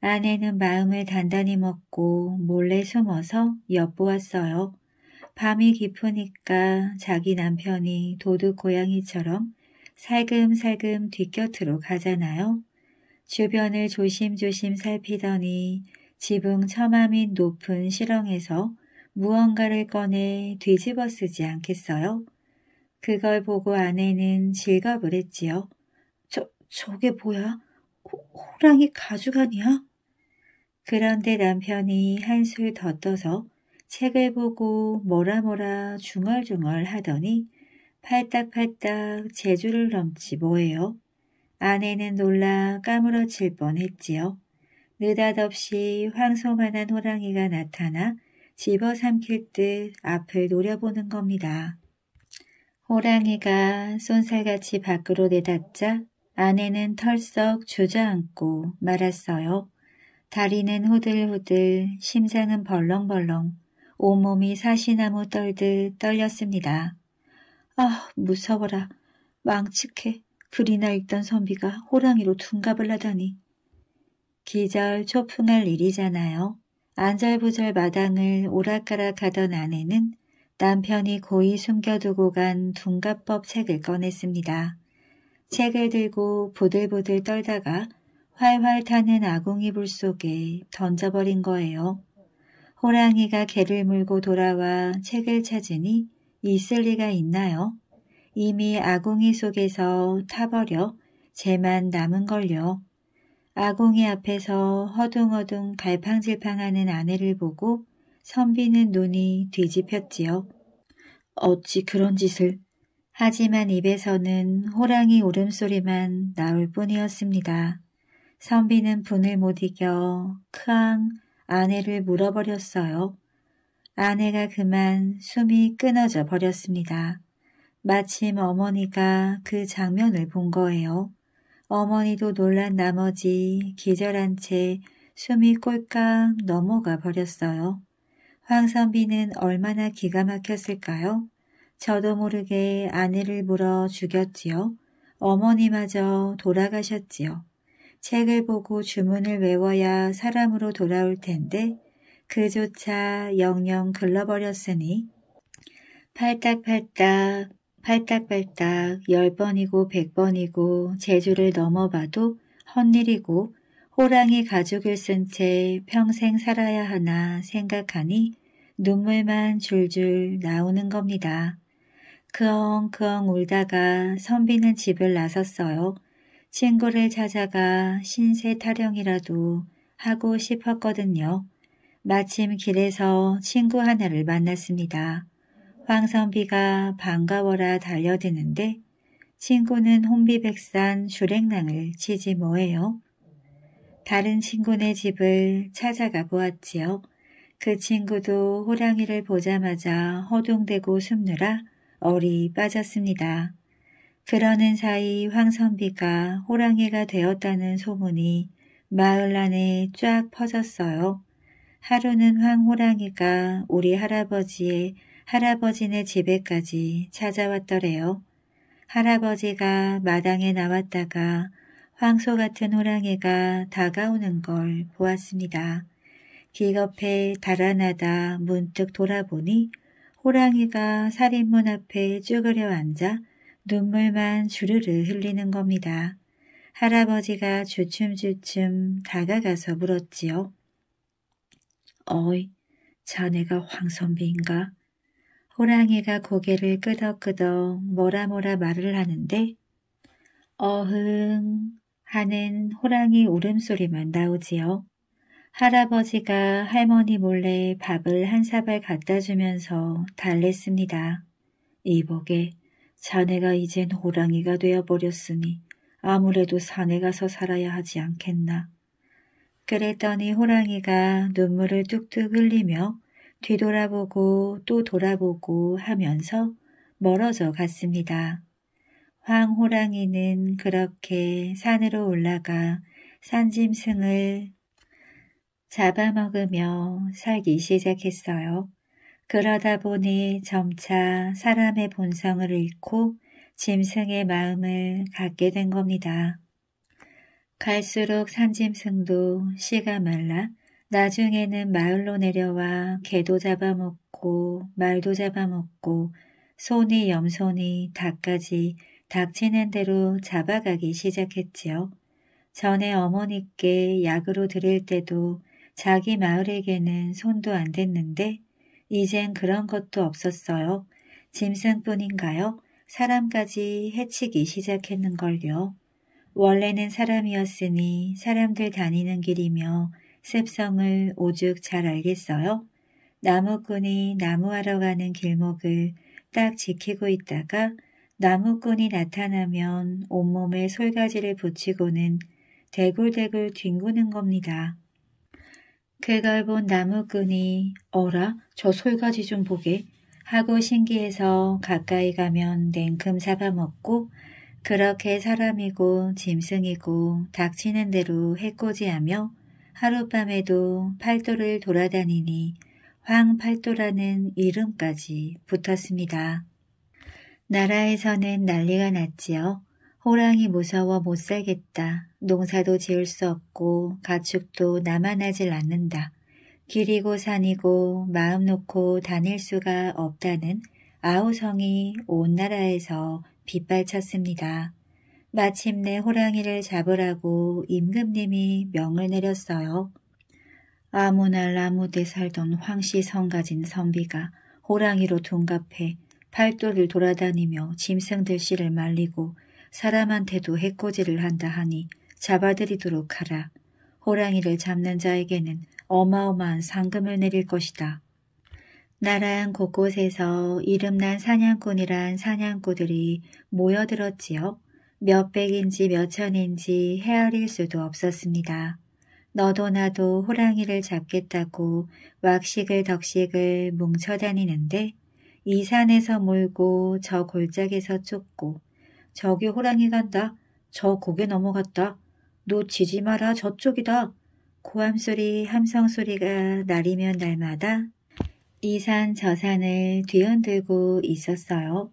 아내는 마음을 단단히 먹고 몰래 숨어서 엿보았어요. 밤이 깊으니까 자기 남편이 도둑 고양이처럼 살금살금 뒷곁으로 가잖아요. 주변을 조심조심 살피더니 지붕 처마 및 높은 실렁에서 무언가를 꺼내 뒤집어 쓰지 않겠어요? 그걸 보고 아내는 질겁을 했지요. 저, 저게 뭐야? 호, 호랑이 가죽 아니야? 그런데 남편이 한술 더 떠서 책을 보고 뭐라뭐라 중얼중얼 하더니 팔딱팔딱 제주를 넘지 뭐예요. 아내는 놀라 까무러칠 뻔했지요. 느닷없이 황소만한 호랑이가 나타나 집어삼킬 듯 앞을 노려보는 겁니다. 호랑이가 쏜살같이 밖으로 내닫자 아내는 털썩 주저앉고 말았어요. 다리는 후들후들, 심장은 벌렁벌렁, 온몸이 사시나무 떨듯 떨렸습니다. 아, 무서워라. 망측해. 글이나 읽던 선비가 호랑이로 둔갑을 하다니. 기절 초풍할 일이잖아요. 안절부절 마당을 오락가락 하던 아내는 남편이 고이 숨겨두고 간 둔갑법 책을 꺼냈습니다. 책을 들고 보들보들 떨다가 활활 타는 아궁이 불 속에 던져버린 거예요. 호랑이가 개를 물고 돌아와 책을 찾으니 있을 리가 있나요? 이미 아궁이 속에서 타버려 재만 남은 걸요. 아궁이 앞에서 허둥허둥 갈팡질팡하는 아내를 보고 선비는 눈이 뒤집혔지요. 어찌 그런 짓을. 하지만 입에서는 호랑이 울음소리만 나올 뿐이었습니다. 선비는 분을 못 이겨 크앙 아내를 물어버렸어요. 아내가 그만 숨이 끊어져 버렸습니다. 마침 어머니가 그 장면을 본 거예요. 어머니도 놀란 나머지 기절한 채 숨이 꼴깍 넘어가 버렸어요. 황선비는 얼마나 기가 막혔을까요? 저도 모르게 아내를 물어 죽였지요. 어머니마저 돌아가셨지요. 책을 보고 주문을 외워야 사람으로 돌아올 텐데 그조차 영영 글러버렸으니 팔딱팔딱 팔딱팔딱 열 번이고 백 번이고 제주를 넘어봐도 헛일이고 호랑이 가죽을 쓴 채 평생 살아야 하나 생각하니 눈물만 줄줄 나오는 겁니다. 크엉크엉 울다가 선비는 집을 나섰어요. 친구를 찾아가 신세 타령이라도 하고 싶었거든요. 마침 길에서 친구 하나를 만났습니다. 황선비가 반가워라 달려드는데 친구는 혼비백산 주랭랑을 치지 뭐예요. 다른 친구네 집을 찾아가 보았지요. 그 친구도 호랑이를 보자마자 허둥대고 숨느라 얼이 빠졌습니다. 그러는 사이 황선비가 호랑이가 되었다는 소문이 마을 안에 쫙 퍼졌어요. 하루는 황호랑이가 우리 할아버지의 할아버지네 집에까지 찾아왔더래요. 할아버지가 마당에 나왔다가 황소 같은 호랑이가 다가오는 걸 보았습니다. 기겁해 달아나다 문득 돌아보니 호랑이가 살인문 앞에 쭈그려 앉아 눈물만 주르르 흘리는 겁니다. 할아버지가 주춤주춤 다가가서 물었지요. 어이, 자네가 황선비인가? 호랑이가 고개를 끄덕끄덕 뭐라뭐라 말을 하는데 어흥 하는 호랑이 울음소리만 나오지요. 할아버지가 할머니 몰래 밥을 한 사발 갖다 주면서 달랬습니다. 이보게, 자네가 이젠 호랑이가 되어버렸으니 아무래도 산에 가서 살아야 하지 않겠나. 그랬더니 호랑이가 눈물을 뚝뚝 흘리며 뒤돌아보고 또 돌아보고 하면서 멀어져 갔습니다. 황호랑이는 그렇게 산으로 올라가 산짐승을 잡아먹으며 살기 시작했어요. 그러다 보니 점차 사람의 본성을 잃고 짐승의 마음을 갖게 된 겁니다. 갈수록 산짐승도 씨가 말라 나중에는 마을로 내려와 개도 잡아먹고 말도 잡아먹고 소니 염소니 닭까지 닥치는 대로 잡아가기 시작했지요. 전에 어머니께 약으로 드릴 때도 자기 마을에게는 손도 안 댔는데 이젠 그런 것도 없었어요. 짐승뿐인가요? 사람까지 해치기 시작했는걸요. 원래는 사람이었으니 사람들 다니는 길이며 습성을 오죽 잘 알겠어요. 나무꾼이 나무하러 가는 길목을 딱 지키고 있다가 나무꾼이 나타나면 온몸에 솔가지를 붙이고는 대굴대굴 뒹구는 겁니다. 그걸 본 나무꾼이 어라 저 솔가지 좀 보게 하고 신기해서 가까이 가면 냉큼 잡아먹고 그렇게 사람이고 짐승이고 닥치는 대로 해코지하며 하룻밤에도 팔도를 돌아다니니 황팔도라는 이름까지 붙었습니다. 나라에서는 난리가 났지요. 호랑이 무서워 못 살겠다. 농사도 지을 수 없고 가축도 남아나질 않는다. 길이고 산이고 마음 놓고 다닐 수가 없다는 아우성이 온 나라에서 빗발쳤습니다. 마침내 호랑이를 잡으라고 임금님이 명을 내렸어요. 아무날 아무데 살던 황씨 성가진 선비가 호랑이로 둔갑해 팔도를 돌아다니며 짐승들 씨를 말리고 사람한테도 해코지를 한다 하니 잡아들이도록 하라. 호랑이를 잡는 자에게는 어마어마한 상금을 내릴 것이다. 나란 곳곳에서 이름난 사냥꾼이란 사냥꾼들이 모여들었지요. 몇백인지 몇천인지 헤아릴 수도 없었습니다. 너도 나도 호랑이를 잡겠다고 왁식을 덕식을 뭉쳐다니는데 이 산에서 몰고 저 골짜기에서 쫓고 저기 호랑이 간다. 저 고개 넘어갔다. 놓치지 마라. 저쪽이다. 고함소리 함성소리가 날이면 날마다 이 산 저 산을 뒤흔들고 있었어요.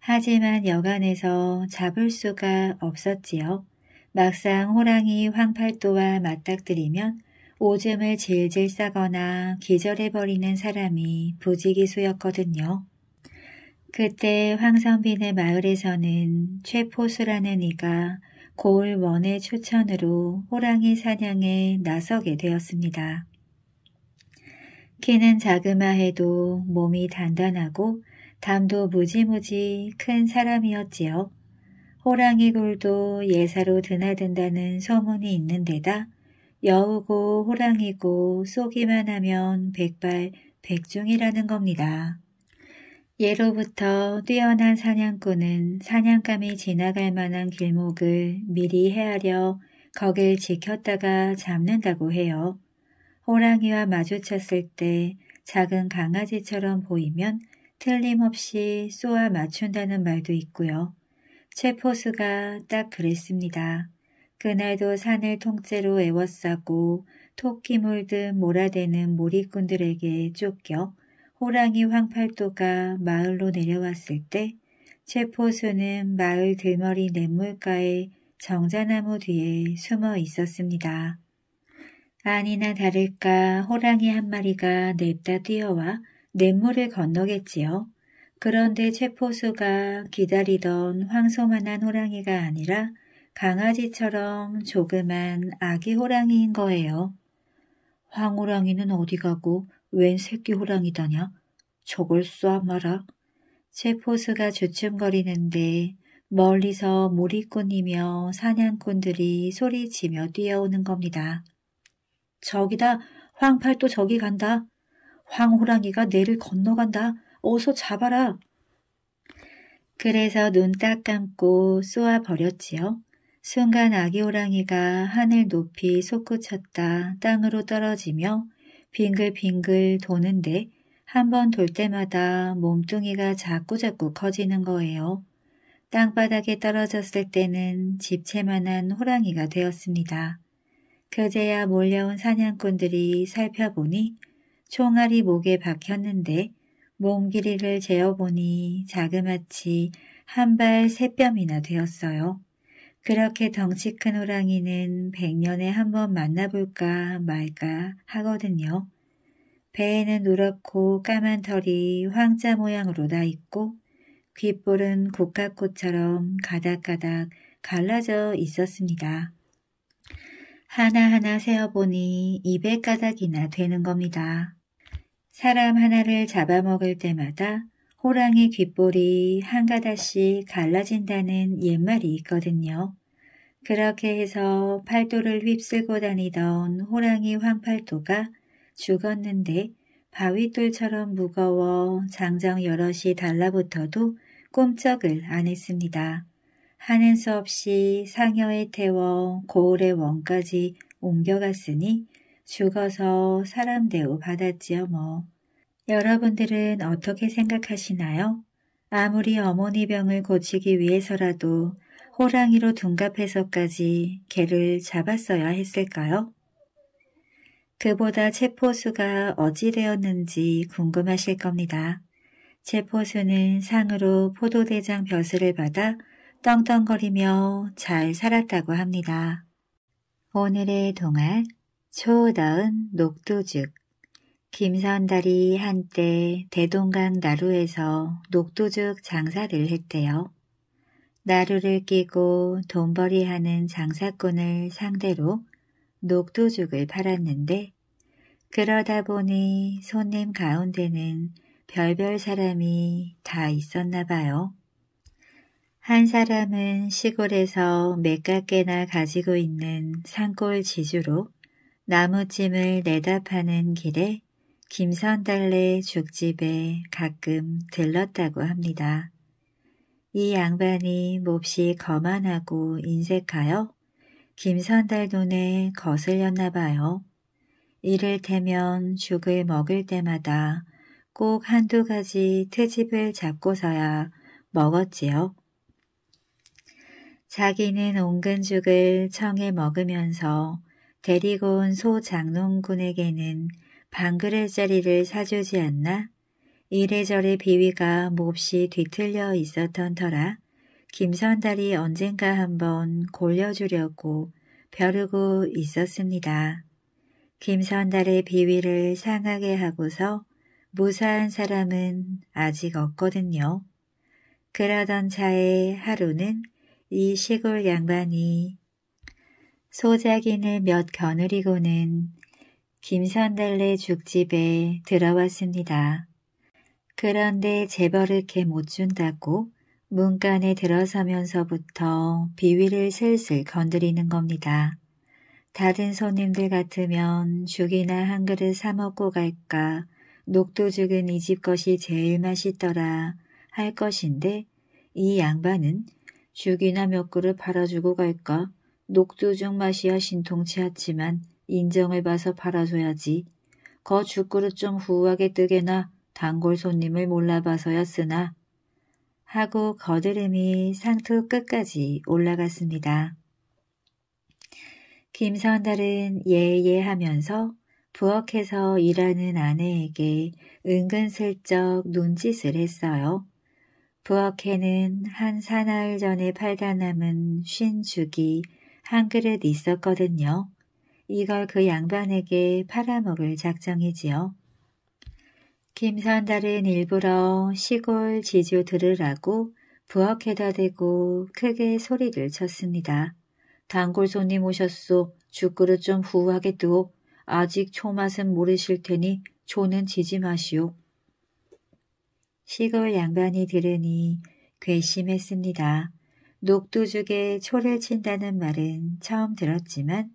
하지만 여간에서 잡을 수가 없었지요. 막상 호랑이 황팔도와 맞닥뜨리면 오줌을 질질 싸거나 기절해버리는 사람이 부지기수였거든요. 그때 황선비네 마을에서는 최포수라는 이가 고을원의 추천으로 호랑이 사냥에 나서게 되었습니다. 키는 자그마해도 몸이 단단하고 담도 무지무지 큰 사람이었지요. 호랑이 굴도 예사로 드나든다는 소문이 있는데다 여우고 호랑이고 쏘기만 하면 백발 백중이라는 겁니다. 예로부터 뛰어난 사냥꾼은 사냥감이 지나갈 만한 길목을 미리 헤아려 거길 지켰다가 잡는다고 해요. 호랑이와 마주쳤을 때 작은 강아지처럼 보이면 틀림없이 쏘아 맞춘다는 말도 있고요. 최포수가 딱 그랬습니다. 그날도 산을 통째로 에워싸고 토끼 물듯 몰아대는 몰입꾼들에게 쫓겨 호랑이 황팔도가 마을로 내려왔을 때 최포수는 마을 들머리 냇물가에 정자나무 뒤에 숨어 있었습니다. 아니나 다를까 호랑이 한 마리가 냅다 뛰어와 냇물을 건너겠지요. 그런데 최포수가 기다리던 황소만한 호랑이가 아니라 강아지처럼 조그만 아기 호랑이인 거예요. 황호랑이는 어디 가고 웬 새끼 호랑이다냐? 저걸 쏴 마라. 최포수가 주춤거리는데 멀리서 몰입꾼이며 사냥꾼들이 소리치며 뛰어오는 겁니다. 저기다! 황팔도 저기 간다! 황호랑이가 내를 건너간다! 어서 잡아라! 그래서 눈 딱 감고 쏘아버렸지요. 순간 아기 호랑이가 하늘 높이 솟구쳤다 땅으로 떨어지며 빙글빙글 도는데 한 번 돌 때마다 몸뚱이가 자꾸자꾸 커지는 거예요. 땅바닥에 떨어졌을 때는 집채만한 호랑이가 되었습니다. 그제야 몰려온 사냥꾼들이 살펴보니 총알이 목에 박혔는데 몸 길이를 재어보니 자그마치 한 발 세 뼘이나 되었어요. 그렇게 덩치 큰 호랑이는 백년에 한 번 만나볼까 말까 하거든요. 배에는 누렇고 까만 털이 황자 모양으로 나 있고 귓볼은 국화꽃처럼 가닥가닥 갈라져 있었습니다. 하나하나 세어보니 이백 가닥이나 되는 겁니다. 사람 하나를 잡아먹을 때마다 호랑이 귓볼이 한 가닥씩 갈라진다는 옛말이 있거든요. 그렇게 해서 팔도를 휩쓸고 다니던 호랑이 황팔도가 죽었는데 바위돌처럼 무거워 장정 여럿이 달라붙어도 꼼짝을 안 했습니다. 하는 수 없이 상여에 태워 고을의 원까지 옮겨갔으니 죽어서 사람 대우 받았지요 뭐. 여러분들은 어떻게 생각하시나요? 아무리 어머니 병을 고치기 위해서라도 호랑이로 둔갑해서까지 개를 잡았어야 했을까요? 그보다 최포수가 어찌 되었는지 궁금하실 겁니다. 최포수는 상으로 포도대장 벼슬을 받아 떵떵거리며 잘 살았다고 합니다. 오늘의 동안 초다은 녹두죽. 김선달이 한때 대동강 나루에서 녹두죽 장사를 했대요. 나루를 끼고 돈벌이하는 장사꾼을 상대로 녹두죽을 팔았는데 그러다 보니 손님 가운데는 별별 사람이 다 있었나 봐요. 한 사람은 시골에서 몇갓개나 가지고 있는 산골 지주로 나무찜을 내다 파는 길에 김선달네 죽집에 가끔 들렀다고 합니다. 이 양반이 몹시 거만하고 인색하여 김선달 눈에 거슬렸나 봐요. 이를테면 죽을 먹을 때마다 꼭 한두 가지 트집을 잡고서야 먹었지요. 자기는 옹근 죽을 청해 먹으면서 데리고 온 소 장농군에게는 반그릇짜리를 사주지 않나 이래저래 비위가 몹시 뒤틀려 있었던 터라 김선달이 언젠가 한번 골려주려고 벼르고 있었습니다. 김선달의 비위를 상하게 하고서 무사한 사람은 아직 없거든요. 그러던 차에 하루는 이 시골 양반이 소작인을 몇 겨누리고는 김선달네 죽집에 들어왔습니다. 그런데 재벌을 개 못 준다고 문간에 들어서면서부터 비위를 슬슬 건드리는 겁니다. 다른 손님들 같으면 죽이나 한 그릇 사 먹고 갈까, 녹두 죽은 이 집 것이 제일 맛있더라 할 것인데 이 양반은 죽이나 몇 그릇 팔아주고 갈까, 녹두죽 맛이야 신통치 않지만 인정을 봐서 팔아줘야지. 거 죽그릇 좀 후하게 뜨게나 단골 손님을 몰라봐서야 쓰나 하고 거드름이 상투 끝까지 올라갔습니다. 김선달은 예예 하면서 부엌에서 일하는 아내에게 은근슬쩍 눈짓을 했어요. 부엌에는 한 사나흘 전에 팔다 남은 쉰 죽이 한 그릇 있었거든요. 이걸 그 양반에게 팔아먹을 작정이지요. 김선달은 일부러 시골 지조 들으라고 부엌에다 대고 크게 소리를 쳤습니다. 단골 손님 오셨소. 죽그릇 좀 후하게 뜨오. 아직 초맛은 모르실 테니 초는 지지 마시오. 시골 양반이 들으니 괘씸했습니다. 녹두죽에 초를 친다는 말은 처음 들었지만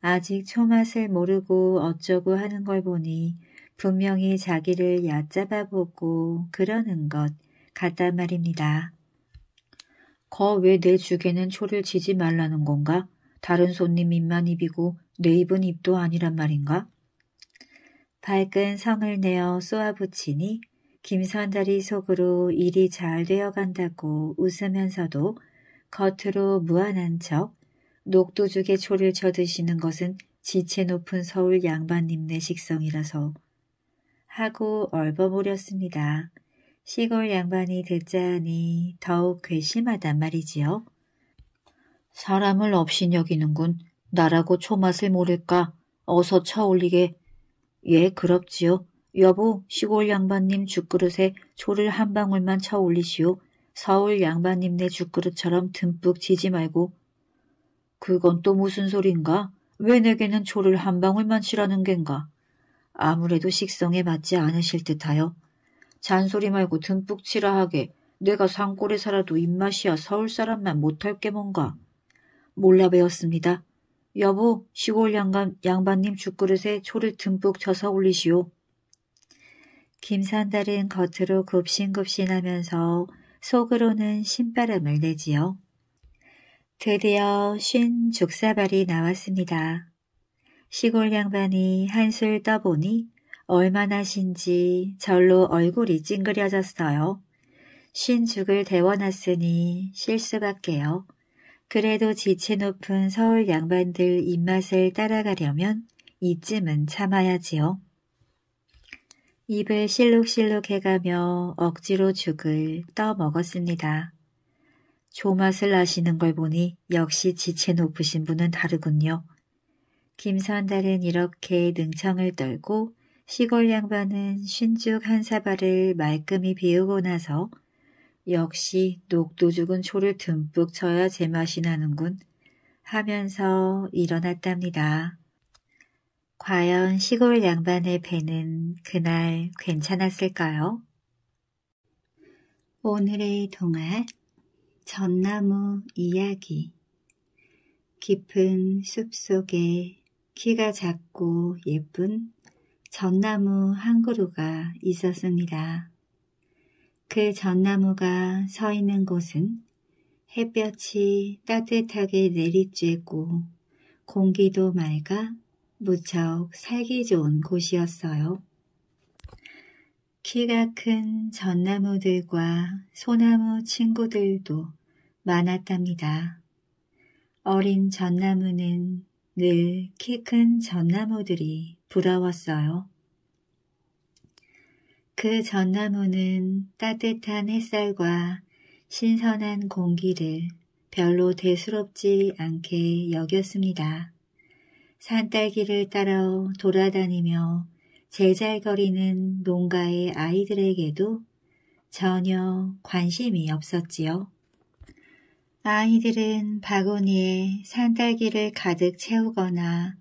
아직 초맛을 모르고 어쩌고 하는 걸 보니 분명히 자기를 얕잡아보고 그러는 것 같단 말입니다. 거 왜 내 죽에는 초를 지지 말라는 건가? 다른 손님 입만 입이고 내 입은 입도 아니란 말인가? 발끈 성을 내어 쏘아붙이니 김선달이 속으로 일이 잘 되어간다고 웃으면서도 겉으로 무안한 척 녹두죽에 초를 쳐드시는 것은 지체 높은 서울 양반님네 식성이라서 하고 얼버무렸습니다. 시골 양반이 듣자 하니 더욱 괘씸하단 말이지요. 사람을 없인 여기는군. 나라고 초맛을 모를까. 어서 쳐올리게. 예, 그럽지요. 여보, 시골 양반님 죽그릇에 초를 한 방울만 쳐올리시오. 서울 양반님네 죽그릇처럼 듬뿍 지지 말고. 그건 또 무슨 소린가? 왜 내게는 초를 한 방울만 치라는 겐가? 아무래도 식성에 맞지 않으실 듯하여. 잔소리 말고 듬뿍 치라 하게. 내가 산골에 살아도 입맛이야 서울 사람만 못할 게 뭔가. 몰라 배웠습니다. 여보, 시골 양반, 양반님 죽그릇에 초를 듬뿍 쳐서 올리시오. 김선달은 겉으로 굽신굽신하면서 속으로는 신바람을 내지요. 드디어 쉰 죽사발이 나왔습니다. 시골 양반이 한술 떠보니 얼마나 신지 절로 얼굴이 찡그려졌어요. 쉰 죽을 데워놨으니 쉴 수밖에요. 그래도 지체 높은 서울 양반들 입맛을 따라가려면 이쯤은 참아야지요. 입을 실룩실룩 해가며 억지로 죽을 떠먹었습니다. 조맛을 아시는 걸 보니 역시 지체 높으신 분은 다르군요. 김선달은 이렇게 능청을 떨고 시골 양반은 쉰죽 한 사발을 말끔히 비우고 나서 역시 녹두죽은 초를 듬뿍 쳐야 제맛이 나는군 하면서 일어났답니다. 과연 시골 양반의 배는 그날 괜찮았을까요? 오늘의 동화, 전나무 이야기. 깊은 숲속에 키가 작고 예쁜 전나무 한 그루가 있었습니다. 그 전나무가 서 있는 곳은 햇볕이 따뜻하게 내리쬐고 공기도 맑아 무척 살기 좋은 곳이었어요. 키가 큰 전나무들과 소나무 친구들도 많았답니다. 어린 전나무는 늘 키 큰 전나무들이 부러웠어요. 그 전나무는 따뜻한 햇살과 신선한 공기를 별로 대수롭지 않게 여겼습니다. 산딸기를 따러 돌아다니며 재잘거리는 농가의 아이들에게도 전혀 관심이 없었지요. 아이들은 바구니에 산딸기를 가득 채우거나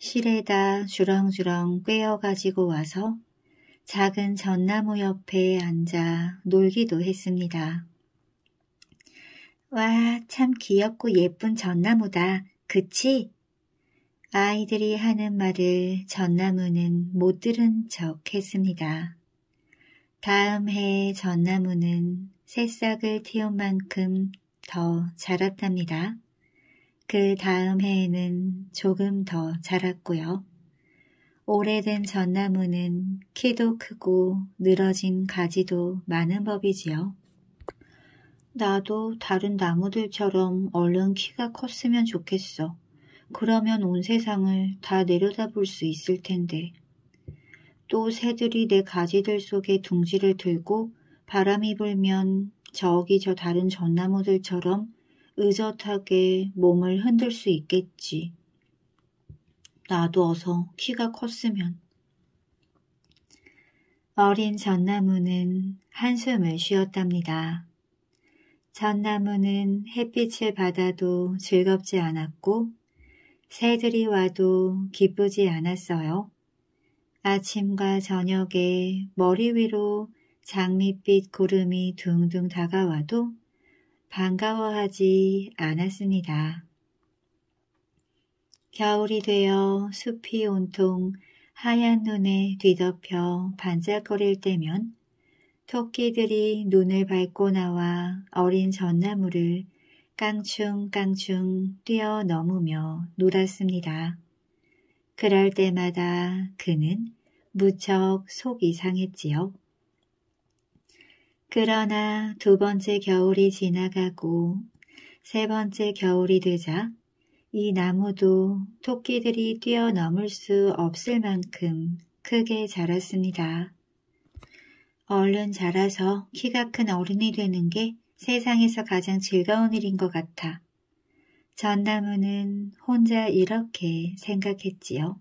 실에다 주렁주렁 꿰어 가지고 와서 작은 전나무 옆에 앉아 놀기도 했습니다. 와, 참 귀엽고 예쁜 전나무다. 그치? 아이들이 하는 말을 전나무는 못 들은 척 했습니다. 다음 해에 전나무는 새싹을 틔운 만큼 더 자랐답니다. 그 다음 해에는 조금 더 자랐고요. 오래된 전나무는 키도 크고 늘어진 가지도 많은 법이지요. 나도 다른 나무들처럼 얼른 키가 컸으면 좋겠어. 그러면 온 세상을 다 내려다볼 수 있을 텐데. 또 새들이 내 가지들 속에 둥지를 들고 바람이 불면 저기 저 다른 전나무들처럼 의젓하게 몸을 흔들 수 있겠지. 나도 어서 키가 컸으면. 어린 전나무는 한숨을 쉬었답니다. 전나무는 햇빛을 받아도 즐겁지 않았고 새들이 와도 기쁘지 않았어요. 아침과 저녁에 머리 위로 장밋빛 구름이 둥둥 다가와도 반가워하지 않았습니다. 겨울이 되어 숲이 온통 하얀 눈에 뒤덮여 반짝거릴 때면 토끼들이 눈을 밟고 나와 어린 전나무를 깡충깡충 뛰어넘으며 놀았습니다. 그럴 때마다 그는 무척 속이 상했지요. 그러나 두 번째 겨울이 지나가고 세 번째 겨울이 되자 이 나무도 토끼들이 뛰어넘을 수 없을 만큼 크게 자랐습니다. 얼른 자라서 키가 큰 어른이 되는 게 세상에서 가장 즐거운 일인 것 같아. 전나무는 혼자 이렇게 생각했지요.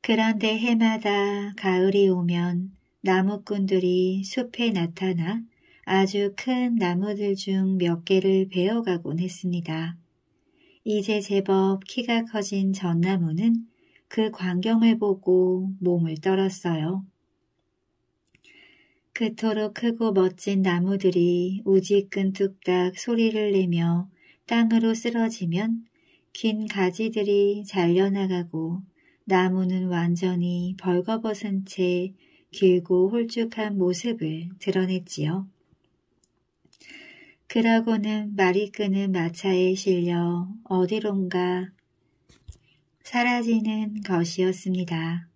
그런데 해마다 가을이 오면 나무꾼들이 숲에 나타나 아주 큰 나무들 중 몇 개를 베어가곤 했습니다. 이제 제법 키가 커진 전나무는 그 광경을 보고 몸을 떨었어요. 그토록 크고 멋진 나무들이 우지끈 뚝딱 소리를 내며 땅으로 쓰러지면 긴 가지들이 잘려나가고 나무는 완전히 벌거벗은 채 길고 홀쭉한 모습을 드러냈지요. 그러고는 말이 끄는 마차에 실려 어디론가 사라지는 것이었습니다.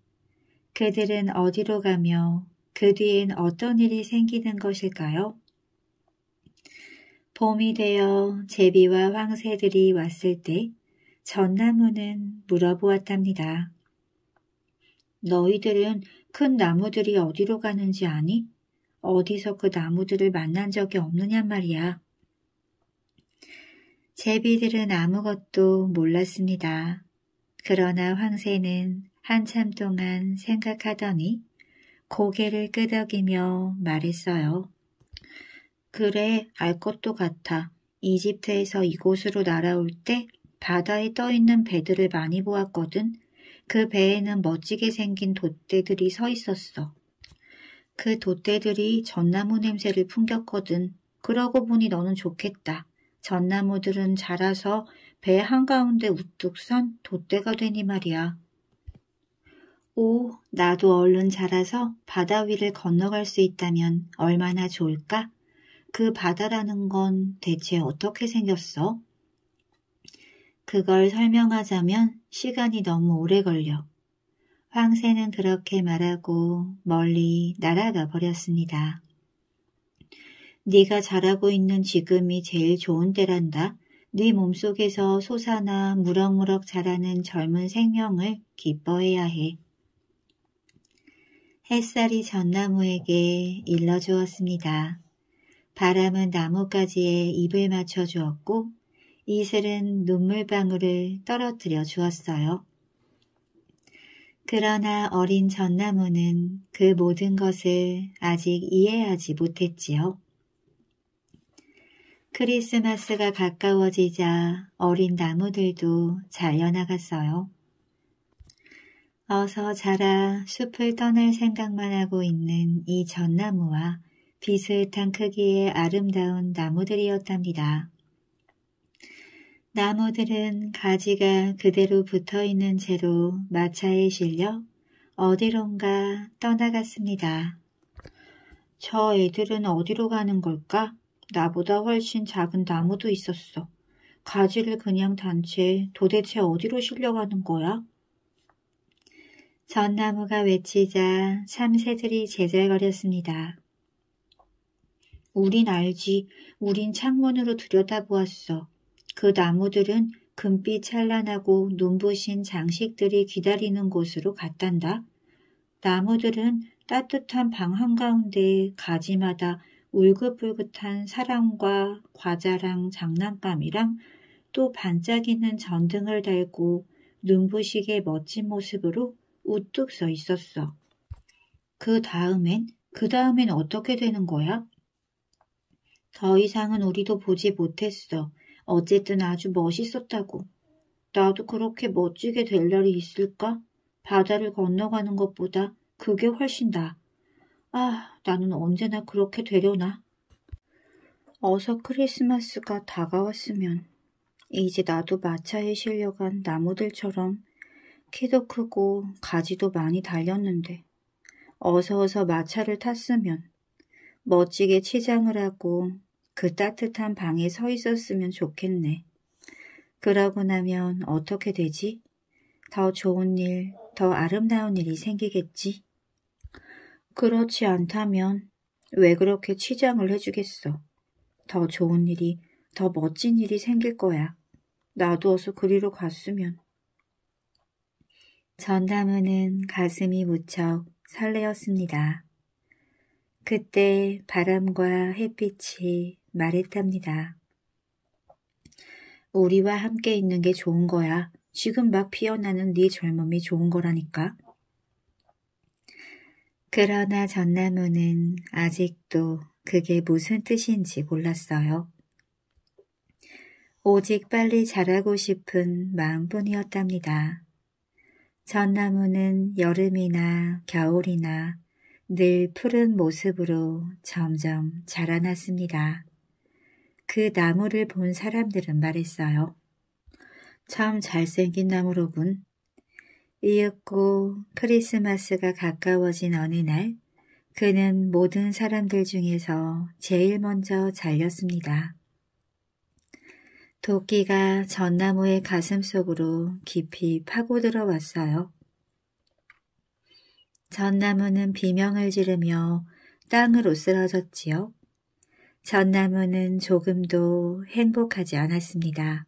그들은 어디로 가며 그 뒤엔 어떤 일이 생기는 것일까요? 봄이 되어 제비와 황새들이 왔을 때 전나무는 물어보았답니다. 너희들은 큰 나무들이 어디로 가는지 아니? 어디서 그 나무들을 만난 적이 없느냔 말이야. 제비들은 아무것도 몰랐습니다. 그러나 황새는 한참 동안 생각하더니 고개를 끄덕이며 말했어요. 그래, 알 것도 같아. 이집트에서 이곳으로 날아올 때 바다에 떠있는 배들을 많이 보았거든. 그 배에는 멋지게 생긴 돛대들이 서 있었어. 그 돛대들이 전나무 냄새를 풍겼거든. 그러고 보니 너는 좋겠다. 전나무들은 자라서 배 한가운데 우뚝 선 돛대가 되니 말이야. 오, 나도 얼른 자라서 바다 위를 건너갈 수 있다면 얼마나 좋을까? 그 바다라는 건 대체 어떻게 생겼어? 그걸 설명하자면 시간이 너무 오래 걸려. 황새는 그렇게 말하고 멀리 날아가 버렸습니다. 네가 자라고 있는 지금이 제일 좋은 때란다. 네 몸속에서 솟아나 무럭무럭 자라는 젊은 생명을 기뻐해야 해. 햇살이 전나무에게 일러주었습니다. 바람은 나뭇가지에 입을 맞춰 주었고 이슬은 눈물방울을 떨어뜨려 주었어요. 그러나 어린 전나무는 그 모든 것을 아직 이해하지 못했지요. 크리스마스가 가까워지자 어린 나무들도 잘려나갔어요. 어서 자라 숲을 떠날 생각만 하고 있는 이 전나무와 비슷한 크기의 아름다운 나무들이었답니다. 나무들은 가지가 그대로 붙어있는 채로 마차에 실려 어디론가 떠나갔습니다. 저 애들은 어디로 가는 걸까? 나보다 훨씬 작은 나무도 있었어. 가지를 그냥 단 채 도대체 어디로 실려가는 거야? 전나무가 외치자 참새들이 제잘거렸습니다. 우린 알지. 우린 창문으로 들여다보았어. 그 나무들은 금빛 찬란하고 눈부신 장식들이 기다리는 곳으로 갔단다. 나무들은 따뜻한 방 한가운데 가지마다 울긋불긋한 사랑과 과자랑 장난감이랑 또 반짝이는 전등을 달고 눈부시게 멋진 모습으로 우뚝 서 있었어. 그 다음엔? 그 다음엔 어떻게 되는 거야? 더 이상은 우리도 보지 못했어. 어쨌든 아주 멋있었다고. 나도 그렇게 멋지게 될 날이 있을까? 바다를 건너가는 것보다 그게 훨씬 나아. 아, 나는 언제나 그렇게 되려나? 어서 크리스마스가 다가왔으면. 이제 나도 마차에 실려간 나무들처럼 키도 크고 가지도 많이 달렸는데 어서 어서 마차를 탔으면, 멋지게 치장을 하고 그 따뜻한 방에 서 있었으면 좋겠네. 그러고 나면 어떻게 되지? 더 좋은 일, 더 아름다운 일이 생기겠지? 그렇지 않다면 왜 그렇게 치장을 해주겠어. 더 좋은 일이, 더 멋진 일이 생길 거야. 나도 어서 그리로 갔으면. 전나무는 가슴이 무척 설레었습니다. 그때 바람과 햇빛이 말했답니다. 우리와 함께 있는 게 좋은 거야. 지금 막 피어나는 네 젊음이 좋은 거라니까. 그러나 전나무는 아직도 그게 무슨 뜻인지 몰랐어요. 오직 빨리 자라고 싶은 마음뿐이었답니다. 전나무는 여름이나 겨울이나 늘 푸른 모습으로 점점 자라났습니다. 그 나무를 본 사람들은 말했어요. 참 잘생긴 나무로군. 이윽고 크리스마스가 가까워진 어느 날, 그는 모든 사람들 중에서 제일 먼저 잘렸습니다. 도끼가 전나무의 가슴 속으로 깊이 파고들어왔어요. 전나무는 비명을 지르며 땅으로 쓰러졌지요. 전나무는 조금도 행복하지 않았습니다.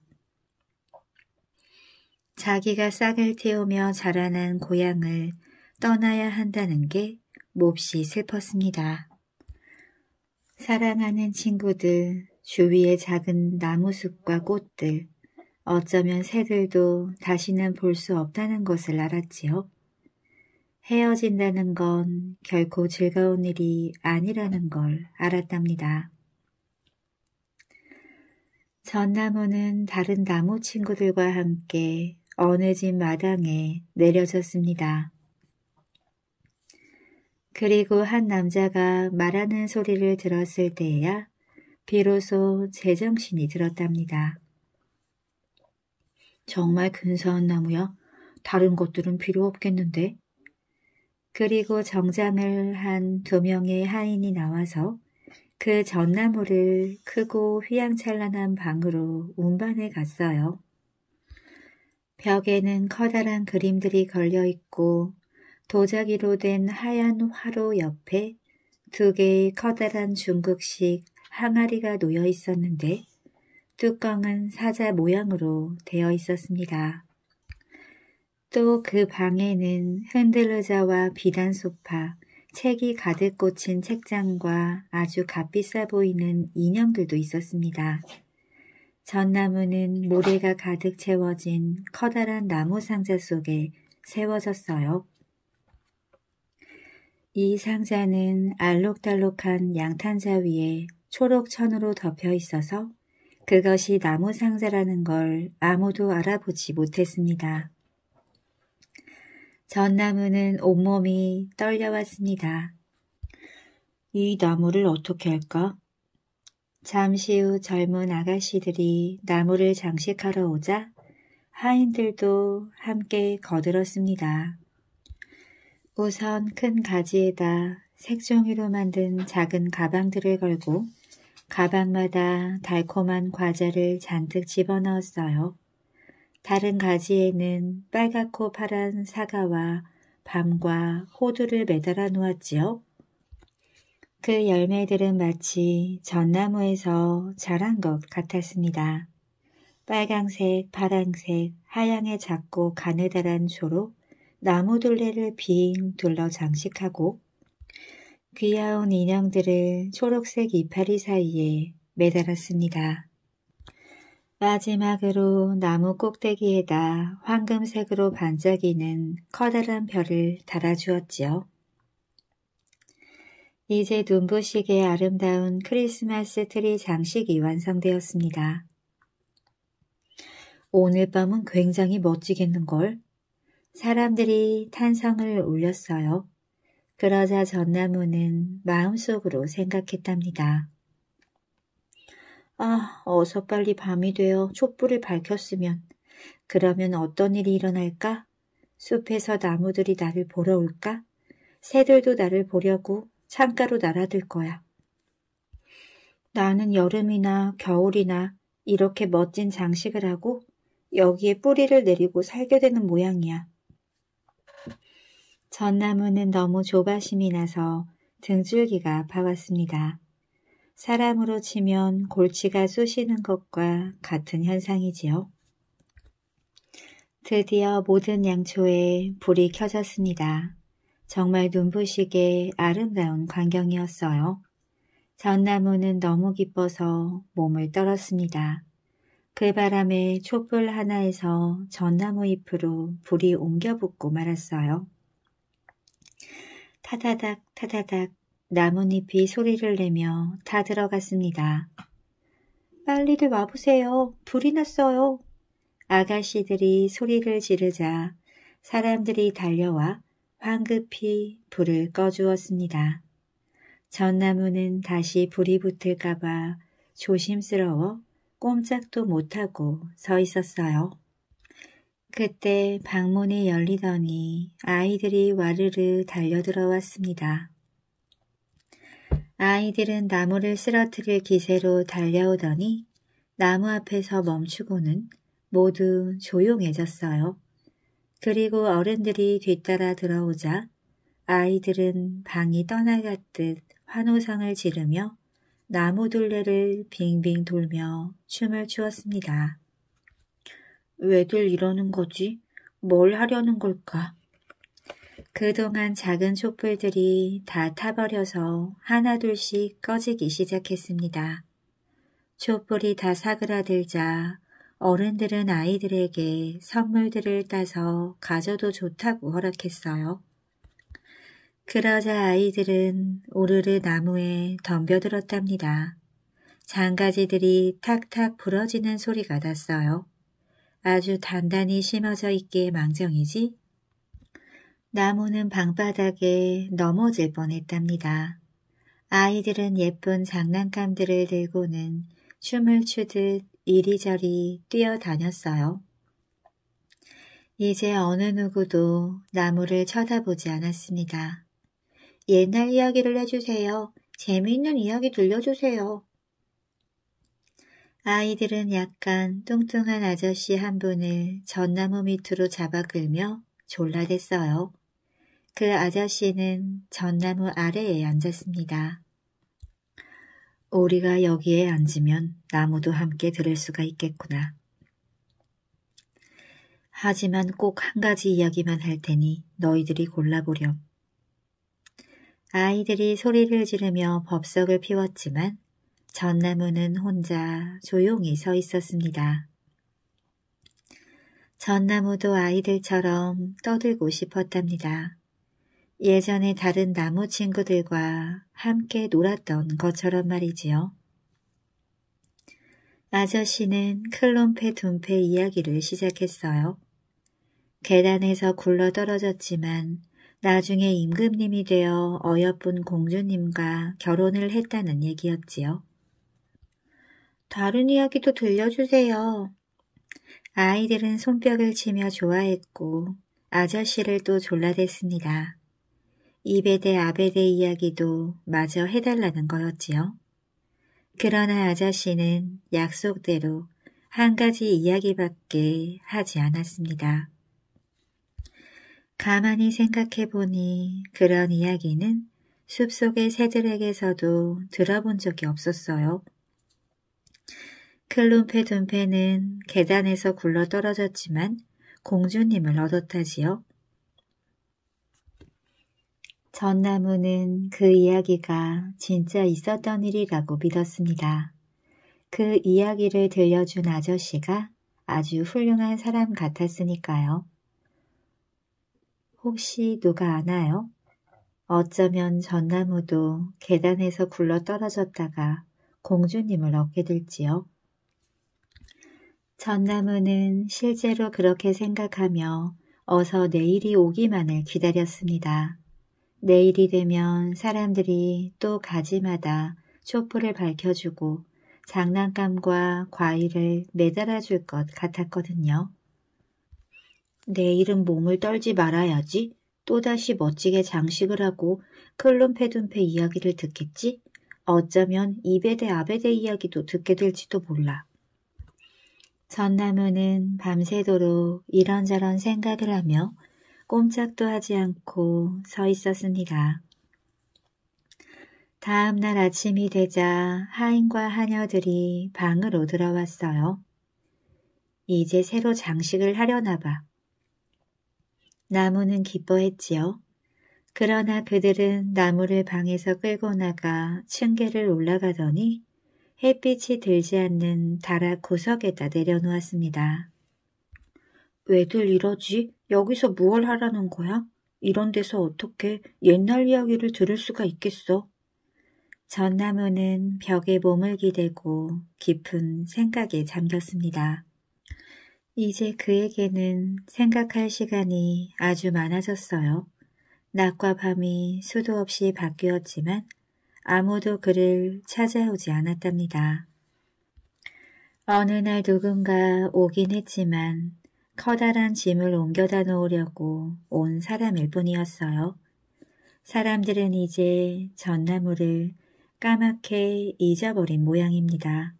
자기가 싹을 틔우며 자라난 고향을 떠나야 한다는 게 몹시 슬펐습니다. 사랑하는 친구들, 주위의 작은 나무숲과 꽃들, 어쩌면 새들도 다시는 볼 수 없다는 것을 알았지요. 헤어진다는 건 결코 즐거운 일이 아니라는 걸 알았답니다. 전나무는 다른 나무 친구들과 함께 어느 집 마당에 내려졌습니다. 그리고 한 남자가 말하는 소리를 들었을 때에야 비로소 제정신이 들었답니다. 정말 근사한 나무야. 다른 것들은 필요 없겠는데. 그리고 정장을 한 두 명의 하인이 나와서 그 전나무를 크고 휘황찬란한 방으로 운반해 갔어요. 벽에는 커다란 그림들이 걸려있고 도자기로 된 하얀 화로 옆에 두 개의 커다란 중국식 항아리가 놓여 있었는데 뚜껑은 사자 모양으로 되어 있었습니다. 또 그 방에는 흔들의자와 비단 소파, 책이 가득 꽂힌 책장과 아주 값비싸 보이는 인형들도 있었습니다. 전나무는 모래가 가득 채워진 커다란 나무 상자 속에 세워졌어요. 이 상자는 알록달록한 양탄자 위에 초록 천으로 덮여 있어서 그것이 나무 상자라는 걸 아무도 알아보지 못했습니다. 전나무는 온몸이 떨려왔습니다. 이 나무를 어떻게 할까? 잠시 후 젊은 아가씨들이 나무를 장식하러 오자 하인들도 함께 거들었습니다. 우선 큰 가지에다 색종이로 만든 작은 가방들을 걸고 가방마다 달콤한 과자를 잔뜩 집어넣었어요. 다른 가지에는 빨갛고 파란 사과와 밤과 호두를 매달아 놓았지요. 그 열매들은 마치 전나무에서 자란 것 같았습니다. 빨강색, 파랑색, 하양에 작고 가느다란 조로 나무둘레를 빙 둘러 장식하고 귀여운 인형들을 초록색 이파리 사이에 매달았습니다. 마지막으로 나무 꼭대기에다 황금색으로 반짝이는 커다란 별을 달아주었지요. 이제 눈부시게 아름다운 크리스마스 트리 장식이 완성되었습니다. 오늘 밤은 굉장히 멋지겠는걸? 사람들이 탄성을 올렸어요. 그러자 전나무는 마음속으로 생각했답니다. 아, 어서 빨리 밤이 되어 촛불을 밝혔으면. 그러면 어떤 일이 일어날까? 숲에서 나무들이 나를 보러 올까? 새들도 나를 보려고 창가로 날아들 거야. 나는 여름이나 겨울이나 이렇게 멋진 장식을 하고 여기에 뿌리를 내리고 살게 되는 모양이야. 전나무는 너무 조바심이 나서 등줄기가 아파왔습니다. 사람으로 치면 골치가 쑤시는 것과 같은 현상이지요. 드디어 모든 양초에 불이 켜졌습니다. 정말 눈부시게 아름다운 광경이었어요. 전나무는 너무 기뻐서 몸을 떨었습니다. 그 바람에 촛불 하나에서 전나무 잎으로 불이 옮겨 붙고 말았어요. 타다닥 타다닥 나뭇잎이 소리를 내며 타들어갔습니다. 빨리들 와보세요. 불이 났어요. 아가씨들이 소리를 지르자 사람들이 달려와 황급히 불을 꺼주었습니다. 전나무는 다시 불이 붙을까봐 조심스러워 꼼짝도 못하고 서 있었어요. 그때 방문이 열리더니 아이들이 와르르 달려들어왔습니다. 아이들은 나무를 쓰러뜨릴 기세로 달려오더니 나무 앞에서 멈추고는 모두 조용해졌어요. 그리고 어른들이 뒤따라 들어오자 아이들은 방이 떠나갔듯 환호성을 지르며 나무둘레를 빙빙 돌며 춤을 추었습니다. 왜들 이러는 거지? 뭘 하려는 걸까? 그동안 작은 촛불들이 다 타버려서 하나둘씩 꺼지기 시작했습니다. 촛불이 다 사그라들자 어른들은 아이들에게 선물들을 따서 가져도 좋다고 허락했어요. 그러자 아이들은 오르르 나무에 덤벼들었답니다. 장가지들이 탁탁 부러지는 소리가 났어요. 아주 단단히 심어져 있기에 망정이지 나무는 방바닥에 넘어질 뻔했답니다. 아이들은 예쁜 장난감들을 들고는 춤을 추듯 이리저리 뛰어다녔어요. 이제 어느 누구도 나무를 쳐다보지 않았습니다. 옛날 이야기를 해주세요. 재미있는 이야기 들려주세요. 아이들은 약간 뚱뚱한 아저씨 한 분을 전나무 밑으로 잡아 끌며 졸라댔어요. 그 아저씨는 전나무 아래에 앉았습니다. 우리가 여기에 앉으면 나무도 함께 들을 수가 있겠구나. 하지만 꼭 한 가지 이야기만 할 테니 너희들이 골라보렴. 아이들이 소리를 지르며 법석을 피웠지만 전나무는 혼자 조용히 서 있었습니다. 전나무도 아이들처럼 떠들고 싶었답니다. 예전에 다른 나무 친구들과 함께 놀았던 것처럼 말이지요. 아저씨는 클룸페둠페 이야기를 시작했어요. 계단에서 굴러떨어졌지만 나중에 임금님이 되어 어여쁜 공주님과 결혼을 했다는 얘기였지요. 다른 이야기도 들려주세요. 아이들은 손뼉을 치며 좋아했고 아저씨를 또 졸라댔습니다. 이베데아베데 이야기도 마저 해달라는 거였지요. 그러나 아저씨는 약속대로 한 가지 이야기밖에 하지 않았습니다. 가만히 생각해보니 그런 이야기는 숲속의 새들에게서도 들어본 적이 없었어요. 클룸페둠페는 계단에서 굴러떨어졌지만 공주님을 얻었다지요. 전나무는 그 이야기가 진짜 있었던 일이라고 믿었습니다. 그 이야기를 들려준 아저씨가 아주 훌륭한 사람 같았으니까요. 혹시 누가 아나요? 어쩌면 전나무도 계단에서 굴러떨어졌다가 공주님을 얻게 될지요. 전나무는 실제로 그렇게 생각하며 어서 내일이 오기만을 기다렸습니다. 내일이 되면 사람들이 또 가지마다 촛불을 밝혀주고 장난감과 과일을 매달아 줄 것 같았거든요. 내일은 몸을 떨지 말아야지. 또다시 멋지게 장식을 하고 클룸페둔페 이야기를 듣겠지? 어쩌면 이베데아베데 이야기도 듣게 될지도 몰라. 전나무는 밤새도록 이런저런 생각을 하며 꼼짝도 하지 않고 서 있었습니다. 다음 날 아침이 되자 하인과 하녀들이 방으로 들어왔어요. 이제 새로 장식을 하려나 봐. 나무는 기뻐했지요. 그러나 그들은 나무를 방에서 끌고 나가 층계를 올라가더니 햇빛이 들지 않는 다락 구석에다 내려놓았습니다. 왜들 이러지? 여기서 무얼 하라는 거야? 이런 데서 어떻게 옛날 이야기를 들을 수가 있겠어? 전나무는 벽에 몸을 기대고 깊은 생각에 잠겼습니다. 이제 그에게는 생각할 시간이 아주 많아졌어요. 낮과 밤이 수도 없이 바뀌었지만 아무도 그를 찾아오지 않았답니다. 어느 날 누군가 오긴 했지만 커다란 짐을 옮겨다 놓으려고 온 사람일 뿐이었어요. 사람들은 이제 전나무를 까맣게 잊어버린 모양입니다.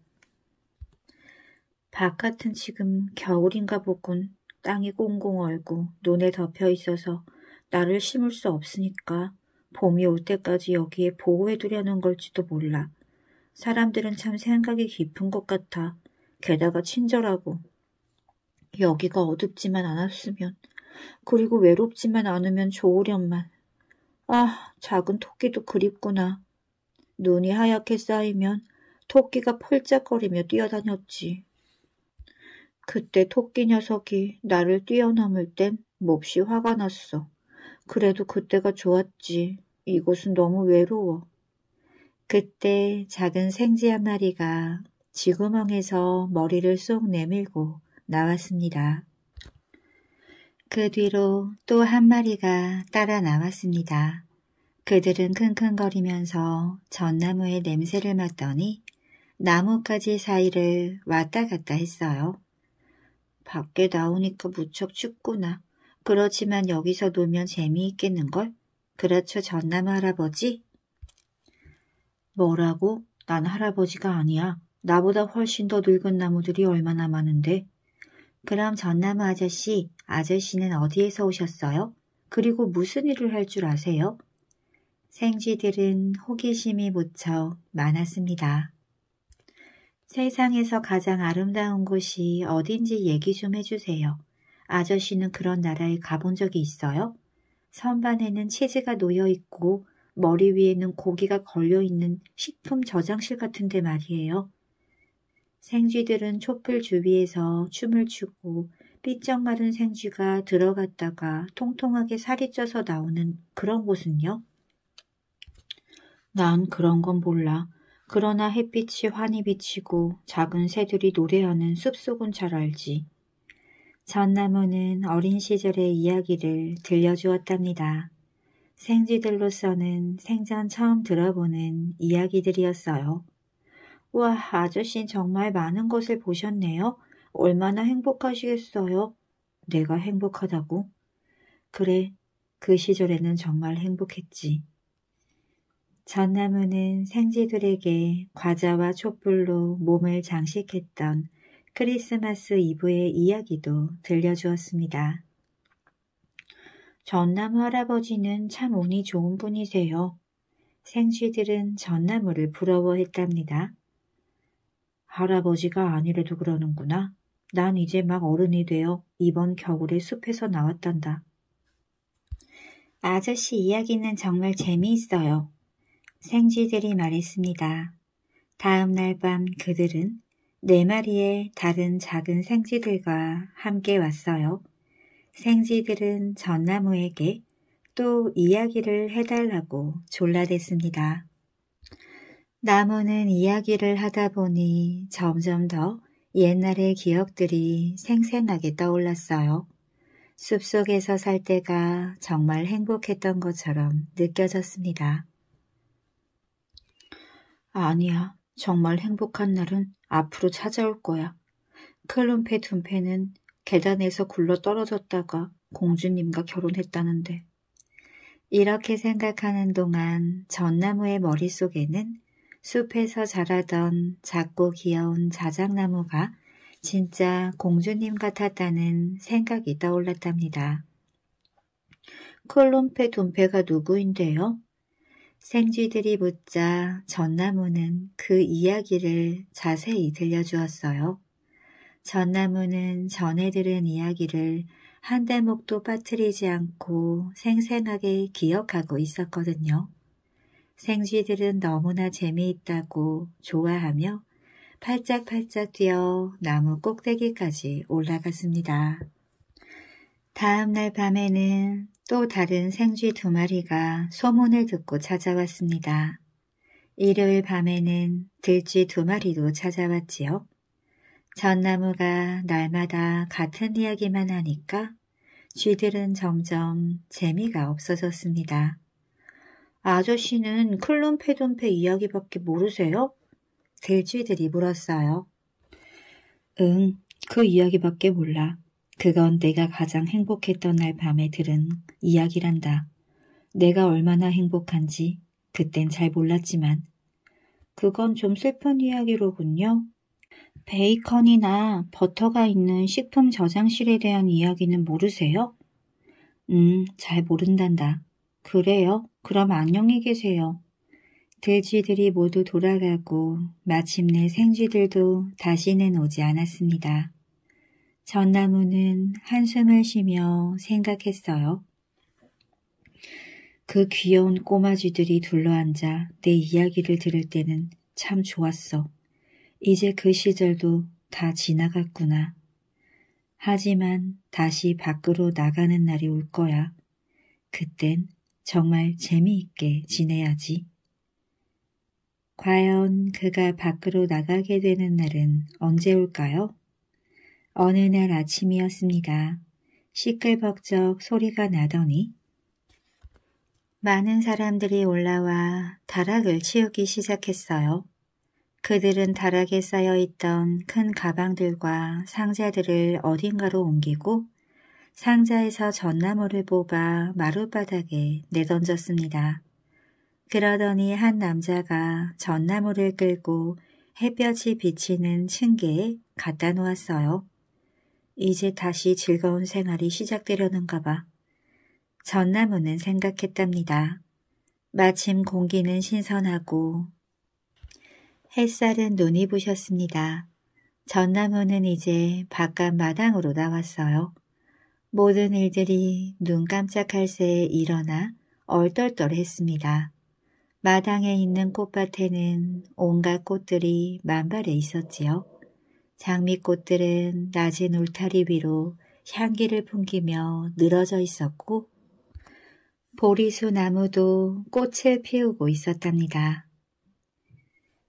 바깥은 지금 겨울인가 보군. 땅이 꽁꽁 얼고 눈에 덮여 있어서 나를 심을 수 없으니까 봄이 올 때까지 여기에 보호해두려는 걸지도 몰라. 사람들은 참 생각이 깊은 것 같아. 게다가 친절하고. 여기가 어둡지만 않았으면, 그리고 외롭지만 않으면 좋으련만. 아, 작은 토끼도 그립구나. 눈이 하얗게 쌓이면 토끼가 펄짝거리며 뛰어다녔지. 그때 토끼 녀석이 나를 뛰어넘을 땐 몹시 화가 났어. 그래도 그때가 좋았지. 이곳은 너무 외로워. 그때 작은 생쥐 한 마리가 쥐구멍에서 머리를 쏙 내밀고 나왔습니다. 그 뒤로 또 한 마리가 따라 나왔습니다. 그들은 킁킁거리면서 전나무의 냄새를 맡더니 나뭇가지 사이를 왔다 갔다 했어요. 밖에 나오니까 무척 춥구나. 그렇지만 여기서 놀면 재미있겠는걸? 그렇죠, 전나무 할아버지? 뭐라고? 난 할아버지가 아니야. 나보다 훨씬 더 늙은 나무들이 얼마나 많은데. 그럼 전나무 아저씨, 아저씨는 어디에서 오셨어요? 그리고 무슨 일을 할 줄 아세요? 생쥐들은 호기심이 무척 많았습니다. 세상에서 가장 아름다운 곳이 어딘지 얘기 좀 해주세요. 아저씨는 그런 나라에 가본 적이 있어요? 선반에는 치즈가 놓여있고 머리 위에는 고기가 걸려있는 식품 저장실 같은데 말이에요. 생쥐들은 촛불 주위에서 춤을 추고 삐쩍 마른 생쥐가 들어갔다가 통통하게 살이 쪄서 나오는 그런 곳은요? 난 그런 건 몰라. 그러나 햇빛이 환히 비치고 작은 새들이 노래하는 숲속은 잘 알지. 전나무는 어린 시절의 이야기를 들려주었답니다. 생쥐들로서는 생전 처음 들어보는 이야기들이었어요. 와, 아저씨는 정말 많은 것을 보셨네요. 얼마나 행복하시겠어요? 내가 행복하다고? 그래, 그 시절에는 정말 행복했지. 전나무는 생쥐들에게 과자와 촛불로 몸을 장식했던 크리스마스 이브의 이야기도 들려주었습니다. 전나무 할아버지는 참 운이 좋은 분이세요. 생쥐들은 전나무를 부러워했답니다. 할아버지가 아니래도 그러는구나. 난 이제 막 어른이 되어 이번 겨울에 숲에서 나왔단다. 아저씨 이야기는 정말 재미있어요. 생쥐들이 말했습니다. 다음 날 밤 그들은 네 마리의 다른 작은 생쥐들과 함께 왔어요. 생쥐들은 전나무에게 또 이야기를 해달라고 졸라댔습니다. 나무는 이야기를 하다 보니 점점 더 옛날의 기억들이 생생하게 떠올랐어요. 숲속에서 살 때가 정말 행복했던 것처럼 느껴졌습니다. 아니야, 정말 행복한 날은 앞으로 찾아올 거야. 클룸페둠페는 계단에서 굴러 떨어졌다가 공주님과 결혼했다는데. 이렇게 생각하는 동안 전나무의 머릿속에는 숲에서 자라던 작고 귀여운 자작나무가 진짜 공주님 같았다는 생각이 떠올랐답니다. 클룸페둠페가 누구인데요? 생쥐들이 묻자 전나무는 그 이야기를 자세히 들려주었어요. 전나무는 전에 들은 이야기를 한 대목도 빠뜨리지 않고 생생하게 기억하고 있었거든요. 생쥐들은 너무나 재미있다고 좋아하며 팔짝팔짝 뛰어 나무 꼭대기까지 올라갔습니다. 다음 날 밤에는 또 다른 생쥐 두 마리가 소문을 듣고 찾아왔습니다. 일요일 밤에는 들쥐 두 마리도 찾아왔지요. 전나무가 날마다 같은 이야기만 하니까 쥐들은 점점 재미가 없어졌습니다. 아저씨는 클룸페둠페 이야기밖에 모르세요? 들쥐들이 물었어요. 응, 그 이야기밖에 몰라. 그건 내가 가장 행복했던 날 밤에 들은 이야기란다. 내가 얼마나 행복한지 그땐 잘 몰랐지만. 그건 좀 슬픈 이야기로군요. 베이컨이나 버터가 있는 식품 저장실에 대한 이야기는 모르세요? 음, 잘 모른단다. 그래요? 그럼 안녕히 계세요. 들쥐들이 모두 돌아가고 마침내 생쥐들도 다시는 오지 않았습니다. 전나무는 한숨을 쉬며 생각했어요. 그 귀여운 꼬마쥐들이 둘러앉아 내 이야기를 들을 때는 참 좋았어. 이제 그 시절도 다 지나갔구나. 하지만 다시 밖으로 나가는 날이 올 거야. 그땐 정말 재미있게 지내야지. 과연 그가 밖으로 나가게 되는 날은 언제 올까요? 어느 날 아침이었습니다. 시끌벅적 소리가 나더니 많은 사람들이 올라와 다락을 치우기 시작했어요. 그들은 다락에 쌓여있던 큰 가방들과 상자들을 어딘가로 옮기고 상자에서 전나무를 뽑아 마룻바닥에 내던졌습니다. 그러더니 한 남자가 전나무를 끌고 햇볕이 비치는 층계에 갖다 놓았어요. 이제 다시 즐거운 생활이 시작되려는가 봐. 전나무는 생각했답니다. 마침 공기는 신선하고 햇살은 눈이 부셨습니다. 전나무는 이제 바깥 마당으로 나왔어요. 모든 일들이 눈 깜짝할 새에 일어나 얼떨떨했습니다. 마당에 있는 꽃밭에는 온갖 꽃들이 만발해 있었지요. 장미꽃들은 낮은 울타리 위로 향기를 풍기며 늘어져 있었고 보리수 나무도 꽃을 피우고 있었답니다.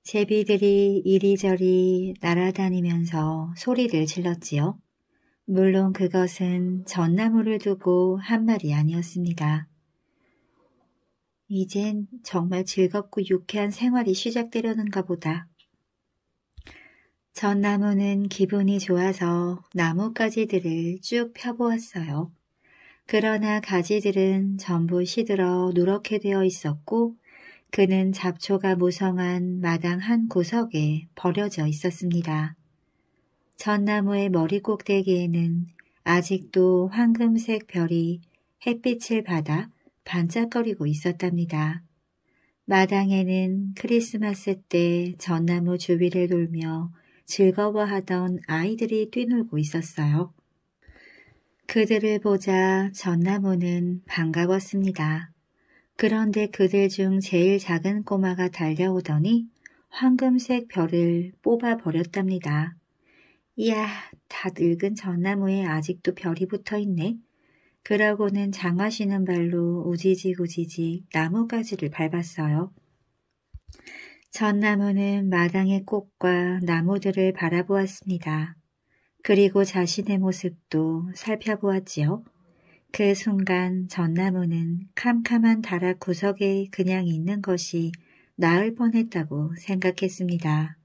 제비들이 이리저리 날아다니면서 소리를 질렀지요. 물론 그것은 전나무를 두고 한 말이 아니었습니다. 이젠 정말 즐겁고 유쾌한 생활이 시작되려는가 보다. 전나무는 기분이 좋아서 나뭇가지들을 쭉 펴보았어요. 그러나 가지들은 전부 시들어 누렇게 되어 있었고 그는 잡초가 무성한 마당 한 구석에 버려져 있었습니다. 전나무의 머리 꼭대기에는 아직도 황금색 별이 햇빛을 받아 반짝거리고 있었답니다. 마당에는 크리스마스 때 전나무 주위를 돌며 즐거워하던 아이들이 뛰놀고 있었어요. 그들을 보자 전나무는 반가웠습니다. 그런데 그들 중 제일 작은 꼬마가 달려오더니 황금색 별을 뽑아버렸답니다. 이야, 다 늙은 전나무에 아직도 별이 붙어있네. 그러고는 장화시는 발로 우지지 우지지 나뭇가지를 밟았어요. 전나무는 마당의 꽃과 나무들을 바라보았습니다. 그리고 자신의 모습도 살펴보았지요. 그 순간 전나무는 캄캄한 다락 구석에 그냥 있는 것이 나을 뻔했다고 생각했습니다.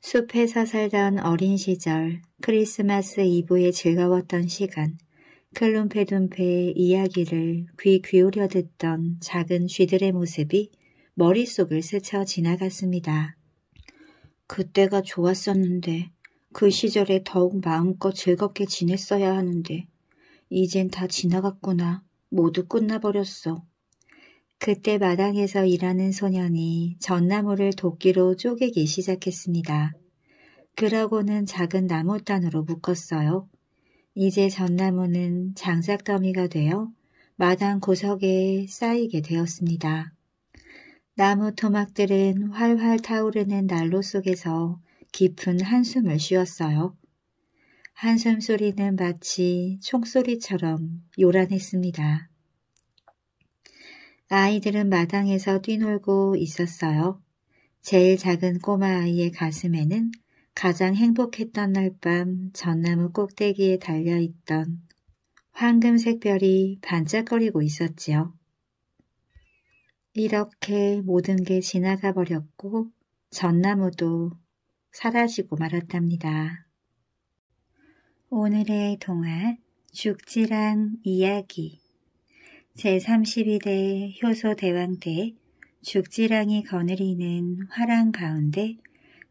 숲에서 살던 어린 시절, 크리스마스 이브에 즐거웠던 시간, 클룸페둠페의 이야기를 귀 기울여 듣던 작은 쥐들의 모습이 머릿속을 스쳐 지나갔습니다. 그때가 좋았었는데, 그 시절에 더욱 마음껏 즐겁게 지냈어야 하는데, 이젠 다 지나갔구나. 모두 끝나버렸어. 그때 마당에서 일하는 소년이 전나무를 도끼로 쪼개기 시작했습니다. 그러고는 작은 나무단으로 묶었어요. 이제 전나무는 장작더미가 되어 마당 구석에 쌓이게 되었습니다. 나무 토막들은 활활 타오르는 난로 속에서 깊은 한숨을 쉬었어요. 한숨 소리는 마치 총소리처럼 요란했습니다. 아이들은 마당에서 뛰놀고 있었어요. 제일 작은 꼬마 아이의 가슴에는 가장 행복했던 날 밤 전나무 꼭대기에 달려있던 황금색 별이 반짝거리고 있었지요. 이렇게 모든 게 지나가 버렸고 전나무도 사라지고 말았답니다. 오늘의 동화 죽지랑 이야기 제삼십일 대 효소대왕 때 죽지랑이 거느리는 화랑 가운데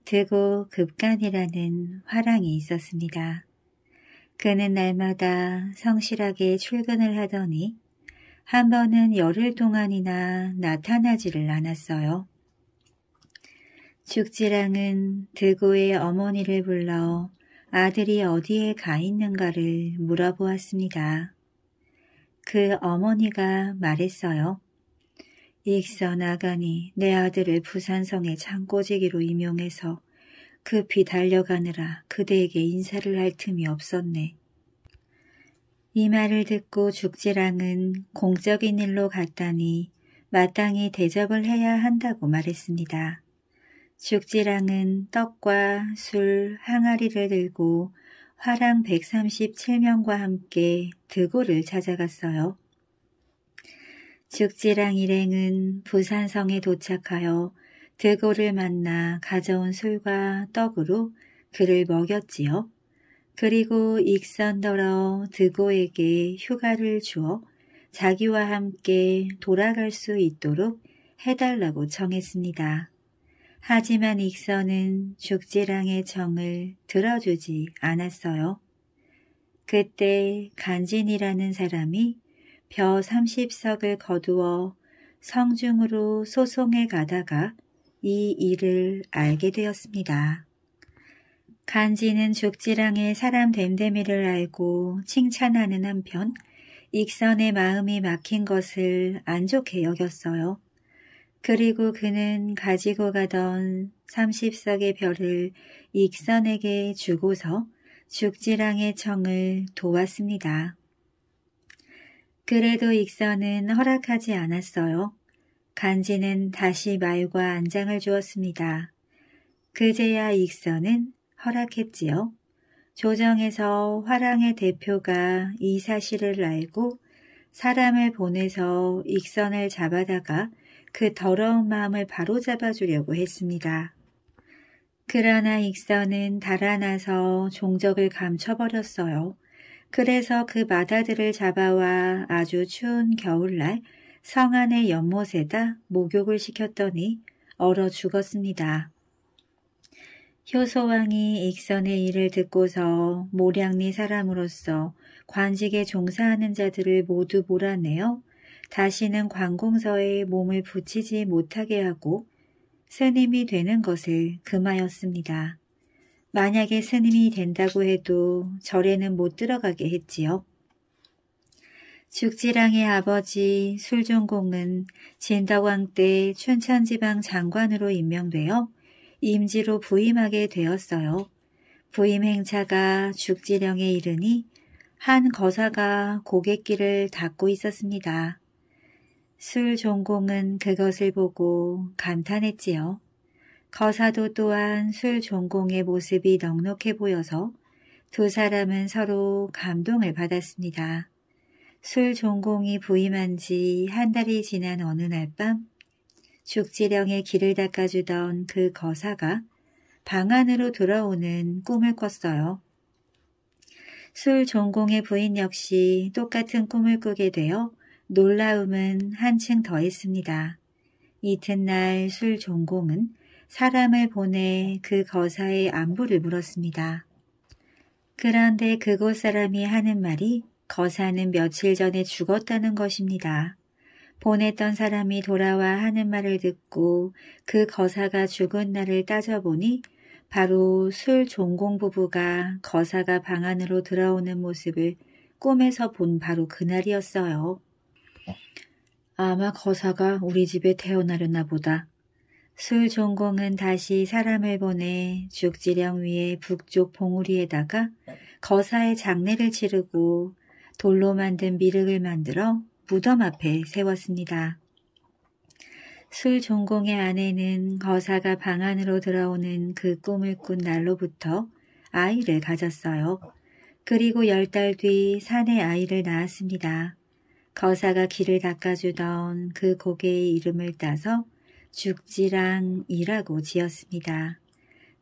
드고 급간이라는 화랑이 있었습니다. 그는 날마다 성실하게 출근을 하더니 한 번은 열흘 동안이나 나타나지를 않았어요. 죽지랑은 드고의 어머니를 불러 아들이 어디에 가 있는가를 물어보았습니다. 그 어머니가 말했어요. 익선 아간이 내 아들을 부산성의 창고지기로 임용해서 급히 달려가느라 그대에게 인사를 할 틈이 없었네. 이 말을 듣고 죽지랑은 공적인 일로 갔다니 마땅히 대접을 해야 한다고 말했습니다. 죽지랑은 떡과 술, 항아리를 들고 화랑 백삼십칠 명과 함께 드고를 찾아갔어요. 죽지랑 일행은 부산성에 도착하여 드고를 만나 가져온 술과 떡으로 그를 먹였지요. 그리고 익선더러 드고에게 휴가를 주어 자기와 함께 돌아갈 수 있도록 해달라고 청했습니다. 하지만 익선은 죽지랑의 정을 들어주지 않았어요. 그때 간진이라는 사람이 벼 삼십 석을 거두어 성중으로 소송해 가다가 이 일을 알게 되었습니다. 간진은 죽지랑의 사람 됨됨이를 알고 칭찬하는 한편 익선의 마음이 막힌 것을 안 좋게 여겼어요. 그리고 그는 가지고 가던 삼십 석의 별을 익선에게 주고서 죽지랑의 청을 도왔습니다. 그래도 익선은 허락하지 않았어요. 간지는 다시 말과 안장을 주었습니다. 그제야 익선은 허락했지요. 조정에서 화랑의 대표가 이 사실을 알고 사람을 보내서 익선을 잡아다가 그 더러운 마음을 바로잡아 주려고 했습니다. 그러나 익선은 달아나서 종적을 감춰버렸어요. 그래서 그 마다들을 잡아와 아주 추운 겨울날 성 안의 연못에다 목욕을 시켰더니 얼어 죽었습니다. 효소왕이 익선의 일을 듣고서 모량리 사람으로서 관직에 종사하는 자들을 모두 몰아내어 다시는 관공서에 몸을 붙이지 못하게 하고 스님이 되는 것을 금하였습니다. 만약에 스님이 된다고 해도 절에는 못 들어가게 했지요. 죽지랑의 아버지 술종공은 진덕왕 때 춘천지방 장관으로 임명되어 임지로 부임하게 되었어요. 부임 행차가 죽지령에 이르니 한 거사가 고갯길을 닦고 있었습니다. 술종공은 그것을 보고 감탄했지요. 거사도 또한 술종공의 모습이 넉넉해 보여서 두 사람은 서로 감동을 받았습니다. 술종공이 부임한 지 한 달이 지난 어느 날 밤 죽지령의 길을 닦아주던 그 거사가 방 안으로 들어오는 꿈을 꿨어요. 술종공의 부인 역시 똑같은 꿈을 꾸게 되어 놀라움은 한층 더했습니다. 이튿날 술종공은 사람을 보내 그 거사의 안부를 물었습니다. 그런데 그곳 사람이 하는 말이 거사는 며칠 전에 죽었다는 것입니다. 보냈던 사람이 돌아와 하는 말을 듣고 그 거사가 죽은 날을 따져보니 바로 술종공 부부가 거사가 방 안으로 들어오는 모습을 꿈에서 본 바로 그날이었어요. 아마 거사가 우리 집에 태어나려나 보다. 술종공은 다시 사람을 보내 죽지령 위에 북쪽 봉우리에다가 거사의 장례를 치르고 돌로 만든 미륵을 만들어 무덤 앞에 세웠습니다. 술종공의 아내는 거사가 방 안으로 들어오는 그 꿈을 꾼 날로부터 아이를 가졌어요. 그리고 열 달 뒤 산에 아이를 낳았습니다. 거사가 길을 닦아주던 그 고개의 이름을 따서 죽지랑이라고 지었습니다.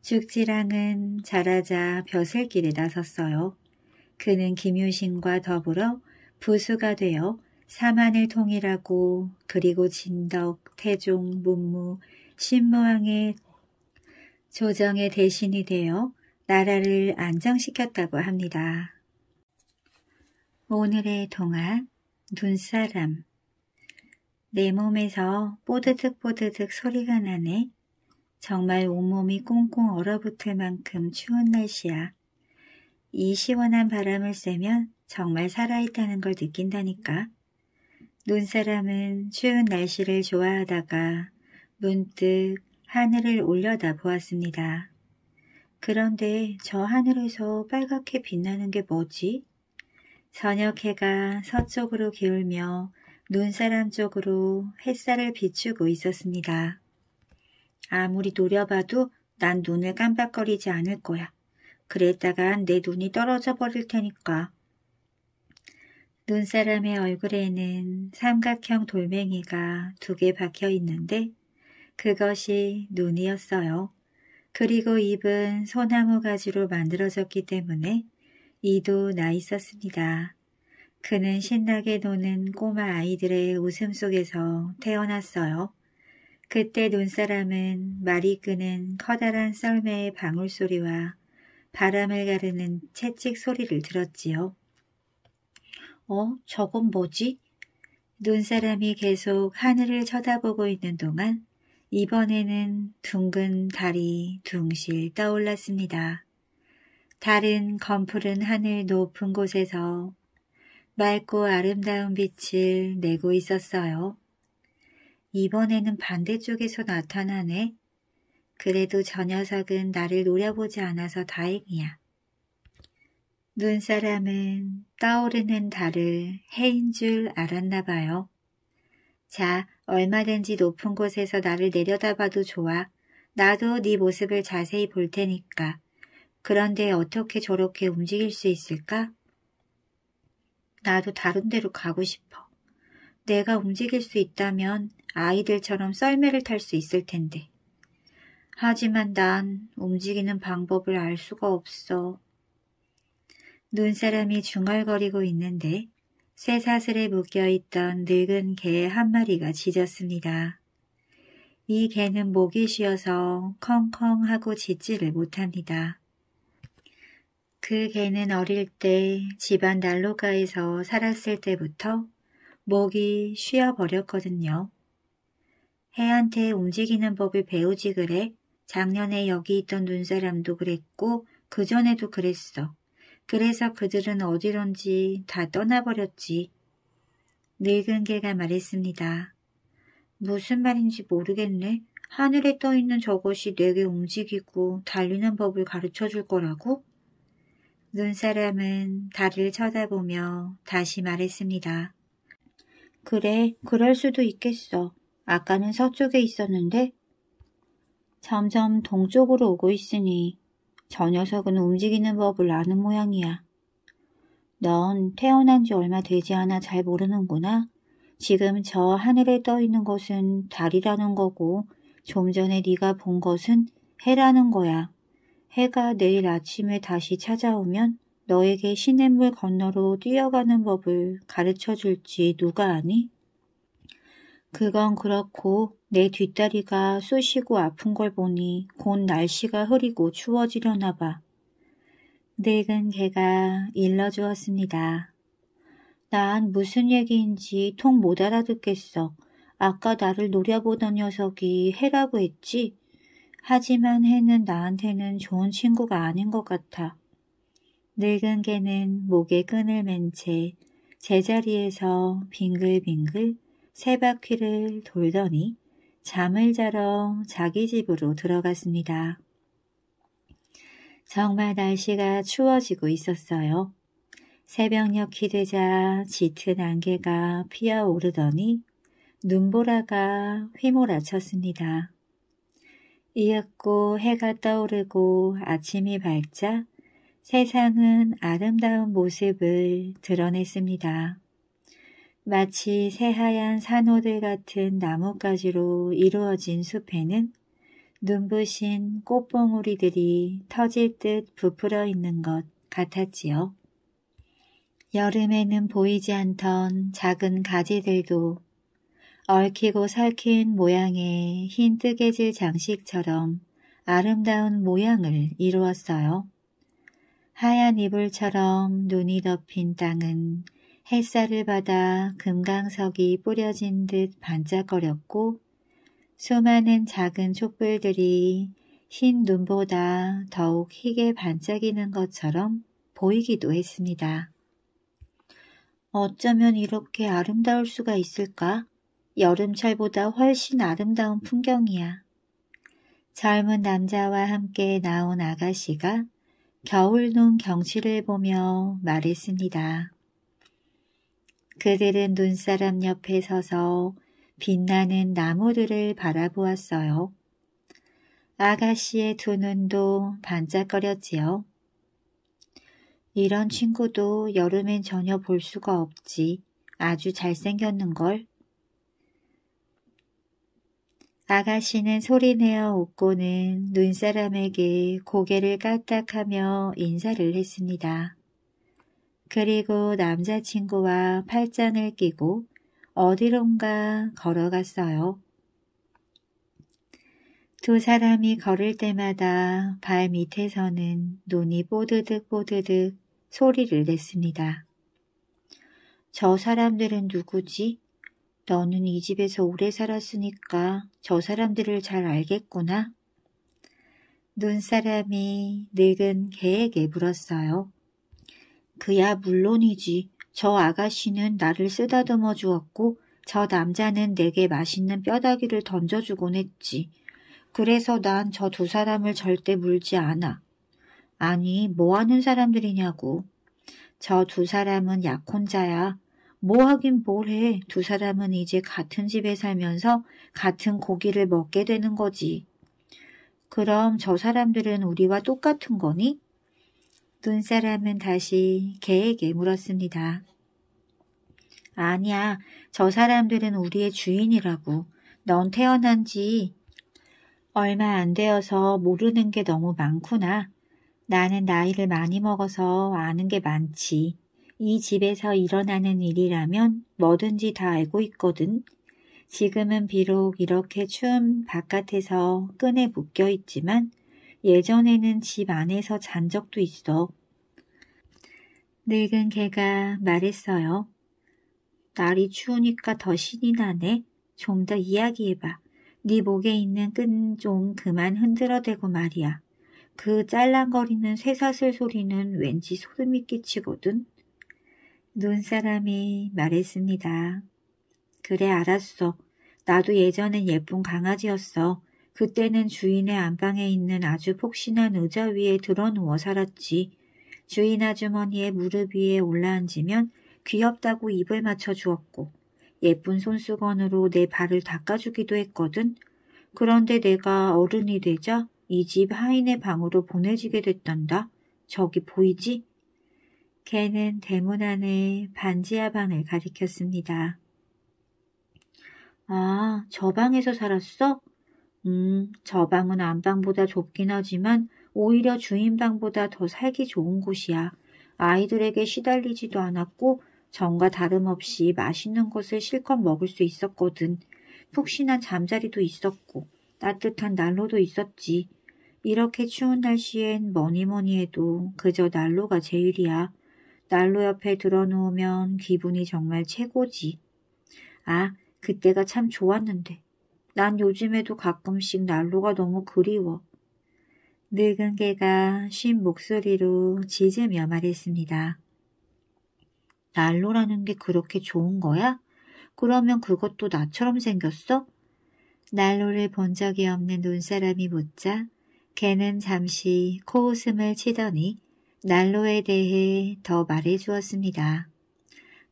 죽지랑은 자라자 벼슬길에 나섰어요. 그는 김유신과 더불어 부수가 되어 사만을 통일하고 그리고 진덕, 태종, 문무, 신무왕의 조정의 대신이 되어 나라를 안정시켰다고 합니다. 오늘의 동화 눈사람. 내 몸에서 뽀드득뽀드득 소리가 나네. 정말 온몸이 꽁꽁 얼어붙을 만큼 추운 날씨야. 이 시원한 바람을 쐬면 정말 살아있다는 걸 느낀다니까. 눈사람은 추운 날씨를 좋아하다가 문득 하늘을 올려다 보았습니다. 그런데 저 하늘에서 빨갛게 빛나는 게 뭐지? 저녁 해가 서쪽으로 기울며 눈사람 쪽으로 햇살을 비추고 있었습니다. 아무리 노려봐도 난 눈을 깜빡거리지 않을 거야. 그랬다간 내 눈이 떨어져 버릴 테니까. 눈사람의 얼굴에는 삼각형 돌멩이가 두 개 박혀 있는데 그것이 눈이었어요. 그리고 입은 소나무 가지로 만들어졌기 때문에 이도 나 있었습니다. 그는 신나게 노는 꼬마 아이들의 웃음 속에서 태어났어요. 그때 눈사람은 말이 끄는 커다란 썰매의 방울소리와 바람을 가르는 채찍 소리를 들었지요. 어? 저건 뭐지? 눈사람이 계속 하늘을 쳐다보고 있는 동안 이번에는 둥근 달이 둥실 떠올랐습니다. 달은 검푸른 하늘 높은 곳에서 맑고 아름다운 빛을 내고 있었어요. 이번에는 반대쪽에서 나타나네. 그래도 저 녀석은 나를 노려보지 않아서 다행이야. 눈사람은 떠오르는 달을 해인 줄 알았나 봐요. 자, 얼마든지 높은 곳에서 나를 내려다봐도 좋아. 나도 네 모습을 자세히 볼 테니까. 그런데 어떻게 저렇게 움직일 수 있을까? 나도 다른 데로 가고 싶어. 내가 움직일 수 있다면 아이들처럼 썰매를 탈 수 있을 텐데. 하지만 난 움직이는 방법을 알 수가 없어. 눈사람이 중얼거리고 있는데 새 사슬에 묶여있던 늙은 개 한 마리가 짖었습니다. 이 개는 목이 쉬어서 컹컹 하고 짖지를 못합니다. 그 개는 어릴 때 집안 난로가에서 살았을 때부터 목이 쉬어버렸거든요. 해한테 움직이는 법을 배우지 그래. 작년에 여기 있던 눈사람도 그랬고 그전에도 그랬어. 그래서 그들은 어디론지 다 떠나버렸지. 늙은 개가 말했습니다. 무슨 말인지 모르겠네. 하늘에 떠있는 저것이 내게 움직이고 달리는 법을 가르쳐줄 거라고? 눈사람은 달을 쳐다보며 다시 말했습니다. 그래, 그럴 수도 있겠어. 아까는 서쪽에 있었는데 점점 동쪽으로 오고 있으니 저 녀석은 움직이는 법을 아는 모양이야. 넌 태어난 지 얼마 되지 않아 잘 모르는구나. 지금 저 하늘에 떠 있는 것은 달이라는 거고 좀 전에 네가 본 것은 해라는 거야. 해가 내일 아침에 다시 찾아오면 너에게 시냇물 건너로 뛰어가는 법을 가르쳐 줄지 누가 아니? 그건 그렇고 내 뒷다리가 쑤시고 아픈 걸 보니 곧 날씨가 흐리고 추워지려나 봐. 늙은 개가 일러주었습니다. 난 무슨 얘기인지 통 못 알아듣겠어. 아까 나를 노려보던 녀석이 해라고 했지? 하지만 해는 나한테는 좋은 친구가 아닌 것 같아. 늙은 개는 목에 끈을 맨 채 제자리에서 빙글빙글 세 바퀴를 돌더니 잠을 자러 자기 집으로 들어갔습니다. 정말 날씨가 추워지고 있었어요. 새벽녘이 되자 짙은 안개가 피어오르더니 눈보라가 휘몰아쳤습니다. 이윽고 해가 떠오르고 아침이 밝자 세상은 아름다운 모습을 드러냈습니다. 마치 새하얀 산호들 같은 나뭇가지로 이루어진 숲에는 눈부신 꽃봉오리들이 터질 듯 부풀어 있는 것 같았지요. 여름에는 보이지 않던 작은 가지들도 얽히고 설킨 모양의 흰 뜨개질 장식처럼 아름다운 모양을 이루었어요. 하얀 이불처럼 눈이 덮인 땅은 햇살을 받아 금강석이 뿌려진 듯 반짝거렸고 수많은 작은 촛불들이 흰 눈보다 더욱 희게 반짝이는 것처럼 보이기도 했습니다. 어쩌면 이렇게 아름다울 수가 있을까? 여름철보다 훨씬 아름다운 풍경이야. 젊은 남자와 함께 나온 아가씨가 겨울눈 경치를 보며 말했습니다. 그들은 눈사람 옆에 서서 빛나는 나무들을 바라보았어요. 아가씨의 두 눈도 반짝거렸지요. 이런 친구도 여름엔 전혀 볼 수가 없지. 아주 잘생겼는걸. 아가씨는 소리내어 웃고는 눈사람에게 고개를 까딱하며 인사를 했습니다. 그리고 남자친구와 팔짱을 끼고 어디론가 걸어갔어요. 두 사람이 걸을 때마다 발 밑에서는 눈이 뽀드득 뽀드득 소리를 냈습니다. 저 사람들은 누구지? 너는 이 집에서 오래 살았으니까 저 사람들을 잘 알겠구나. 눈사람이 늙은 개에게 물었어요. 그야 물론이지. 저 아가씨는 나를 쓰다듬어 주었고 저 남자는 내게 맛있는 뼈다귀를 던져주곤 했지. 그래서 난 저 두 사람을 절대 물지 않아. 아니, 뭐 하는 사람들이냐고. 저 두 사람은 약혼자야. 뭐 하긴 뭘 해. 두 사람은 이제 같은 집에 살면서 같은 고기를 먹게 되는 거지. 그럼 저 사람들은 우리와 똑같은 거니? 눈사람은 다시 개에게 물었습니다. 아니야, 저 사람들은 우리의 주인이라고. 넌 태어난 지 얼마 안 되어서 모르는 게 너무 많구나. 나는 나이를 많이 먹어서 아는 게 많지. 이 집에서 일어나는 일이라면 뭐든지 다 알고 있거든. 지금은 비록 이렇게 추운 바깥에서 끈에 묶여 있지만 예전에는 집 안에서 잔 적도 있어. 늙은 개가 말했어요. 날이 추우니까 더 신이 나네. 좀 더 이야기해봐. 네 목에 있는 끈 좀 그만 흔들어대고 말이야. 그 짤랑거리는 쇠사슬 소리는 왠지 소름이 끼치거든. 눈사람이 말했습니다. 그래, 알았어. 나도 예전엔 예쁜 강아지였어. 그때는 주인의 안방에 있는 아주 폭신한 의자 위에 드러누워 살았지. 주인 아주머니의 무릎 위에 올라앉으면 귀엽다고 입을 맞춰주었고 예쁜 손수건으로 내 발을 닦아주기도 했거든. 그런데 내가 어른이 되자 이 집 하인의 방으로 보내지게 됐단다. 저기 보이지? 개는 대문 안에 반지하 방을 가리켰습니다. 아, 저 방에서 살았어? 음, 저 방은 안방보다 좁긴 하지만 오히려 주인 방보다 더 살기 좋은 곳이야. 아이들에게 시달리지도 않았고 전과 다름없이 맛있는 것을 실컷 먹을 수 있었거든. 푹신한 잠자리도 있었고 따뜻한 난로도 있었지. 이렇게 추운 날씨엔 뭐니뭐니 해도 그저 난로가 제일이야. 난로 옆에 들어누우면 기분이 정말 최고지. 아, 그때가 참 좋았는데. 난 요즘에도 가끔씩 난로가 너무 그리워. 늙은 개가 쉰 목소리로 짖으며 말했습니다. 난로라는 게 그렇게 좋은 거야? 그러면 그것도 나처럼 생겼어? 난로를 본 적이 없는 눈사람이 묻자 개는 잠시 코웃음을 치더니 난로에 대해 더 말해주었습니다.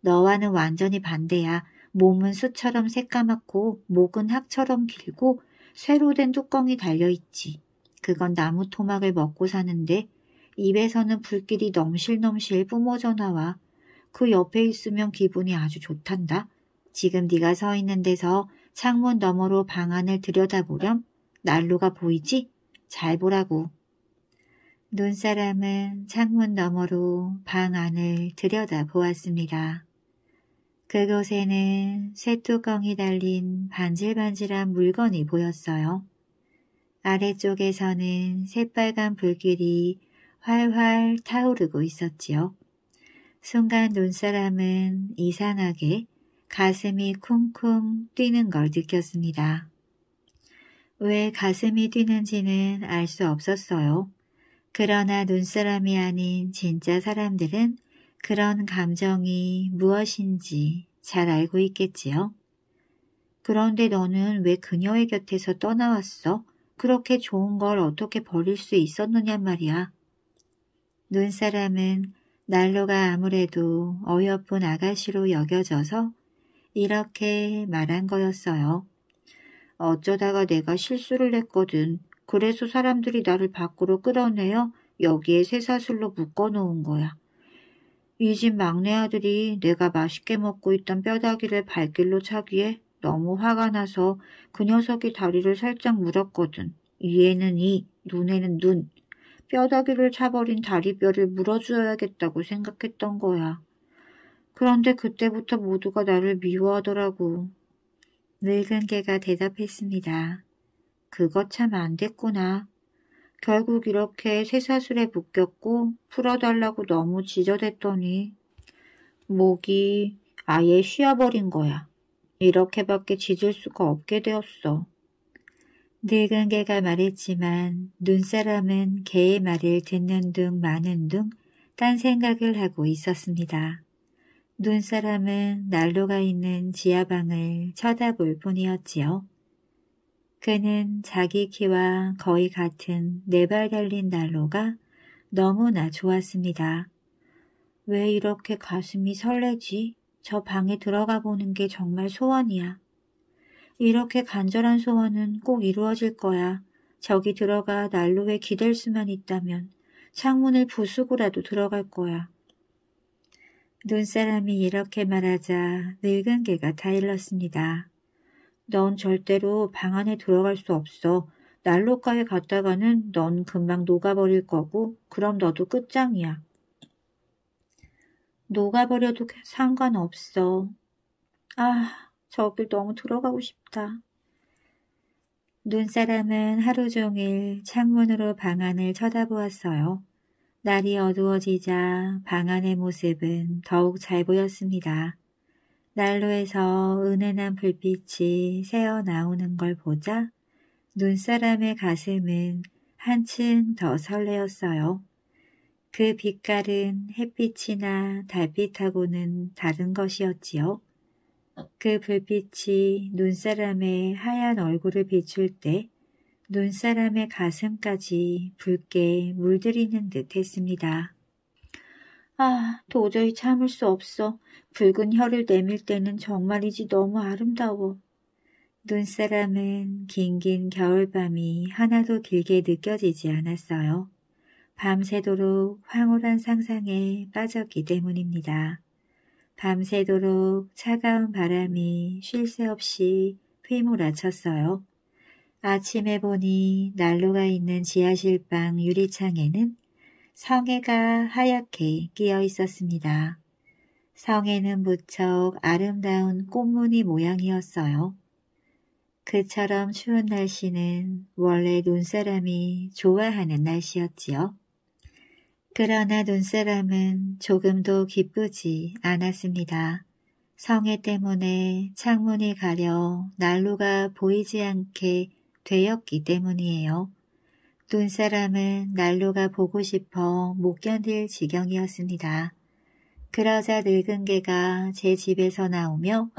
너와는 완전히 반대야. 몸은 숯처럼 새까맣고 목은 학처럼 길고 쇠로 된 뚜껑이 달려있지. 그건 나무 토막을 먹고 사는데 입에서는 불길이 넘실넘실 뿜어져 나와. 그 옆에 있으면 기분이 아주 좋단다. 지금 네가 서 있는 데서 창문 너머로 방 안을 들여다보렴. 난로가 보이지? 잘 보라고. 눈사람은 창문 너머로 방 안을 들여다보았습니다. 그곳에는 쇠뚜껑이 달린 반질반질한 물건이 보였어요. 아래쪽에서는 새빨간 불길이 활활 타오르고 있었지요. 순간 눈사람은 이상하게 가슴이 쿵쿵 뛰는 걸 느꼈습니다. 왜 가슴이 뛰는지는 알 수 없었어요. 그러나 눈사람이 아닌 진짜 사람들은 그런 감정이 무엇인지 잘 알고 있겠지요. 그런데 너는 왜 그녀의 곁에서 떠나왔어? 그렇게 좋은 걸 어떻게 버릴 수 있었느냐 말이야. 눈사람은 난로가 아무래도 어여쁜 아가씨로 여겨져서 이렇게 말한 거였어요. 어쩌다가 내가 실수를 했거든. 그래서 사람들이 나를 밖으로 끌어내어 여기에 쇠사슬로 묶어놓은 거야. 이 집 막내 아들이 내가 맛있게 먹고 있던 뼈다귀를 발길로 차기에 너무 화가 나서 그 녀석이 다리를 살짝 물었거든. 이에는 이, 눈에는 눈. 뼈다귀를 차버린 다리뼈를 물어줘야겠다고 생각했던 거야. 그런데 그때부터 모두가 나를 미워하더라고. 늙은 개가 대답했습니다. 그것 참 안 됐구나. 결국 이렇게 쇠사슬에 묶였고 풀어달라고 너무 지저댔더니 목이 아예 쉬어버린 거야. 이렇게밖에 짖을 수가 없게 되었어. 늙은 개가 말했지만 눈사람은 개의 말을 듣는 둥 마는 둥 딴 생각을 하고 있었습니다. 눈사람은 난로가 있는 지하방을 쳐다볼 뿐이었지요. 그는 자기 키와 거의 같은 네 발 달린 난로가 너무나 좋았습니다. 왜 이렇게 가슴이 설레지? 저 방에 들어가 보는 게 정말 소원이야. 이렇게 간절한 소원은 꼭 이루어질 거야. 저기 들어가 난로에 기댈 수만 있다면 창문을 부수고라도 들어갈 거야. 눈사람이 이렇게 말하자 늙은 개가 다일렀습니다. 넌 절대로 방 안에 들어갈 수 없어. 난로가에 갔다가는 넌 금방 녹아버릴 거고 그럼 너도 끝장이야. 녹아버려도 상관없어. 아, 저길 너무 들어가고 싶다. 눈사람은 하루 종일 창문으로 방 안을 쳐다보았어요. 날이 어두워지자 방 안의 모습은 더욱 잘 보였습니다. 난로에서 은은한 불빛이 새어나오는 걸 보자 눈사람의 가슴은 한층 더 설레었어요. 그 빛깔은 햇빛이나 달빛하고는 다른 것이었지요. 그 불빛이 눈사람의 하얀 얼굴을 비출 때 눈사람의 가슴까지 붉게 물들이는 듯 했습니다. 아, 도저히 참을 수 없어. 붉은 혀를 내밀 때는 정말이지 너무 아름다워. 눈사람은 긴긴 겨울밤이 하나도 길게 느껴지지 않았어요. 밤새도록 황홀한 상상에 빠졌기 때문입니다. 밤새도록 차가운 바람이 쉴 새 없이 휘몰아쳤어요. 아침에 보니 난로가 있는 지하실방 유리창에는 성애가 하얗게 끼어 있었습니다. 성애는 무척 아름다운 꽃무늬 모양이었어요. 그처럼 추운 날씨는 원래 눈사람이 좋아하는 날씨였지요. 그러나 눈사람은 조금도 기쁘지 않았습니다. 성애 때문에 창문이 가려 난로가 보이지 않게 되었기 때문이에요. 눈사람은 난로가 보고 싶어 못 견딜 지경이었습니다. 그러자 늙은 개가 제 집에서 나오며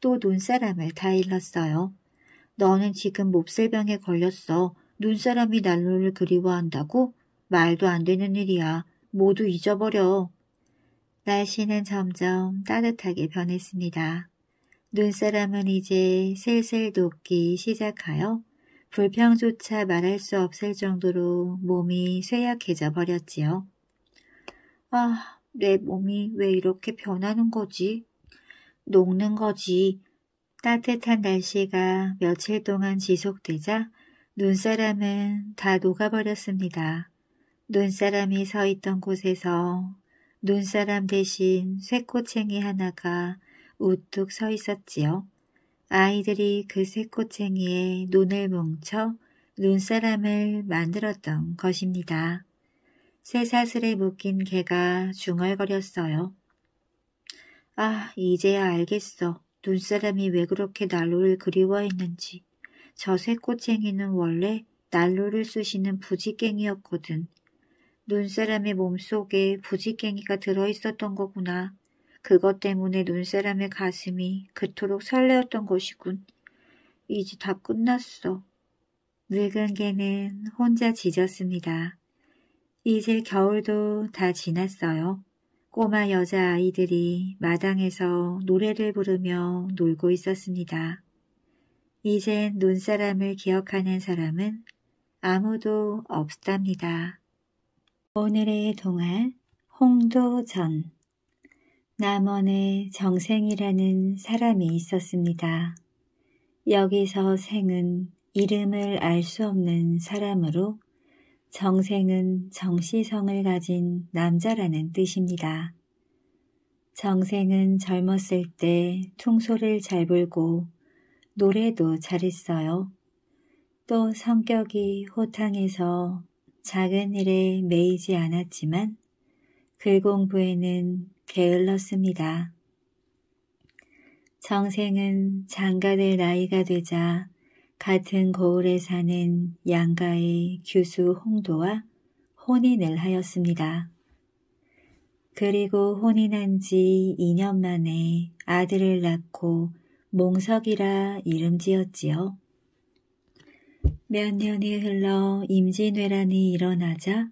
또 눈사람을 타일렀어요. 너는 지금 몹쓸병에 걸렸어. 눈사람이 난로를 그리워한다고? 말도 안 되는 일이야. 모두 잊어버려. 날씨는 점점 따뜻하게 변했습니다. 눈사람은 이제 슬슬 녹기 시작하여 불평조차 말할 수 없을 정도로 몸이 쇠약해져 버렸지요. 아, 내 몸이 왜 이렇게 변하는 거지? 녹는 거지. 따뜻한 날씨가 며칠 동안 지속되자 눈사람은 다 녹아버렸습니다. 눈사람이 서 있던 곳에서 눈사람 대신 쇠꼬챙이 하나가 우뚝 서 있었지요. 아이들이 그 쇠꼬챙이에 눈을 뭉쳐 눈사람을 만들었던 것입니다. 쇠사슬에 묶인 개가 중얼거렸어요. 아, 이제야 알겠어. 눈사람이 왜 그렇게 난로를 그리워했는지. 저 쇠꼬챙이는 원래 난로를 쑤시는 부지깽이였거든. 눈사람의 몸속에 부지깽이가 들어있었던 거구나. 그것 때문에 눈사람의 가슴이 그토록 설레었던 것이군. 이제 다 끝났어. 늙은 개는 혼자 짖었습니다. 이제 겨울도 다 지났어요. 꼬마 여자아이들이 마당에서 노래를 부르며 놀고 있었습니다. 이젠 눈사람을 기억하는 사람은 아무도 없답니다. 오늘의 동화 홍도전. 남원에 정생이라는 사람이 있었습니다. 여기서 생은 이름을 알 수 없는 사람으로 정생은 정씨성을 가진 남자라는 뜻입니다. 정생은 젊었을 때 퉁소를 잘 불고 노래도 잘했어요. 또 성격이 호탕해서 작은 일에 매이지 않았지만 글 공부에는 게을렀습니다. 정생은 장가될 나이가 되자 같은 고을에 사는 양가의 규수 홍도와 혼인을 하였습니다. 그리고 혼인한 지 이 년 만에 아들을 낳고 몽석이라 이름 지었지요. 몇 년이 흘러 임진왜란이 일어나자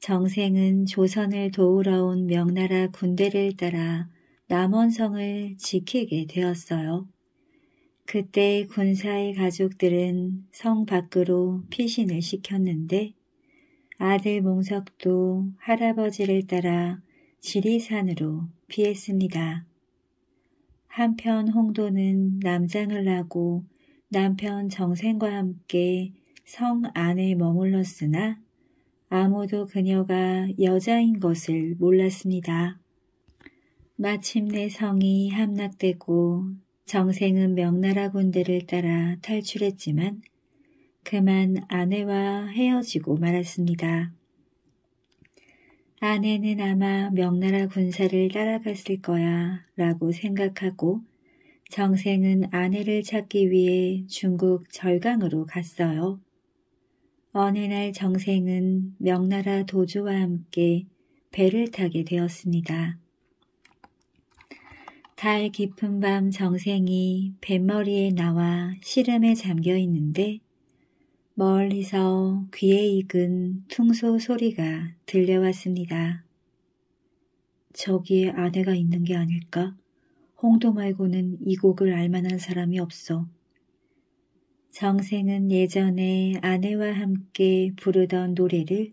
정생은 조선을 도우러 온 명나라 군대를 따라 남원성을 지키게 되었어요. 그때 군사의 가족들은 성 밖으로 피신을 시켰는데 아들 몽석도 할아버지를 따라 지리산으로 피했습니다. 한편 홍도는 남장을 하고 남편 정생과 함께 성 안에 머물렀으나 아무도 그녀가 여자인 것을 몰랐습니다. 마침내 성이 함락되고 정생은 명나라 군대를 따라 탈출했지만 그만 아내와 헤어지고 말았습니다. 아내는 아마 명나라 군사를 따라갔을 거야 라고 생각하고 정생은 아내를 찾기 위해 중국 절강으로 갔어요. 어느 날 정생은 명나라 도주와 함께 배를 타게 되었습니다. 달 깊은 밤 정생이 뱃머리에 나와 시름에 잠겨 있는데 멀리서 귀에 익은 퉁소 소리가 들려왔습니다. 저기에 아내가 있는 게 아닐까? 홍도 말고는 이 곡을 알만한 사람이 없어. 정생은 예전에 아내와 함께 부르던 노래를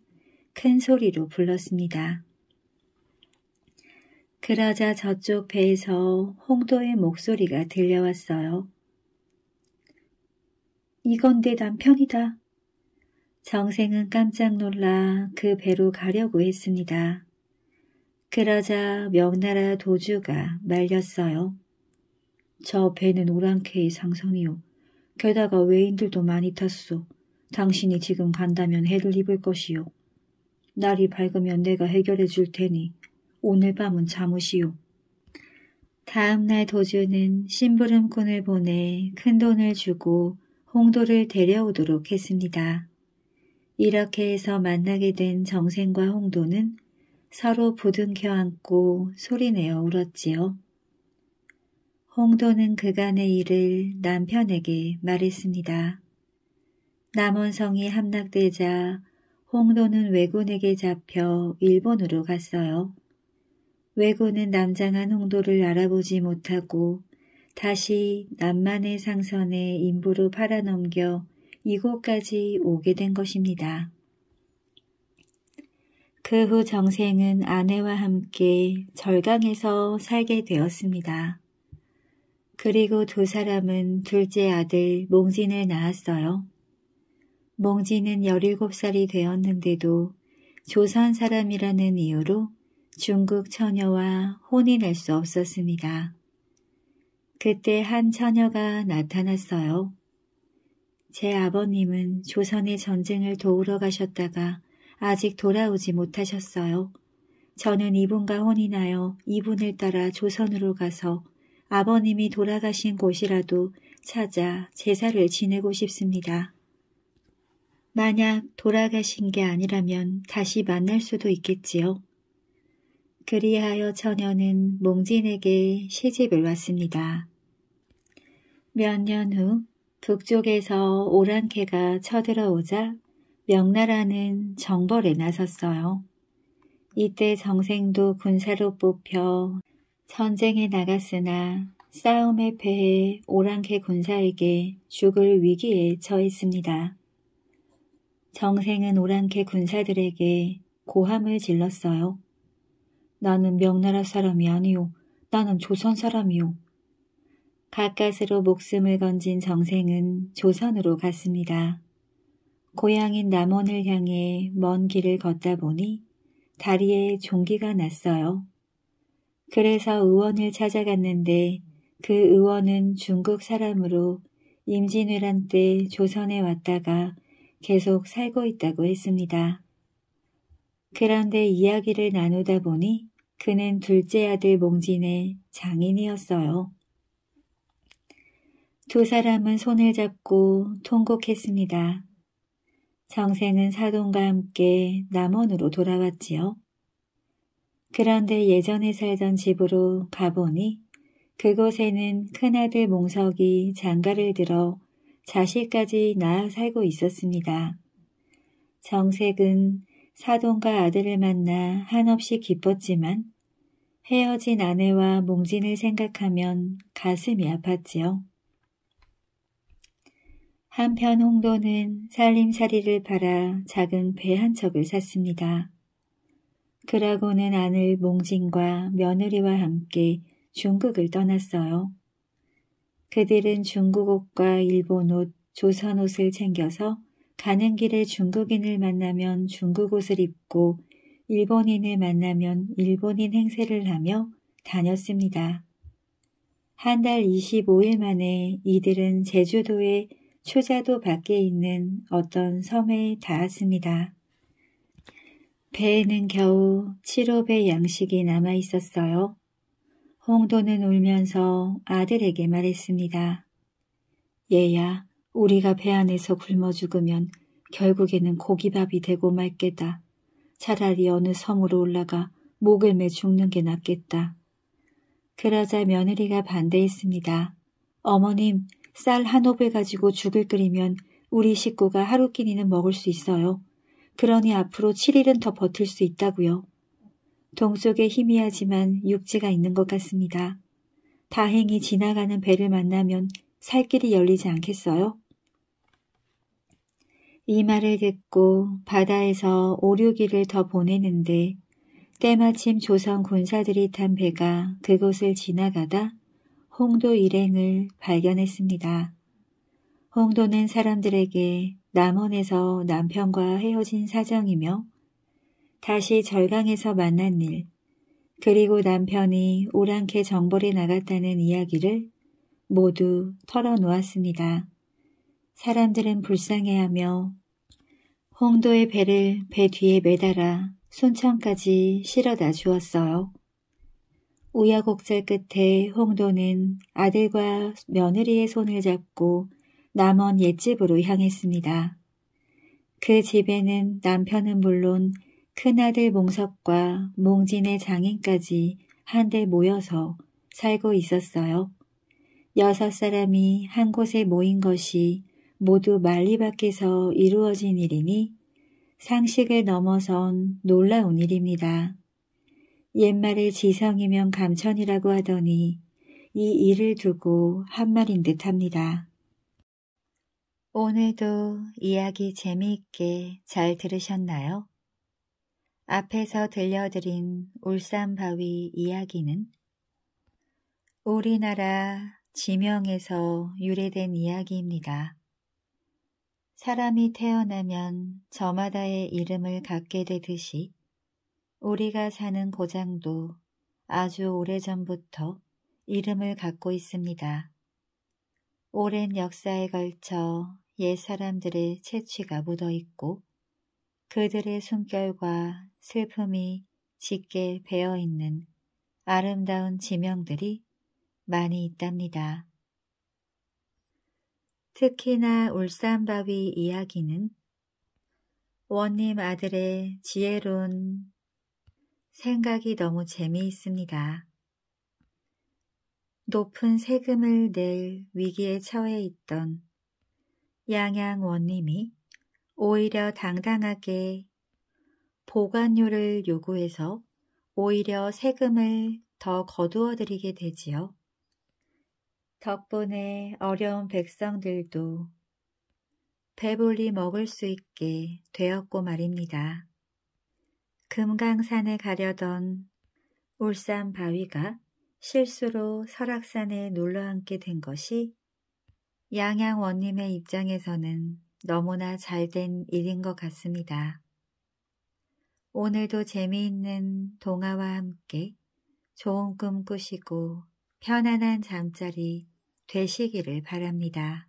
큰 소리로 불렀습니다. 그러자 저쪽 배에서 홍도의 목소리가 들려왔어요. 이건 내 남편이다. 정생은 깜짝 놀라 그 배로 가려고 했습니다. 그러자 명나라 도주가 말렸어요. 저 배는 오랑캐의 상선이요. 게다가 외인들도 많이 탔소. 당신이 지금 간다면 해를 입을 것이요. 날이 밝으면 내가 해결해 줄 테니 오늘 밤은 잠으시오. 다음날 도주는 심부름꾼을 보내 큰돈을 주고 홍도를 데려오도록 했습니다. 이렇게 해서 만나게 된 정생과 홍도는 서로 부둥켜 안고 소리내어 울었지요. 홍도는 그간의 일을 남편에게 말했습니다. 남원성이 함락되자 홍도는 왜군에게 잡혀 일본으로 갔어요. 왜군은 남장한 홍도를 알아보지 못하고 다시 남만의 상선에 임부로 팔아넘겨 이곳까지 오게 된 것입니다. 그 후 정생은 아내와 함께 절강에서 살게 되었습니다. 그리고 두 사람은 둘째 아들 몽진을 낳았어요. 몽진은 열일곱 살이 되었는데도 조선 사람이라는 이유로 중국 처녀와 혼인할 수 없었습니다. 그때 한 처녀가 나타났어요. 제 아버님은 조선의 전쟁을 도우러 가셨다가 아직 돌아오지 못하셨어요. 저는 이분과 혼인하여 이분을 따라 조선으로 가서 아버님이 돌아가신 곳이라도 찾아 제사를 지내고 싶습니다. 만약 돌아가신 게 아니라면 다시 만날 수도 있겠지요. 그리하여 처녀는 몽진에게 시집을 왔습니다. 몇 년 후 북쪽에서 오랑캐가 쳐들어오자 명나라는 정벌에 나섰어요. 이때 정생도 군사로 뽑혀 전쟁에 나갔으나 싸움에 패해 오랑캐 군사에게 죽을 위기에 처했습니다. 정생은 오랑캐 군사들에게 고함을 질렀어요. 나는 명나라 사람이 아니오. 나는 조선 사람이오. 가까스로 목숨을 건진 정생은 조선으로 갔습니다. 고향인 남원을 향해 먼 길을 걷다 보니 다리에 종기가 났어요. 그래서 의원을 찾아갔는데 그 의원은 중국 사람으로 임진왜란 때 조선에 왔다가 계속 살고 있다고 했습니다. 그런데 이야기를 나누다 보니 그는 둘째 아들 몽진의 장인이었어요. 두 사람은 손을 잡고 통곡했습니다. 정생은 사돈과 함께 남원으로 돌아왔지요. 그런데 예전에 살던 집으로 가보니 그곳에는 큰아들 몽석이 장가를 들어 자식까지 낳아 살고 있었습니다. 정생은 사돈과 아들을 만나 한없이 기뻤지만 헤어진 아내와 몽진을 생각하면 가슴이 아팠지요. 한편 홍도는 살림살이를 팔아 작은 배 한 척을 샀습니다. 그러고는 아들 몽진과 며느리와 함께 중국을 떠났어요. 그들은 중국 옷과 일본 옷, 조선 옷을 챙겨서 가는 길에 중국인을 만나면 중국 옷을 입고 일본인을 만나면 일본인 행세를 하며 다녔습니다. 한 달 이십오 일 만에 이들은 제주도의 초자도 밖에 있는 어떤 섬에 닿았습니다. 배에는 겨우 칠십오 배 양식이 남아 있었어요. 홍도는 울면서 아들에게 말했습니다. 얘야, 우리가 배 안에서 굶어 죽으면 결국에는 고기밥이 되고 말겠다. 차라리 어느 섬으로 올라가 목을 매 죽는 게 낫겠다. 그러자 며느리가 반대했습니다. 어머님, 쌀 한 홉을 가지고 죽을 끓이면 우리 식구가 하루 끼니는 먹을 수 있어요. 그러니 앞으로 칠 일은 더 버틸 수 있다고요. 동쪽에 희미하지만 육지가 있는 것 같습니다. 다행히 지나가는 배를 만나면 살 길이 열리지 않겠어요? 이 말을 듣고 바다에서 오륙일을 더 보내는데 때마침 조선 군사들이 탄 배가 그곳을 지나가다 홍도 일행을 발견했습니다. 홍도는 사람들에게 남원에서 남편과 헤어진 사정이며 다시 절강에서 만난 일, 그리고 남편이 오랑캐 정벌에 나갔다는 이야기를 모두 털어놓았습니다. 사람들은 불쌍해하며 홍도의 배를 배 뒤에 매달아 순천까지 실어다 주었어요. 우여곡절 끝에 홍도는 아들과 며느리의 손을 잡고 남원 옛집으로 향했습니다. 그 집에는 남편은 물론 큰아들 몽석과 몽진의 장인까지 한데 모여서 살고 있었어요. 여섯 사람이 한 곳에 모인 것이 모두 만리 밖에서 이루어진 일이니 상식을 넘어선 놀라운 일입니다. 옛말에 지성이면 감천이라고 하더니 이 일을 두고 한 말인 듯합니다. 오늘도 이야기 재미있게 잘 들으셨나요? 앞에서 들려드린 울산 바위 이야기는 우리나라 지명에서 유래된 이야기입니다. 사람이 태어나면 저마다의 이름을 갖게 되듯이 우리가 사는 고장도 아주 오래전부터 이름을 갖고 있습니다. 오랜 역사에 걸쳐 옛사람들의 채취가 묻어있고 그들의 숨결과 슬픔이 짙게 배어있는 아름다운 지명들이 많이 있답니다. 특히나 울산바위 이야기는 원님 아들의 지혜로운 생각이 너무 재미있습니다. 높은 세금을 낼 위기에 처해 있던 양양 원님이 오히려 당당하게 보관료를 요구해서 오히려 세금을 더 거두어들이게 되지요. 덕분에 어려운 백성들도 배불리 먹을 수 있게 되었고 말입니다. 금강산에 가려던 울산 바위가 실수로 설악산에 눌러앉게 된 것이 양양 원님의 입장에서는 너무나 잘된 일인 것 같습니다. 오늘도 재미있는 동화와 함께 좋은 꿈 꾸시고 편안한 잠자리 되시기를 바랍니다.